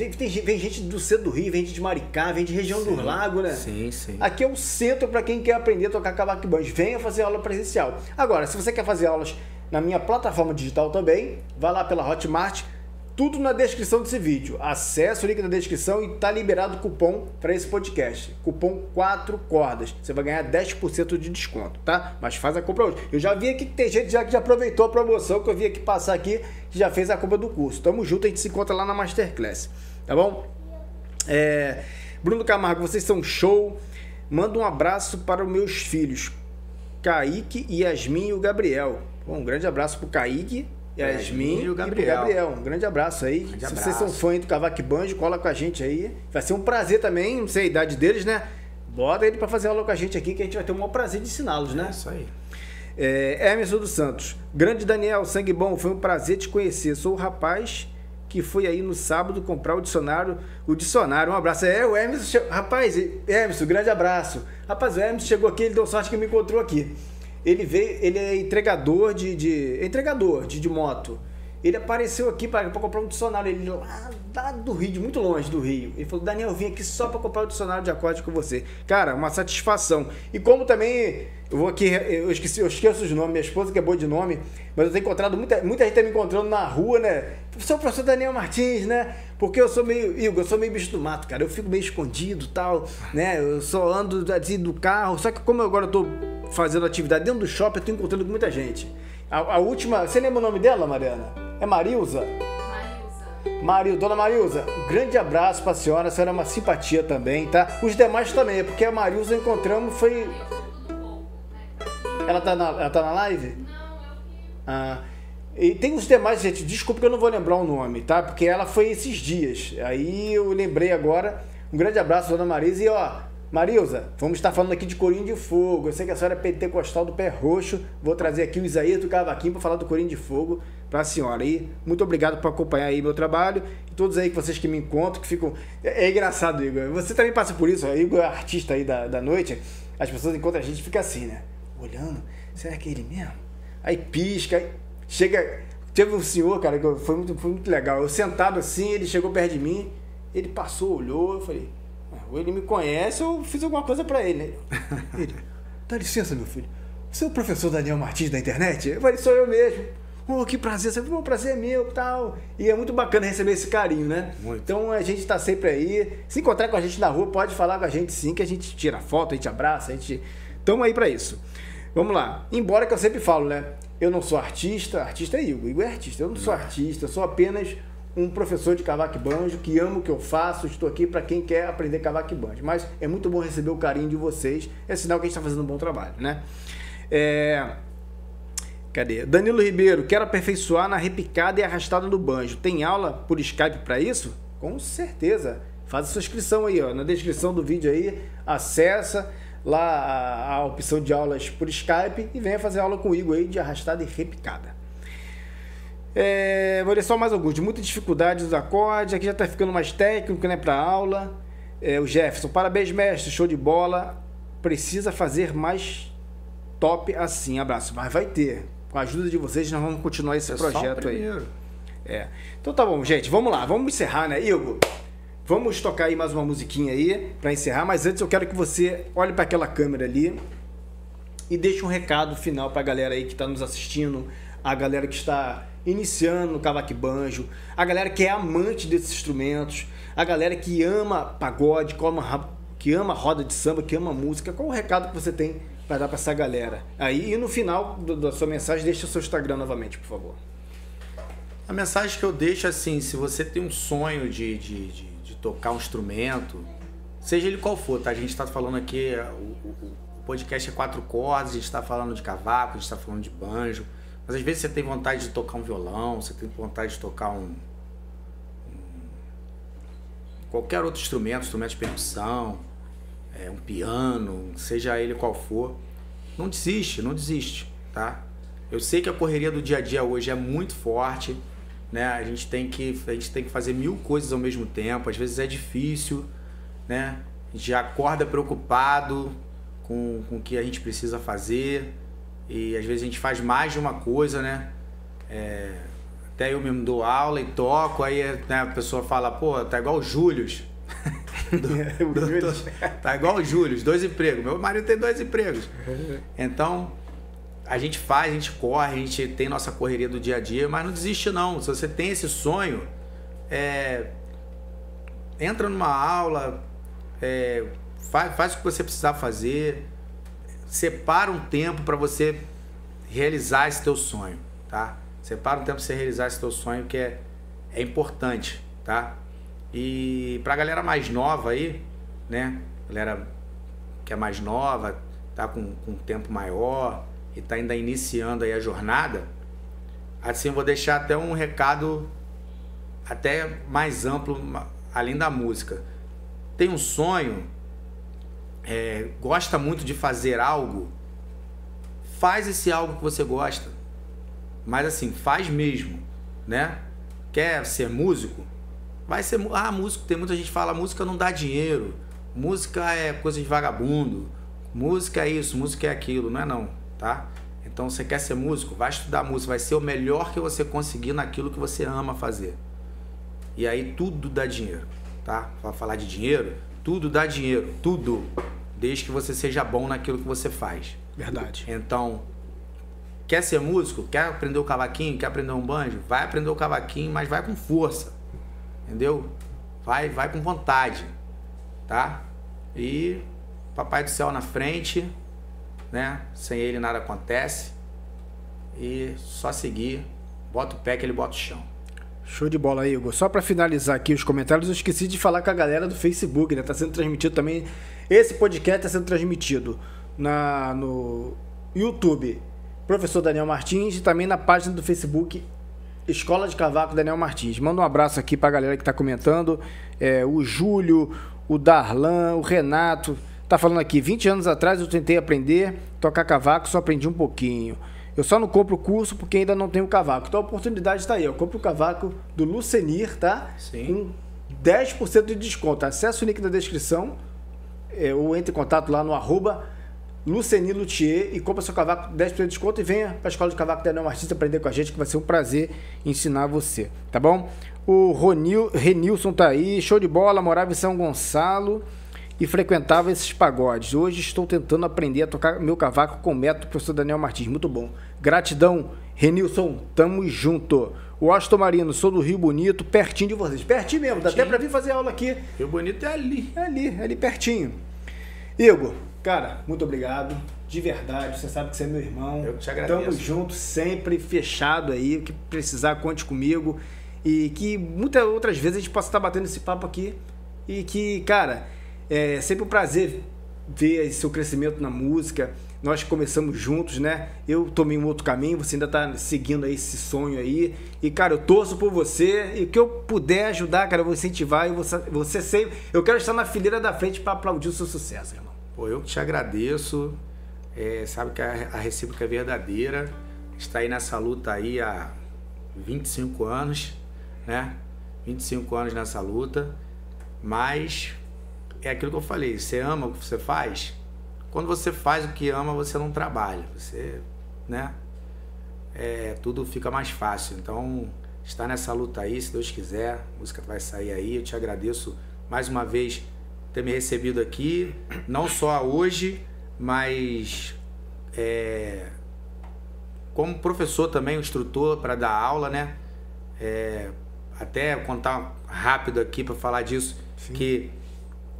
vem gente do centro do Rio, vem gente de Maricá, vem de região do Lago, né? Sim, sim. Aqui é um centro para quem quer aprender a tocar cavaco e banjo. Venha fazer aula presencial. Agora, se você quer fazer aulas na minha plataforma digital também, vá lá pela Hotmart. Tudo na descrição desse vídeo. Acesse o link na descrição e tá liberado o cupom para esse podcast. Cupom 4 cordas. Você vai ganhar 10% de desconto, tá? Mas faz a compra hoje. Eu já vi aqui que tem gente já que já aproveitou a promoção que eu vi aqui passar aqui, que já fez a compra do curso. Tamo junto, a gente se encontra lá na Masterclass. Tá bom? Bruno Camargo, vocês são show. Manda um abraço para os meus filhos, Kaique, Yasmin e o Gabriel. Bom, um grande abraço pro Kaique, Yasmin e o Gabriel. Um grande abraço aí. Grande abraço. Se vocês são fãs do Cavaco Banjo, cola com a gente aí. Vai ser um prazer também, não sei a idade deles, né? Bota ele pra fazer aula com a gente aqui, que a gente vai ter o maior prazer de ensiná-los, né? É isso aí. Emerson dos Santos. Grande Daniel, sangue bom, foi um prazer te conhecer. Sou o rapaz que foi aí no sábado comprar o dicionário. Um abraço. O Emerson... Rapaz, Emerson, grande abraço. Rapaz, o Emerson chegou aqui, ele deu sorte que me encontrou aqui. Ele é entregador de moto. Ele apareceu aqui para comprar um dicionário. Ele lá do Rio, muito longe do Rio. Ele falou: Daniel, eu vim aqui só para comprar um dicionário de acorde com você. Cara, uma satisfação. E como também, eu esqueço os nomes, minha esposa que é boa de nome, mas eu tenho encontrado muita gente tá me encontrando na rua, né? Sou o professor Daniel Martins, né? Porque eu sou meio, Igor, eu sou meio bicho do mato, cara. Eu fico meio escondido e tal, né? Eu só ando do carro. Só que como agora eu tô fazendo atividade dentro do shopping, eu tô encontrando com muita gente. A última, você lembra o nome dela, Mariana? É Marilza? Dona Marilza, um grande abraço pra senhora. A senhora é uma simpatia também, tá? Os demais também, porque a Marilza encontramos foi... Ela tá na live? Ah, e tem os demais, gente, desculpa que eu não vou lembrar o nome, tá? Porque ela foi esses dias, aí eu lembrei agora. Um grande abraço, Dona Marilza. E ó, Marilza, vamos estar falando aqui de Corinho de Fogo. Eu sei que a senhora é pentecostal do pé roxo. Vou trazer aqui o Isaías do Cavaquinho para falar do Corinho de Fogo para a senhora. E muito obrigado por acompanhar aí meu trabalho. E todos aí que vocês que me encontram, que ficam... É engraçado, Igor. Você também passa por isso. O Igor é artista aí da noite. As pessoas encontram a gente e fica assim, né? Olhando. Será que é ele mesmo? Aí pisca. Aí chega... Teve um senhor, cara, que foi muito legal. Eu sentado assim, ele chegou perto de mim. Ele passou, olhou. Eu falei... Ou ele me conhece, eu fiz alguma coisa pra ele. Ele, dá licença, meu filho. Você é o professor Daniel Martins da internet? Eu falei, sou eu mesmo. Oh, que prazer. Você falou, prazer é meu e tal. E é muito bacana receber esse carinho, né? Muito. Então a gente tá sempre aí. Se encontrar com a gente na rua, pode falar com a gente sim, que a gente tira foto, a gente abraça, a gente... Tamo aí pra isso. Vamos lá. Embora que eu sempre falo, né? Eu não sou artista. Artista é Igor. Igor é artista. Eu não sou artista. Eu sou apenas... um professor de cavaco e banjo, que amo o que eu faço, estou aqui para quem quer aprender cavaco e banjo. Mas é muito bom receber o carinho de vocês, é sinal que a gente está fazendo um bom trabalho, né? Cadê? Danilo Ribeiro, quero aperfeiçoar na repicada e arrastada do banjo. Tem aula por Skype para isso? Com certeza. Faz a sua inscrição aí, ó, na descrição do vídeo aí, acessa lá a opção de aulas por Skype e venha fazer aula com o Igor aí de arrastada e repicada. Vou ler só mais alguns. De muita dificuldade dos acordes. Aqui já tá ficando mais técnico, né? Pra aula. O Jefferson, parabéns mestre, show de bola. Precisa fazer mais top assim, abraço. Mas vai ter. Com a ajuda de vocês, nós vamos continuar esse projeto aí. É. Então tá bom, gente. Vamos lá. Vamos encerrar, né, Igor? Vamos tocar aí mais uma musiquinha aí para encerrar. Mas antes eu quero que você olhe para aquela câmera ali e deixe um recado final para a galera aí que está nos assistindo, a galera que está iniciando no cavaco e banjo, a galera que é amante desses instrumentos, a galera que ama pagode, que ama roda de samba, que ama música. Qual o recado que você tem para dar para essa galera? Aí, e no final da sua mensagem, deixa o seu Instagram novamente, por favor. A mensagem que eu deixo é assim: se você tem um sonho de tocar um instrumento, seja ele qual for, tá? A gente está falando aqui, o podcast é 4 cordas, a gente está falando de cavaco, a gente está falando de banjo, mas às vezes você tem vontade de tocar um violão, você tem vontade de tocar qualquer outro instrumento de percussão, um piano, seja ele qual for. Não desiste, não desiste, tá? Eu sei que a correria do dia a dia hoje é muito forte, né? A gente tem que fazer 1000 coisas ao mesmo tempo, às vezes é difícil, né? A gente acorda preocupado com o que a gente precisa fazer e às vezes a gente faz mais de uma coisa, né? Até eu mesmo dou aula e toco, aí, né, a pessoa fala, pô, tá igual o Júlio. Tá igual o Júlio, 2 empregos. Meu marido tem 2 empregos. Então, a gente faz, a gente corre, a gente tem nossa correria do dia a dia, mas não desiste não. Se você tem esse sonho, entra numa aula, faz o que você precisar fazer, separa um tempo para você realizar esse teu sonho, tá? Separa um tempo para você realizar esse teu sonho, que é importante, tá? E pra galera mais nova aí, né? Galera que é mais nova, tá com um tempo maior e tá ainda iniciando aí a jornada, assim eu vou deixar até um recado até mais amplo, além da música. Tem um sonho, gosta muito de fazer algo, faz esse algo que você gosta, mas assim, faz mesmo, né? Quer ser músico? Vai ser músico. Tem muita gente que fala, música não dá dinheiro, música é coisa de vagabundo, música é isso, música é aquilo. Não é não, tá? Então, você quer ser músico? Vai estudar música, vai ser o melhor que você conseguir naquilo que você ama fazer. E aí tudo dá dinheiro, tá? Pra falar de dinheiro, tudo dá dinheiro, tudo, desde que você seja bom naquilo que você faz. Verdade. Então, quer ser músico? Quer aprender o cavaquinho? Quer aprender um banjo? Vai aprender o cavaquinho, mas vai com força, entendeu? Vai com vontade, tá? E papai do céu na frente, né? Sem ele nada acontece. E só seguir, bota o pé que ele bota o chão. Show de bola, Igor. Só para finalizar aqui os comentários, eu esqueci de falar com a galera do Facebook, né? Tá sendo transmitido também, esse podcast tá sendo transmitido no YouTube, Professor Daniel Martins, e também na página do Facebook, Escola de Cavaco Daniel Martins. Manda um abraço aqui pra galera que tá comentando, o Júlio, o Darlan, o Renato. Tá falando aqui, 20 anos atrás eu tentei aprender tocar cavaco, só aprendi um pouquinho. Eu só não compro o curso porque ainda não tenho cavaco. Então a oportunidade tá aí, eu compro o cavaco do Lucenir, tá? Sim. Com 10% de desconto. Acesse o link na descrição, ou entre em contato lá no @LucenirLuthier e compra seu cavaco, 10% de desconto, e venha para a Escola de Cavaco Daniel Martins aprender com a gente, que vai ser um prazer ensinar você, tá bom? O Renilson tá aí, show de bola, morava em São Gonçalo e frequentava esses pagodes. Hoje estou tentando aprender a tocar meu cavaco com o método do professor Daniel Martins, muito bom. Gratidão, Renilson, tamo junto. O Aston Marino, sou do Rio Bonito, pertinho de vocês, pertinho mesmo, dá até para vir fazer aula aqui. Rio Bonito é ali pertinho. Igor, cara, muito obrigado, de verdade, você sabe que você é meu irmão. Eu te agradeço. Tamo junto, sempre fechado aí, o que precisar, conte comigo, e que muitas outras vezes a gente possa estar batendo esse papo aqui, e que, cara, é sempre um prazer ver seu crescimento na música. Nós começamos juntos, né? Eu tomei um outro caminho, você ainda tá seguindo aí esse sonho aí, e, cara, eu torço por você, e o que eu puder ajudar, cara, eu vou incentivar, e você sempre, eu quero estar na fileira da frente para aplaudir o seu sucesso, irmão. Pô, eu te agradeço, sabe que a recíproca é verdadeira, está aí nessa luta aí há 25 anos, né? 25 anos nessa luta, mas é aquilo que eu falei, você ama o que você faz, Quando você faz o que ama, você não trabalha, você, né? É, tudo fica mais fácil. Então, está nessa luta aí, se Deus quiser, a música vai sair aí. Eu te agradeço mais uma vez por ter me recebido aqui, não só hoje, mas como professor também, um instrutor para dar aula, né? Até contar rápido aqui para falar disso, sim, que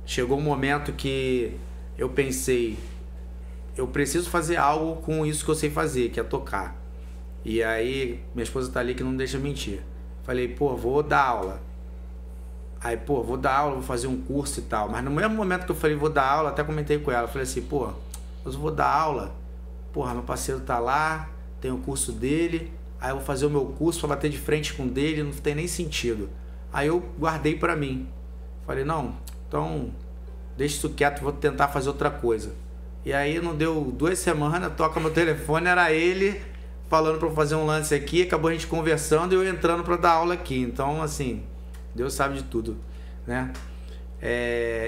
chegou um momento que eu pensei, eu preciso fazer algo com isso que eu sei fazer, que é tocar. E aí, minha esposa tá ali que não deixa mentir. Falei, pô, vou dar aula. Aí, pô, vou dar aula, vou fazer um curso e tal. Mas no mesmo momento que eu falei, vou dar aula, até comentei com ela. Falei assim, pô, eu vou dar aula. Porra, meu parceiro tá lá, tem o curso dele. Aí eu vou fazer o meu curso pra bater de frente com o dele, não tem nem sentido. Aí eu guardei pra mim. Falei, não, então deixa isso quieto, vou tentar fazer outra coisa. E aí não deu 2 semanas, toca meu telefone, era ele falando pra eu fazer um lance aqui, acabou a gente conversando e eu entrando pra dar aula aqui. Então, assim, Deus sabe de tudo, né?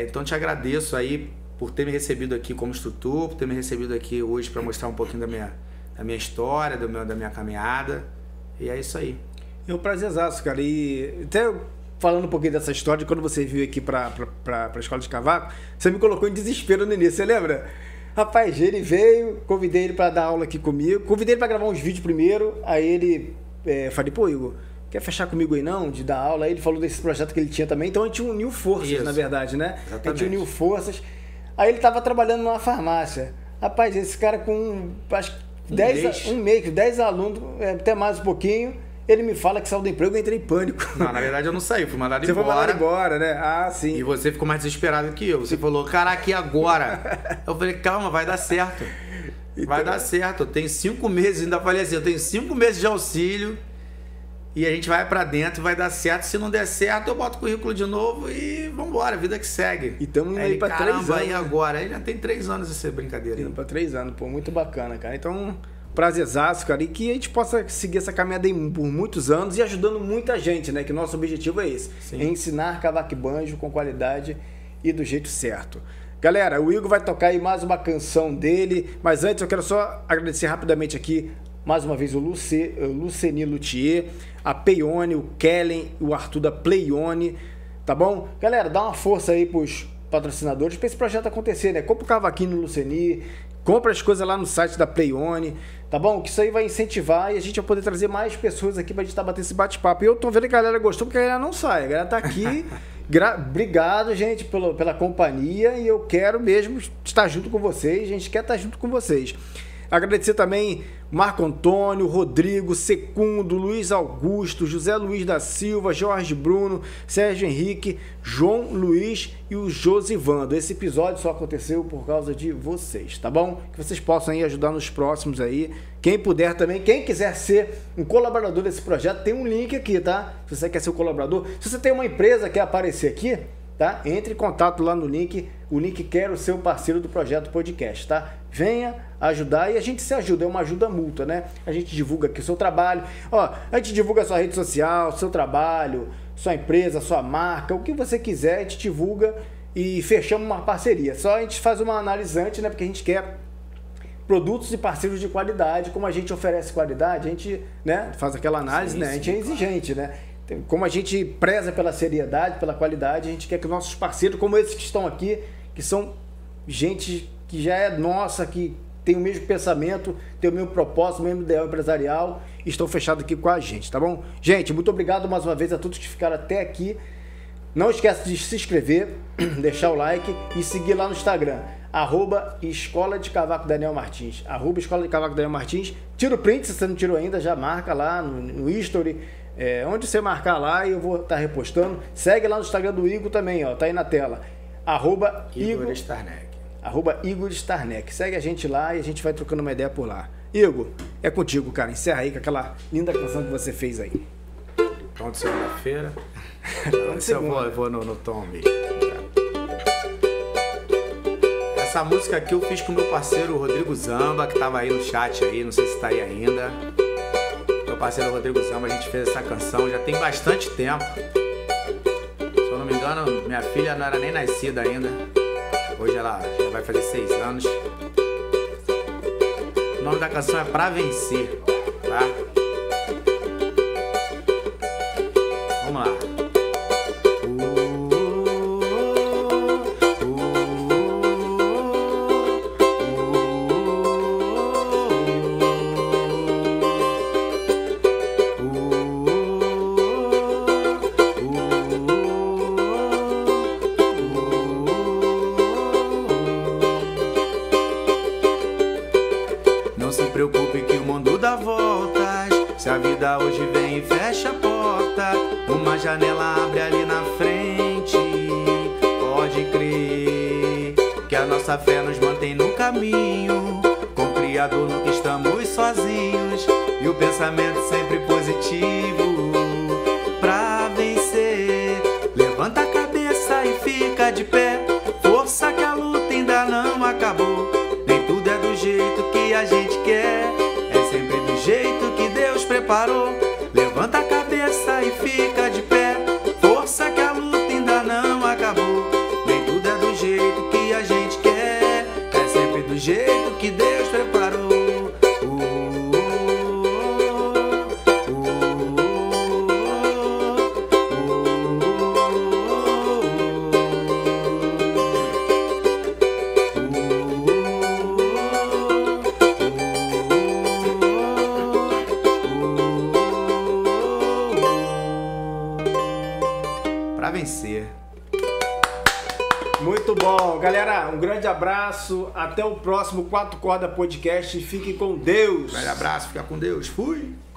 Então te agradeço aí por ter me recebido aqui como instrutor, por ter me recebido aqui hoje pra mostrar um pouquinho da minha história, da minha caminhada. E é isso aí. É um prazerzaço, cara. E até falando um pouquinho dessa história, de quando você veio aqui pra Escola de Cavaco, você me colocou em desespero no início, você lembra? Rapaz, ele veio, convidei ele pra dar aula aqui comigo, convidei ele pra gravar uns vídeos primeiro, aí ele, falei, pô, Igor, quer fechar comigo aí não, de dar aula? Aí ele falou desse projeto que ele tinha também, então a gente uniu forças, isso, na verdade, né? Exatamente. A gente uniu forças, aí ele tava trabalhando numa farmácia. Rapaz, esse cara com, acho que, um mês, 10 alunos, até mais um pouquinho, ele me fala que saiu do emprego, eu entrei em pânico. Não, na verdade eu não saí, fui mandado embora. Você foi mandado embora, né? Ah, sim. E você ficou mais desesperado que eu. Você falou, caraca, e agora? Eu falei, calma, vai dar certo. Vai dar certo. Eu tenho 5 meses, ainda falei assim, eu tenho 5 meses de auxílio e a gente vai pra dentro e vai dar certo. Se não der certo, eu boto o currículo de novo e vambora, vida que segue. E estamos indo pra 3 anos. Aí agora, aí já tem 3 anos essa brincadeira. Indo pra 3 anos, pô, muito bacana, cara. Então, prazerzaço, cara, e que a gente possa seguir essa caminhada aí por muitos anos e ajudando muita gente, né? Que nosso objetivo é esse, é ensinar cavaco e banjo com qualidade e do jeito certo. Galera, o Igor vai tocar aí mais uma canção dele, mas antes eu quero só agradecer rapidamente aqui, mais uma vez, o Lucenir Luthier, a Playone, o Kellen, o Arthur da Playone, tá bom? Galera, dá uma força aí pros patrocinadores pra esse projeto acontecer, né? Compra o cavaquinho no Lucenir, compra as coisas lá no site da Playone, tá bom? Que isso aí vai incentivar e a gente vai poder trazer mais pessoas aqui pra gente estar batendo esse bate-papo. E eu tô vendo que a galera gostou, porque a galera não sai. A galera tá aqui. Obrigado, gente, pela companhia. E eu quero mesmo estar junto com vocês. A gente quer estar junto com vocês. Agradecer também Marco Antônio, Rodrigo, Secundo, Luiz Augusto, José Luiz da Silva, Jorge Bruno, Sérgio Henrique, João Luiz e o Josivando. Esse episódio só aconteceu por causa de vocês, tá bom? Que vocês possam aí ajudar nos próximos aí. Quem puder também, quem quiser ser um colaborador desse projeto, tem um link aqui, tá? Se você quer ser um colaborador, se você tem uma empresa que quer aparecer aqui, tá? Entre em contato lá no link, o link Quero Ser Parceiro do Projeto Podcast, tá? Venha ajudar e a gente se ajuda, é uma ajuda mútua, né? A gente divulga aqui o seu trabalho, ó, a gente divulga a sua rede social, seu trabalho, sua empresa, sua marca, o que você quiser, a gente divulga e fechamos uma parceria. Só a gente faz uma análise antes, né? Porque a gente quer produtos e parceiros de qualidade, como a gente oferece qualidade, a gente, né, faz aquela análise, sim, né? A gente é exigente, né? Como a gente preza pela seriedade, pela qualidade, a gente quer que nossos parceiros, como esses que estão aqui, que são gente que já é nossa, que tem o mesmo pensamento, tem o mesmo propósito, o mesmo ideal empresarial, estão fechados aqui com a gente, tá bom? Gente, muito obrigado mais uma vez a todos que ficaram até aqui. Não esquece de se inscrever, deixar o like e seguir lá no Instagram, @EscolaDeCavacoDanielMartins, @EscolaDeCavacoDanielMartins. Tira o print, se você não tirou ainda, já marca lá no history, onde você marcar lá e eu vou estar repostando. Segue lá no Instagram do Igor também, ó, tá aí na tela, @Igor Estarneck. Segue a gente lá e a gente vai trocando uma ideia por lá. Igor, é contigo, cara, encerra aí com aquela linda canção que você fez aí. Tom de segunda-feira. Eu vou no tom mesmo. Essa música aqui eu fiz com meu parceiro Rodrigo Zamba, que tava aí no chat aí, não sei se tá aí ainda. Parceiro Rodrigo Zamba, a gente fez essa canção já tem bastante tempo. Se eu não me engano, minha filha não era nem nascida ainda. Hoje ela já vai fazer 6 anos. O nome da canção é Pra Vencer, tá? Vamos lá. Hoje vem e fecha a porta, uma janela abre ali na frente. Pode crer que a nossa fé nos mantém no caminho, com o Criador nunca estamos sozinhos, e o pensamento sempre positivo. Pra vencer, levanta a cabeça e fica de pé. Força que a luta ainda não acabou. Nem tudo é do jeito que a gente quer, é sempre do jeito que Deus preparou. Levanta a cabeça e fica de pé. Força que a luta ainda não acabou. Nem tudo é do jeito que a gente quer, é sempre do jeito que Deus preparou. Galera, um grande abraço, até o próximo 4 Corda Podcast, fiquem com Deus. Um grande abraço, fica com Deus, fui!